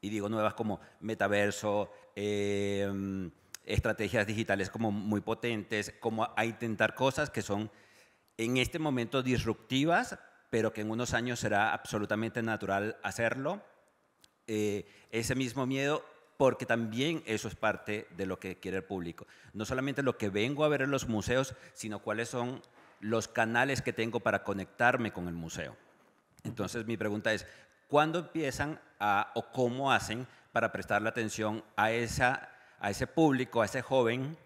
y digo nuevas como metaverso, estrategias digitales como muy potentes, como a intentar cosas que son en este momento disruptivas, pero que en unos años será absolutamente natural hacerlo. Ese mismo miedo, porque también eso es parte de lo que quiere el público. No solamente lo que vengo a ver en los museos, sino cuáles son los canales que tengo para conectarme con el museo. Entonces, mi pregunta es, ¿cuándo empiezan o cómo hacen para prestarle atención a ese público, a ese joven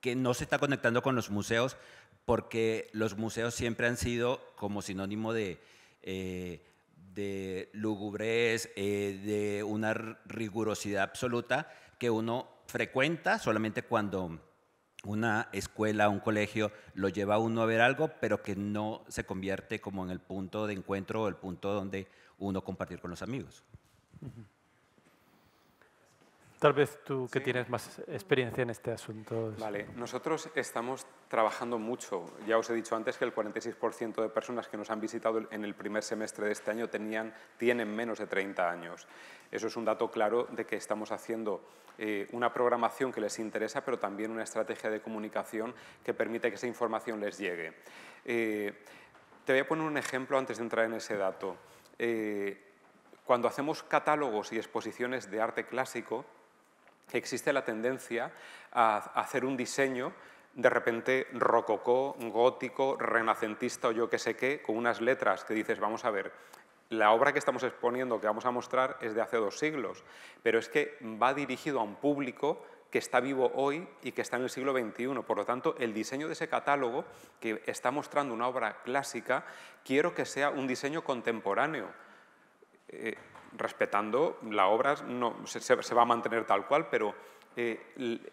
que no se está conectando con los museos? Porque los museos siempre han sido como sinónimo de lugubrez, de una rigurosidad absoluta que uno frecuenta solamente cuando una escuela, un colegio lo lleva a uno a ver algo, pero que no se convierte como en el punto de encuentro o el punto donde uno compartir con los amigos. Tal vez tú que tienes más experiencia en este asunto. Vale, nosotros estamos trabajando mucho. Ya os he dicho antes que el 46% de personas que nos han visitado en el primer semestre de este año tienen menos de 30 años. Eso es un dato claro de que estamos haciendo una programación que les interesa, pero también una estrategia de comunicación que permite que esa información les llegue. Te voy a poner un ejemplo antes de entrar en ese dato. Cuando hacemos catálogos y exposiciones de arte clásico, existe la tendencia a hacer un diseño de repente rococó, gótico, renacentista o yo qué sé qué, con unas letras que dices, vamos a ver, la obra que estamos exponiendo, que vamos a mostrar, es de hace 2 siglos, pero es que va dirigido a un público que está vivo hoy y que está en el siglo XXI. Por lo tanto, el diseño de ese catálogo, que está mostrando una obra clásica, quiero que sea un diseño contemporáneo, respetando la obra, no, se va a mantener tal cual, pero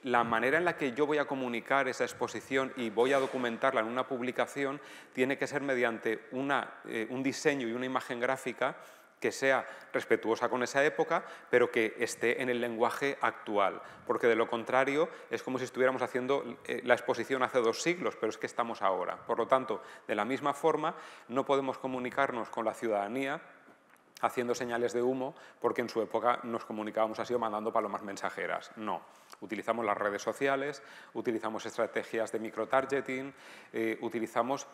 la manera en la que yo voy a comunicar esa exposición y voy a documentarla en una publicación tiene que ser mediante un diseño y una imagen gráfica que sea respetuosa con esa época, pero que esté en el lenguaje actual, porque de lo contrario es como si estuviéramos haciendo la exposición hace 2 siglos, pero es que estamos ahora. Por lo tanto, de la misma forma, no podemos comunicarnos con la ciudadanía haciendo señales de humo, porque en su época nos comunicábamos así o mandando palomas mensajeras. No, utilizamos las redes sociales, utilizamos estrategias de microtargeting, utilizamos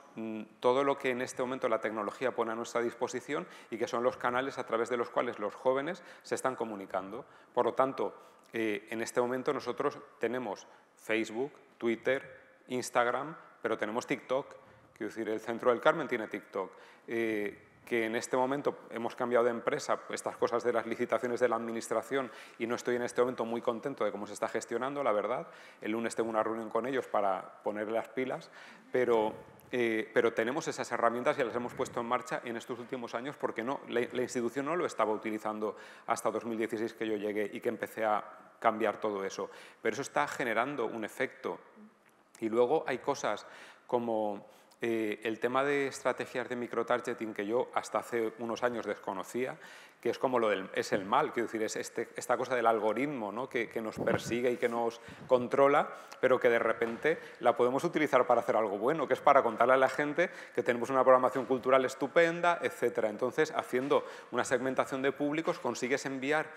todo lo que en este momento la tecnología pone a nuestra disposición y que son los canales a través de los cuales los jóvenes se están comunicando. Por lo tanto, en este momento nosotros tenemos Facebook, Twitter, Instagram, pero tenemos TikTok. Quiero decir, el Centro del Carmen tiene TikTok. Que en este momento hemos cambiado de empresa, estas cosas de las licitaciones de la administración, y no estoy en este momento muy contento de cómo se está gestionando, la verdad. El lunes tengo una reunión con ellos para ponerle las pilas, pero tenemos esas herramientas y las hemos puesto en marcha en estos últimos años porque no, la institución no lo estaba utilizando hasta 2016 que yo llegué y que empecé a cambiar todo eso. Pero eso está generando un efecto. Y luego hay cosas como el tema de estrategias de microtargeting que yo hasta hace unos años desconocía, que es como es el mal, quiero decir, es esta cosa del algoritmo, ¿no? que nos persigue y que nos controla, pero que de repente la podemos utilizar para hacer algo bueno, que es para contarle a la gente que tenemos una programación cultural estupenda, etc. Entonces, haciendo una segmentación de públicos, consigues enviar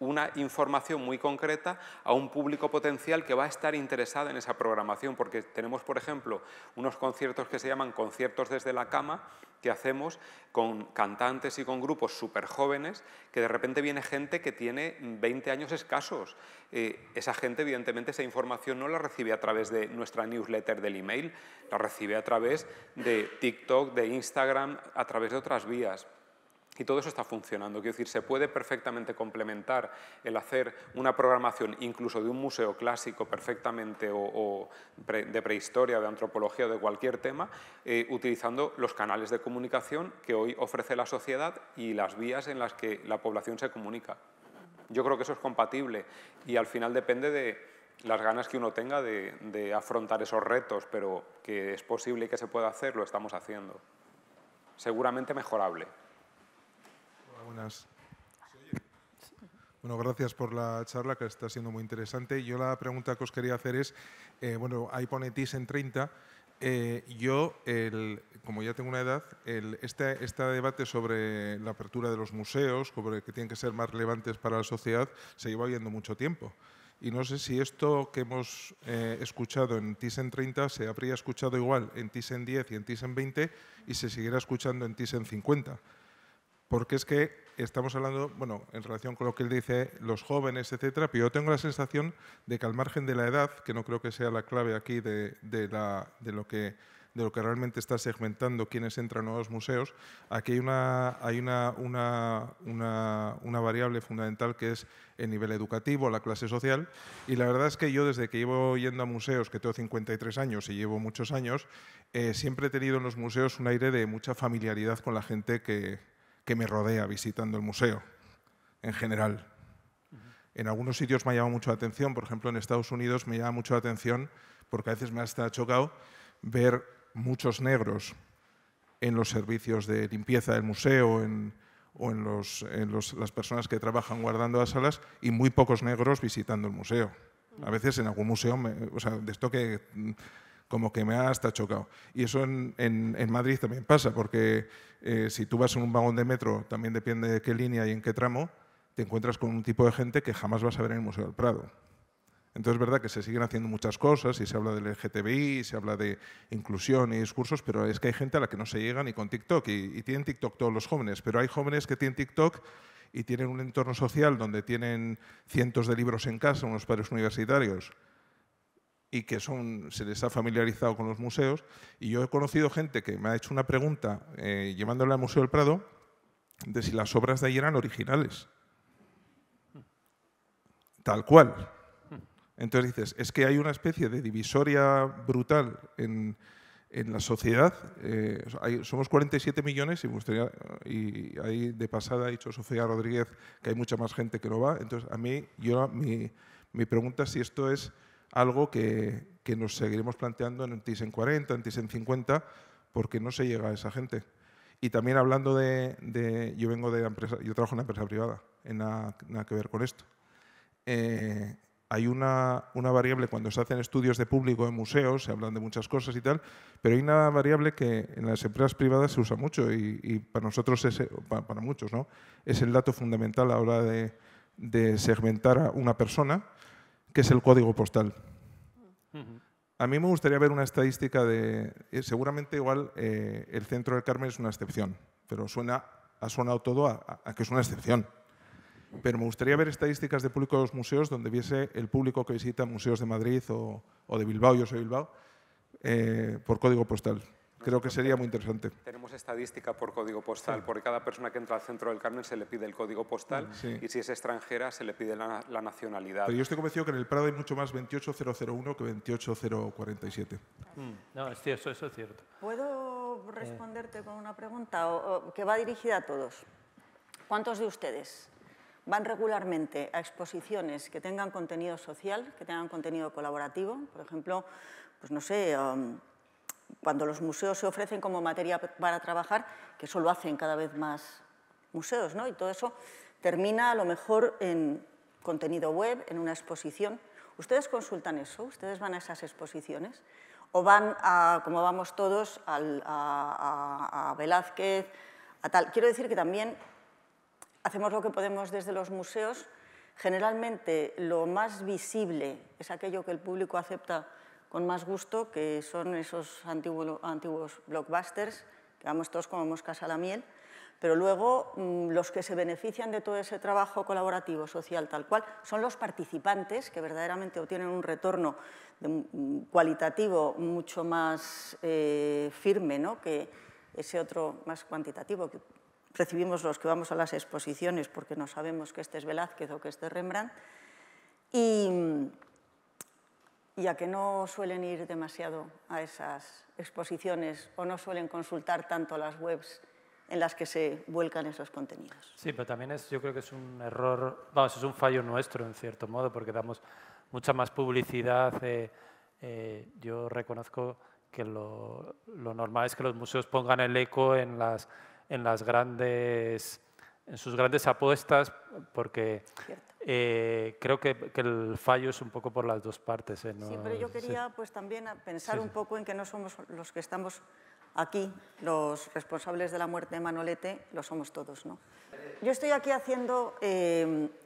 una información muy concreta a un público potencial que va a estar interesado en esa programación, porque tenemos, por ejemplo, unos conciertos que se llaman conciertos desde la cama, que hacemos con cantantes y con grupos súper jóvenes, que de repente viene gente que tiene 20 años escasos. Esa gente, evidentemente, esa información no la recibe a través de nuestra newsletter del email, la recibe a través de TikTok, de Instagram, a través de otras vías. Y todo eso está funcionando. Quiero decir, se puede perfectamente complementar el hacer una programación incluso de un museo clásico perfectamente de prehistoria, de antropología o de cualquier tema, utilizando los canales de comunicación que hoy ofrece la sociedad y las vías en las que la población se comunica. Yo creo que eso es compatible y al final depende de las ganas que uno tenga de afrontar esos retos, pero que es posible y que se pueda hacer, lo estamos haciendo. Seguramente mejorable. Hola, buenas. Bueno, gracias por la charla, que está siendo muy interesante. Yo la pregunta que os quería hacer es, bueno, hay ponetis en 30. Yo, como ya tengo una edad, este debate sobre la apertura de los museos, sobre que tienen que ser más relevantes para la sociedad, se lleva viendo mucho tiempo. Y no sé si esto que hemos escuchado en Thyssen 30 se habría escuchado igual en Thyssen 10 y en Thyssen 20 y se siguiera escuchando en Thyssen 50. Porque es que estamos hablando, bueno, en relación con lo que él dice, los jóvenes, etcétera, pero yo tengo la sensación de que al margen de la edad, que no creo que sea la clave aquí de lo que realmente está segmentando quienes entran a los museos, aquí hay una variable fundamental que es el nivel educativo, la clase social, y la verdad es que yo desde que llevo yendo a museos, que tengo 53 años y llevo muchos años, siempre he tenido en los museos un aire de mucha familiaridad con la gente que me rodea visitando el museo, en general. En algunos sitios me ha llamado mucho la atención, por ejemplo en Estados Unidos me llama mucho la atención, porque a veces me ha hasta chocado ver muchos negros en los servicios de limpieza del museo o en las personas que trabajan guardando las salas y muy pocos negros visitando el museo. A veces en algún museo, de esto que como que me ha hasta chocado. Y eso en Madrid también pasa, porque si tú vas en un vagón de metro, también depende de qué línea y en qué tramo, te encuentras con un tipo de gente que jamás vas a ver en el Museo del Prado. Entonces es verdad que se siguen haciendo muchas cosas y se habla del LGTBI, se habla de inclusión y discursos, pero es que hay gente a la que no se llega ni con TikTok y tienen TikTok todos los jóvenes, pero hay jóvenes que tienen TikTok y tienen un entorno social donde tienen cientos de libros en casa, unos padres universitarios y que se les ha familiarizado con los museos. Y yo he conocido gente que me ha hecho una pregunta llevándola al Museo del Prado de si las obras de ahí eran originales. Tal cual. Entonces dices, es que hay una especie de divisoria brutal en la sociedad. Somos 47 millones y ahí de pasada ha dicho Sofía Rodríguez que hay mucha más gente que no va. Entonces, mi pregunta es si esto es algo que nos seguiremos planteando en Thyssen 40, en Thyssen 50, porque no se llega a esa gente. Y también hablando yo trabajo en una empresa privada, nada que ver con esto. Hay una variable, cuando se hacen estudios de público en museos, se hablan de muchas cosas y tal, pero hay una variable que en las empresas privadas se usa mucho y para nosotros, para muchos, ¿no? Es el dato fundamental a la hora de segmentar a una persona, que es el código postal. A mí me gustaría ver una estadística de… Seguramente igual el Centro del Carmen es una excepción, pero ha sonado todo a que es una excepción. Pero me gustaría ver estadísticas de público de los museos donde viese el público que visita museos de Madrid o de Bilbao, yo soy de Bilbao, por código postal. Creo que sería muy interesante. Tenemos estadística por código postal, sí. Porque cada persona que entra al Centro del Carmen se le pide el código postal, sí. Y si es extranjera se le pide la nacionalidad. Pero yo estoy convencido que en el Prado hay mucho más 28001 que 28047. No, es cierto, eso es cierto. ¿Puedo responderte con una pregunta que va dirigida a todos? ¿Cuántos de ustedes van regularmente a exposiciones que tengan contenido social, que tengan contenido colaborativo? Por ejemplo, pues no sé, cuando los museos se ofrecen como materia para trabajar, que eso lo hacen cada vez más museos, ¿no? Y todo eso termina a lo mejor en contenido web, en una exposición. ¿Ustedes consultan eso? ¿Ustedes van a esas exposiciones? ¿O van, como vamos todos, a Velázquez, a tal? Quiero decir que también hacemos lo que podemos desde los museos. Generalmente lo más visible es aquello que el público acepta con más gusto, que son esos antiguos blockbusters, que vamos todos como moscas a la miel, pero luego los que se benefician de todo ese trabajo colaborativo, social, tal cual, son los participantes que verdaderamente obtienen un retorno cualitativo mucho más firme, ¿no? Que ese otro más cuantitativo, que recibimos los que vamos a las exposiciones porque no sabemos que este es Velázquez o que este es Rembrandt, y a que no suelen ir demasiado a esas exposiciones o no suelen consultar tanto las webs en las que se vuelcan esos contenidos. Sí, pero también es, yo creo que es un error, vamos, es un fallo nuestro en cierto modo, porque damos mucha más publicidad. Yo reconozco que lo normal es que los museos pongan el eco en sus grandes apuestas, porque creo que el fallo es un poco por las dos partes. ¿No? Sí, pero yo quería pues, también pensar un poco en que no somos los que estamos aquí, los responsables de la muerte de Manolete, lo somos todos, ¿no? Yo estoy aquí haciendo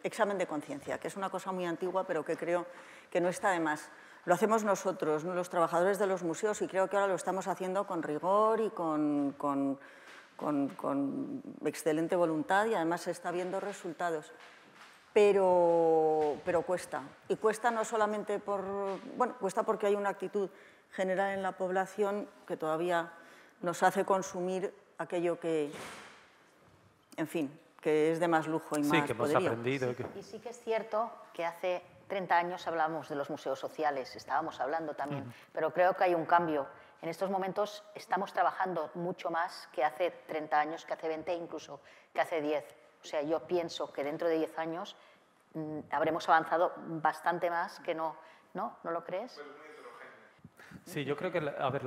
examen de conciencia, que es una cosa muy antigua, pero que creo que no está de más. Lo hacemos nosotros, ¿no? Los trabajadores de los museos, y creo que ahora lo estamos haciendo con rigor y con excelente voluntad, y además se está viendo resultados. Pero cuesta. Y cuesta no solamente por... Bueno, cuesta porque hay una actitud general en la población que todavía nos hace consumir aquello que, en fin, que es de más lujo y más poderío. Sí, que hemos aprendido. Y sí que es cierto que hace 30 años hablamos de los museos sociales, estábamos hablando también, pero creo que hay un cambio. En estos momentos estamos trabajando mucho más que hace 30 años, que hace 20, incluso que hace 10. O sea, yo pienso que dentro de 10 años habremos avanzado bastante más que no. ¿No? ¿No lo crees? Sí, yo creo que, a ver,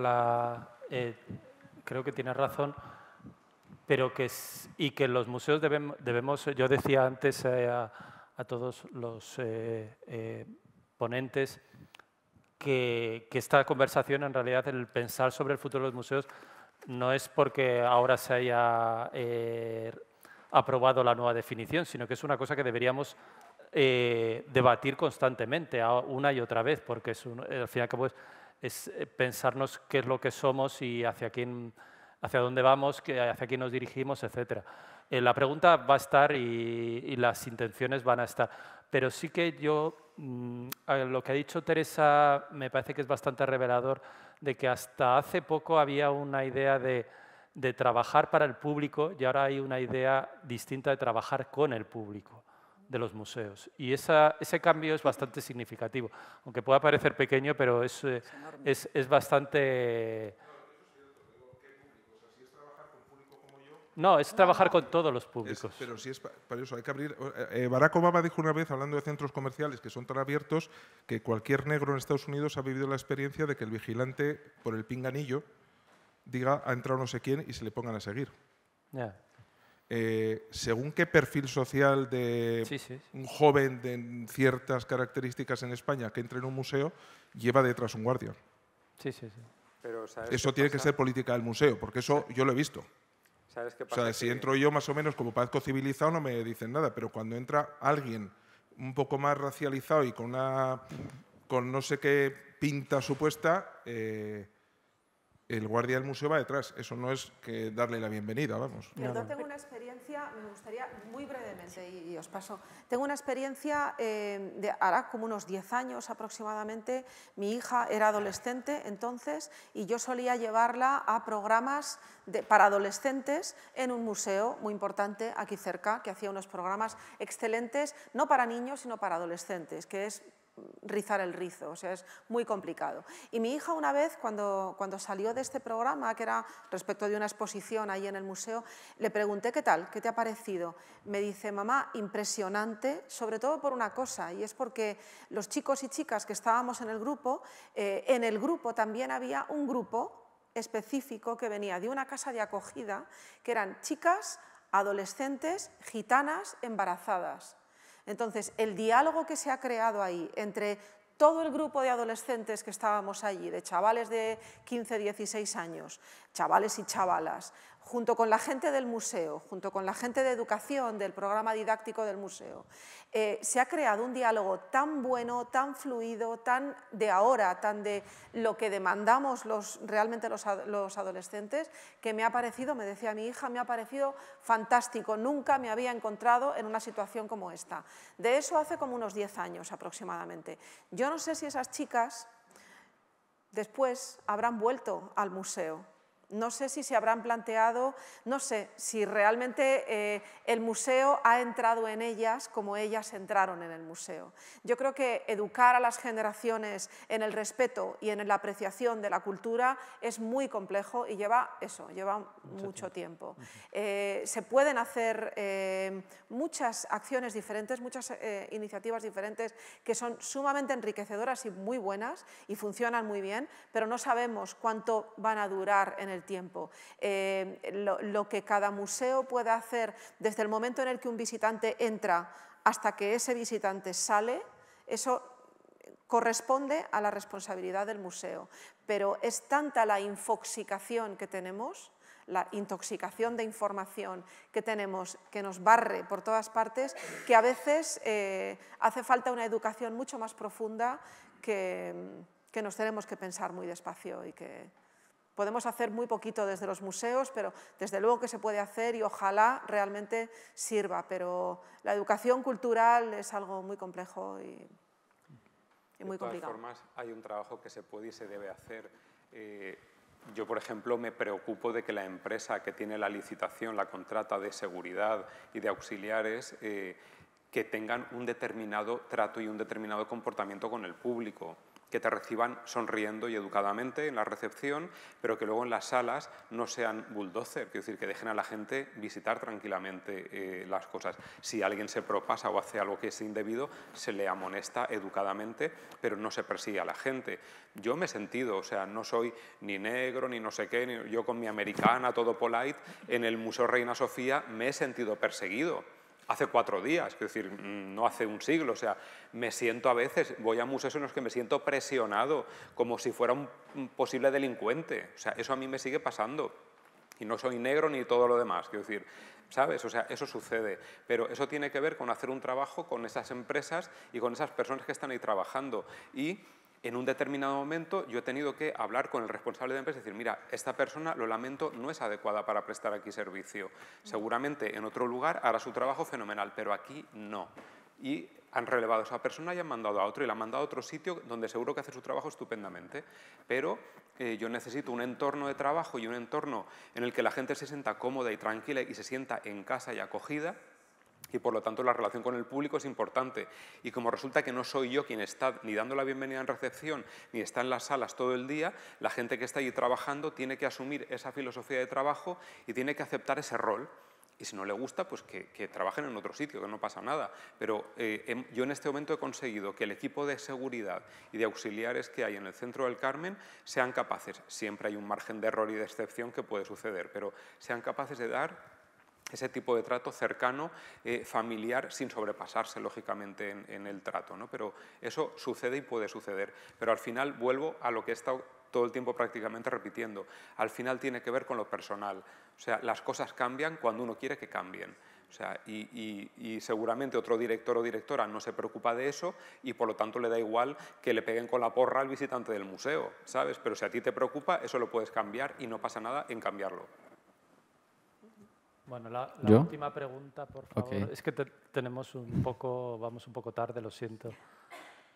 creo que tienes razón, pero que, y que los museos debemos, yo decía antes a todos los ponentes, que esta conversación, en realidad, el pensar sobre el futuro de los museos no es porque ahora se haya aprobado la nueva definición, sino que es una cosa que deberíamos debatir constantemente, una y otra vez, porque es al fin y al cabo es pensarnos qué es lo que somos y hacia dónde vamos, hacia quién nos dirigimos, etc. La pregunta va a estar y las intenciones van a estar, pero sí que yo, lo que ha dicho Teresa me parece que es bastante revelador, de que hasta hace poco había una idea de trabajar para el público y ahora hay una idea distinta de trabajar con el público de los museos. Y ese cambio es bastante significativo, aunque pueda parecer pequeño, pero es bastante... No, es trabajar con todos los públicos. Pero si es para eso, hay que abrir... Barack Obama dijo una vez, hablando de centros comerciales que son tan abiertos, que cualquier negro en Estados Unidos ha vivido la experiencia de que el vigilante, por el pinganillo, diga, ha entrado no sé quién y se le pongan a seguir. Yeah. Según qué perfil social de un joven de ciertas características en España que entre en un museo, lleva detrás un guardia. Sí, sí, sí. Pero, ¿sabes eso tiene que ser política del museo, porque eso yo lo he visto. ¿Sabes qué pasa? O sea, si entro yo más o menos como parezco civilizado no me dicen nada, pero cuando entra alguien un poco más racializado y con no sé qué pinta supuesta, el guardia del museo va detrás. Eso no es que darle la bienvenida, vamos. Perdón, tengo una experiencia, me gustaría muy brevemente y os paso. Tengo una experiencia de hará como unos 10 años aproximadamente. Mi hija era adolescente entonces y yo solía llevarla a programas para adolescentes en un museo muy importante aquí cerca, que hacía unos programas excelentes, no para niños, sino para adolescentes, que es rizar el rizo, o sea, es muy complicado. Y mi hija una vez, cuando salió de este programa, que era respecto de una exposición ahí en el museo, le pregunté qué tal, qué te ha parecido. Me dice, mamá, impresionante, sobre todo por una cosa, y es porque los chicos y chicas que estábamos en el grupo también había un grupo específico que venía de una casa de acogida, que eran chicas, adolescentes, gitanas, embarazadas. Entonces, el diálogo que se ha creado ahí entre todo el grupo de adolescentes que estábamos allí, de chavales de 15, 16 años, chavales y chavalas, junto con la gente del museo, junto con la gente de educación del programa didáctico del museo, se ha creado un diálogo tan bueno, tan fluido, tan de ahora, tan de lo que demandamos realmente los adolescentes, que me ha parecido, me decía mi hija, me ha parecido fantástico, nunca me había encontrado en una situación como esta. De eso hace como unos 10 años aproximadamente. Yo no sé si esas chicas después habrán vuelto al museo, No sé si se habrán planteado, no sé si realmente el museo ha entrado en ellas como ellas entraron en el museo. Yo creo que educar a las generaciones en el respeto y en la apreciación de la cultura es muy complejo y lleva mucho tiempo. Se pueden hacer muchas acciones diferentes, muchas iniciativas diferentes que son sumamente enriquecedoras y muy buenas y funcionan muy bien, pero no sabemos cuánto van a durar en el tiempo. Lo que cada museo puede hacer desde el momento en el que un visitante entra hasta que ese visitante sale, eso corresponde a la responsabilidad del museo. Pero es tanta la infoxicación que tenemos, la intoxicación de información que tenemos, que nos barre por todas partes, que a veces hace falta una educación mucho más profunda que nos tenemos que pensar muy despacio y que... Podemos hacer muy poquito desde los museos, pero desde luego que se puede hacer y ojalá realmente sirva. Pero la educación cultural es algo muy complejo y muy complicado. De todas formas, hay un trabajo que se puede y se debe hacer. Yo, por ejemplo, me preocupo de que la empresa que tiene la licitación, la contrata de seguridad y de auxiliares, que tengan un determinado trato y un determinado comportamiento con el público, que te reciban sonriendo y educadamente en la recepción, pero que luego en las salas no sean bulldozer, quiero decir, que dejen a la gente visitar tranquilamente las cosas. Si alguien se propasa o hace algo que es indebido, se le amonesta educadamente, pero no se persigue a la gente. Yo me he sentido, o sea, no soy ni negro, ni no sé qué, ni, yo con mi americana, todo polite, en el Museo Reina Sofía me he sentido perseguido. Hace 4 días, es decir, no hace un siglo, o sea, me siento a veces, voy a museos en los que me siento presionado, como si fuera un posible delincuente, o sea, eso a mí me sigue pasando, y no soy negro ni todo lo demás, quiero decir, ¿sabes? O sea, eso sucede, pero eso tiene que ver con hacer un trabajo con esas empresas y con esas personas que están ahí trabajando, y... En un determinado momento yo he tenido que hablar con el responsable de la empresa y decir, mira, esta persona, lo lamento, no es adecuada para prestar aquí servicio. Seguramente en otro lugar hará su trabajo fenomenal, pero aquí no. Y han relevado a esa persona y han mandado a otro y la han mandado a otro sitio donde seguro que hace su trabajo estupendamente. Pero yo necesito un entorno de trabajo y un entorno en el que la gente se sienta cómoda y tranquila y se sienta en casa y acogida. Y por lo tanto la relación con el público es importante. Y como resulta que no soy yo quien está ni dando la bienvenida en recepción, ni está en las salas todo el día, la gente que está allí trabajando tiene que asumir esa filosofía de trabajo y tiene que aceptar ese rol. Y si no le gusta, pues que trabajen en otro sitio, que no pasa nada. Pero yo en este momento he conseguido que el equipo de seguridad y de auxiliares que hay en el Centro del Carmen sean capaces, siempre hay un margen de error y de excepción que puede suceder, pero sean capaces de dar ese tipo de trato cercano, familiar, sin sobrepasarse, lógicamente, en el trato, ¿no? Pero eso sucede y puede suceder. Pero al final vuelvo a lo que he estado todo el tiempo prácticamente repitiendo. Al final tiene que ver con lo personal. O sea, las cosas cambian cuando uno quiere que cambien. O sea, y seguramente otro director o directora no se preocupa de eso y por lo tanto le da igual que le peguen con la porra al visitante del museo, ¿sabes? Pero si a ti te preocupa, eso lo puedes cambiar y no pasa nada en cambiarlo. Bueno, la última pregunta, por favor. Okay. Es que tenemos vamos un poco tarde, lo siento.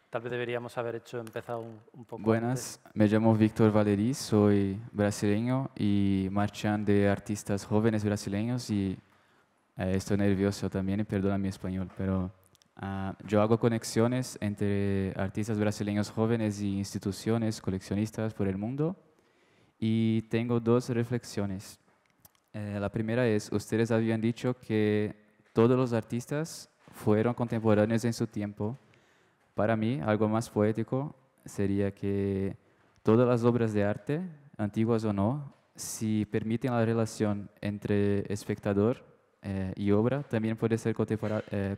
Tal vez deberíamos haber empezado un poco. Buenas, antes. Me llamo Víctor Valerí, soy brasileño y marchante de artistas jóvenes brasileños y estoy nervioso también, y perdona mi español, pero yo hago conexiones entre artistas brasileños jóvenes y instituciones coleccionistas por el mundo y tengo 2 reflexiones. La primera es, ustedes habían dicho que todos los artistas fueron contemporáneos en su tiempo. Para mí, algo más poético sería que todas las obras de arte, antiguas o no, si permiten la relación entre espectador y obra, también pueden ser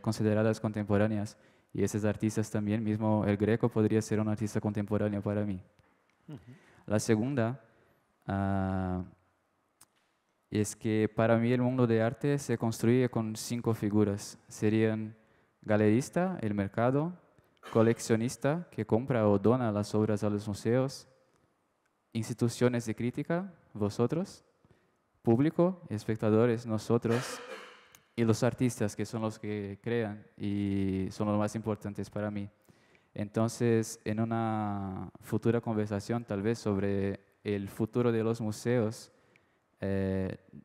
consideradas contemporáneas. Y esos artistas también, mismo el Greco podría ser un artista contemporáneo para mí. La segunda... es que para mí el mundo de arte se construye con 5 figuras. Serían galerista, el mercado, coleccionista, que compra o dona las obras a los museos, instituciones de crítica, vosotros, público, espectadores, nosotros, y los artistas, que son los que crean y son los más importantes para mí. Entonces, en una futura conversación, tal vez, sobre el futuro de los museos,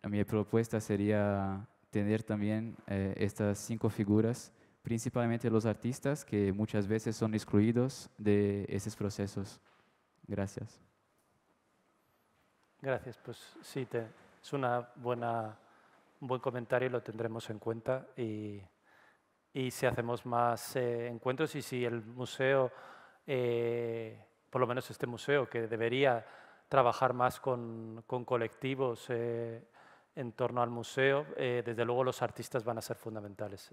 Mi propuesta sería tener también estas 5 figuras, principalmente los artistas que muchas veces son excluidos de esos procesos. Gracias. Gracias. Pues sí, es un buen comentario y lo tendremos en cuenta. Y si hacemos más encuentros y si el museo, por lo menos este museo, que debería trabajar más con colectivos en torno al museo, desde luego los artistas van a ser fundamentales.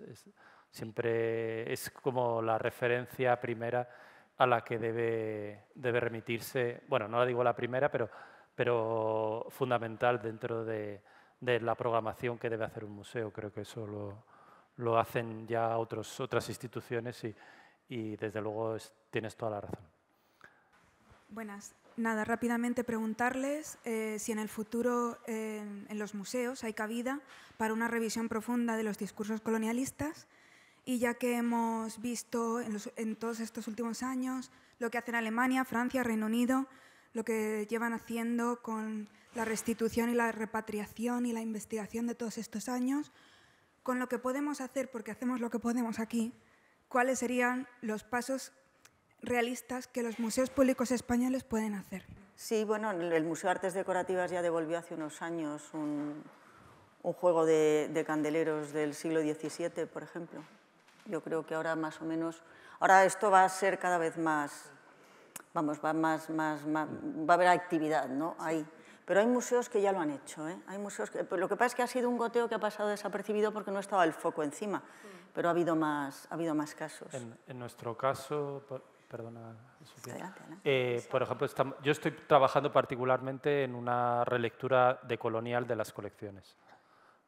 Siempre es como la referencia primera a la que debe remitirse, bueno, no la digo la primera, pero fundamental dentro de la programación que debe hacer un museo. Creo que eso lo hacen ya otras instituciones y desde luego tienes toda la razón. Buenas. Nada, rápidamente preguntarles si en el futuro en los museos hay cabida para una revisión profunda de los discursos colonialistas, y ya que hemos visto en todos estos últimos años lo que hacen Alemania, Francia, Reino Unido, lo que llevan haciendo con la restitución y la repatriación y la investigación de todos estos años, con lo que podemos hacer, porque hacemos lo que podemos aquí, ¿cuáles serían los pasos realistas que los museos públicos españoles pueden hacer? Sí, bueno, el Museo de Artes Decorativas ya devolvió hace unos años un juego de candeleros del siglo XVII, por ejemplo. Yo creo que ahora más o menos, ahora esto va a ser cada vez más, vamos, va a haber actividad, ¿no? Ahí. Pero hay museos que ya lo han hecho, ¿eh? Hay museos que, lo que pasa es que ha sido un goteo que ha pasado desapercibido porque no estaba el foco encima, pero ha habido más casos. En nuestro caso, perdona, Sofía. Por ejemplo, yo estoy trabajando particularmente en una relectura decolonial de las colecciones.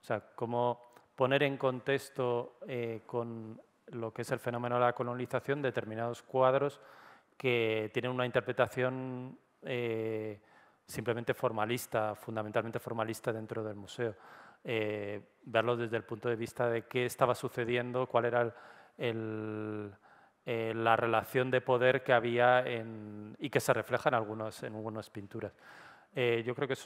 O sea, cómo poner en contexto con lo que es el fenómeno de la colonización determinados cuadros que tienen una interpretación simplemente formalista, fundamentalmente formalista dentro del museo. Verlo desde el punto de vista de qué estaba sucediendo, cuál era la relación de poder que había y que se refleja en algunas pinturas. Yo creo que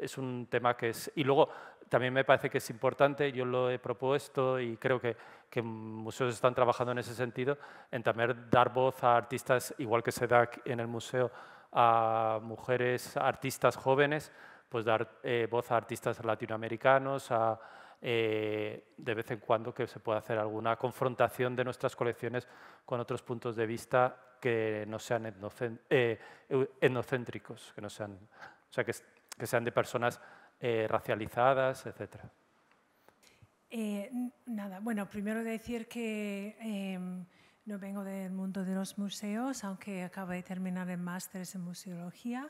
es un tema que es... Y luego también me parece que es importante, yo lo he propuesto y creo que museos están trabajando en ese sentido, en también dar voz a artistas, igual que se da en el museo a mujeres, artistas jóvenes, pues dar voz a artistas latinoamericanos, de vez en cuando que se pueda hacer alguna confrontación de nuestras colecciones con otros puntos de vista que no sean etnocéntricos, que no sean, o sea, que sean de personas racializadas, etc. Nada, bueno, primero decir que no vengo del mundo de los museos, aunque acabo de terminar el máster en museología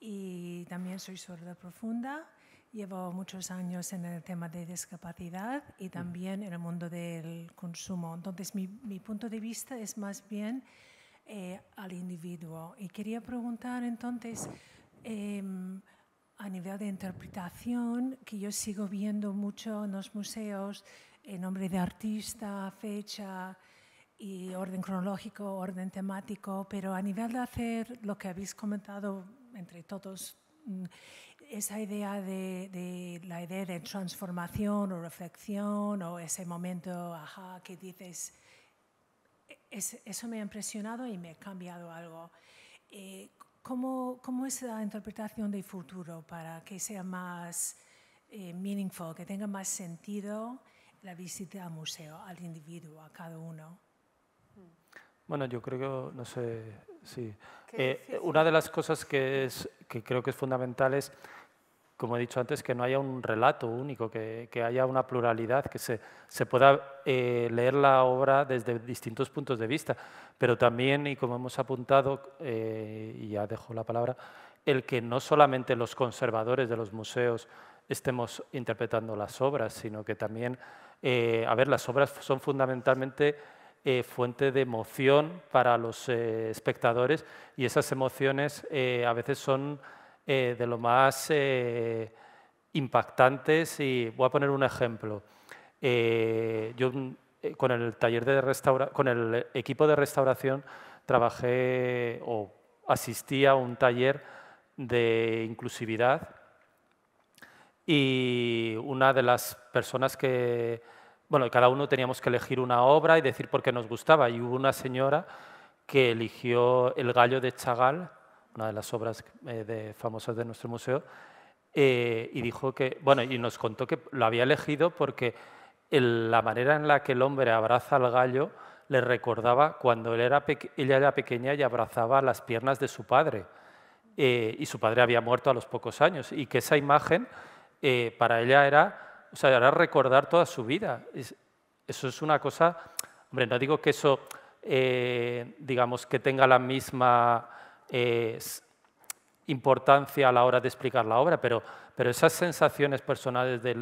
y también soy sorda profunda. Llevo muchos años en el tema de discapacidad y también en el mundo del consumo. Entonces, mi punto de vista es más bien al individuo. Y quería preguntar, entonces, a nivel de interpretación, que yo sigo viendo mucho en los museos, el nombre de artista, fecha y orden cronológico, orden temático, pero a nivel de hacer lo que habéis comentado entre todos, esa idea de transformación o reflexión o ese momento, ajá, que dices, eso me ha impresionado y me ha cambiado algo. ¿Cómo es la interpretación del futuro para que sea más meaningful, que tenga más sentido la visita al museo, al individuo, a cada uno? Bueno, yo creo que, no sé, sí. Una de las cosas que creo que es fundamental es, como he dicho antes, que no haya un relato único, que haya una pluralidad, que se pueda leer la obra desde distintos puntos de vista, pero también, y como hemos apuntado, y ya dejo la palabra, el que no solamente los conservadores de los museos estemos interpretando las obras, sino que también, a ver, las obras son fundamentalmente... fuente de emoción para los espectadores, y esas emociones a veces son de lo más impactantes. Y voy a poner un ejemplo. Yo con el taller de con el equipo de restauración trabajé o asistí a un taller de inclusividad y una de las personas que... Bueno, cada uno teníamos que elegir una obra y decir por qué nos gustaba. Y hubo una señora que eligió El gallo de Chagall, una de las obras famosas de nuestro museo, y dijo que, bueno, y nos contó que lo había elegido porque la manera en la que el hombre abraza al gallo le recordaba cuando ella era pequeña y abrazaba las piernas de su padre. Y su padre había muerto a los pocos años. Y que esa imagen para ella era, o sea, era recordar toda su vida. Eso es una cosa... Hombre, no digo que eso, digamos, que tenga la misma... importancia a la hora de explicar la obra, pero esas sensaciones personales de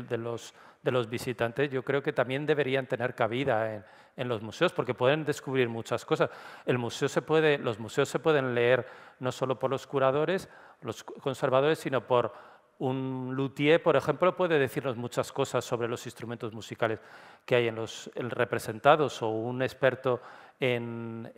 los visitantes yo creo que también deberían tener cabida en los museos, porque pueden descubrir muchas cosas. Los museos se pueden leer no solo por los curadores, los conservadores, sino por un luthier, por ejemplo, puede decirnos muchas cosas sobre los instrumentos musicales que hay en los representados, o un experto en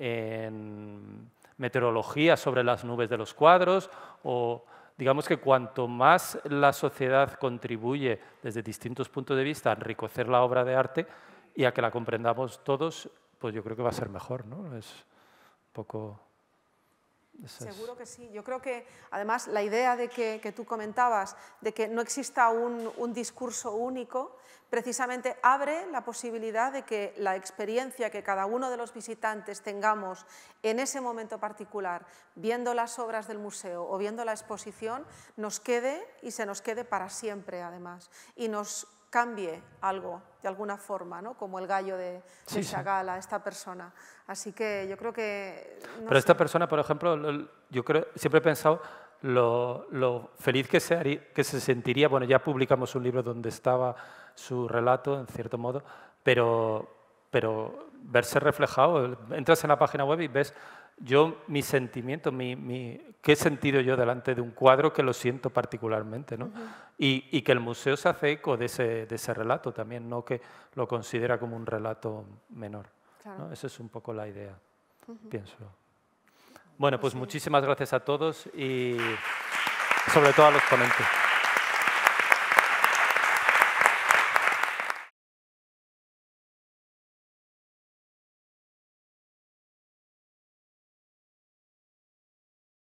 meteorología sobre las nubes de los cuadros, o digamos que cuanto más la sociedad contribuye desde distintos puntos de vista a enriquecer la obra de arte y a que la comprendamos todos, pues yo creo que va a ser mejor, ¿no? Es un poco... Seguro que sí. Yo creo que, además, la idea de que tú comentabas, de que no exista un discurso único, precisamente abre la posibilidad de que la experiencia que cada uno de los visitantes tengamos en ese momento particular, viendo las obras del museo o viendo la exposición, nos quede y se nos quede para siempre, además, y nos cambie algo, de alguna forma, ¿no? Como el gallo de Chagall a esta persona. Así que yo creo que... Pero esta persona, por ejemplo, yo creo, siempre he pensado lo feliz que se sentiría. Bueno, ya publicamos un libro donde estaba su relato, en cierto modo, pero verse reflejado. Entras en la página web y ves yo mi sentimiento, qué he sentido yo delante de un cuadro que lo siento particularmente, ¿no? Y que el museo se hace eco de ese relato también, no que lo considera como un relato menor, claro, ¿no? Esa es un poco la idea, pienso. Bueno, pues muchísimas gracias a todos y sobre todo a los ponentes.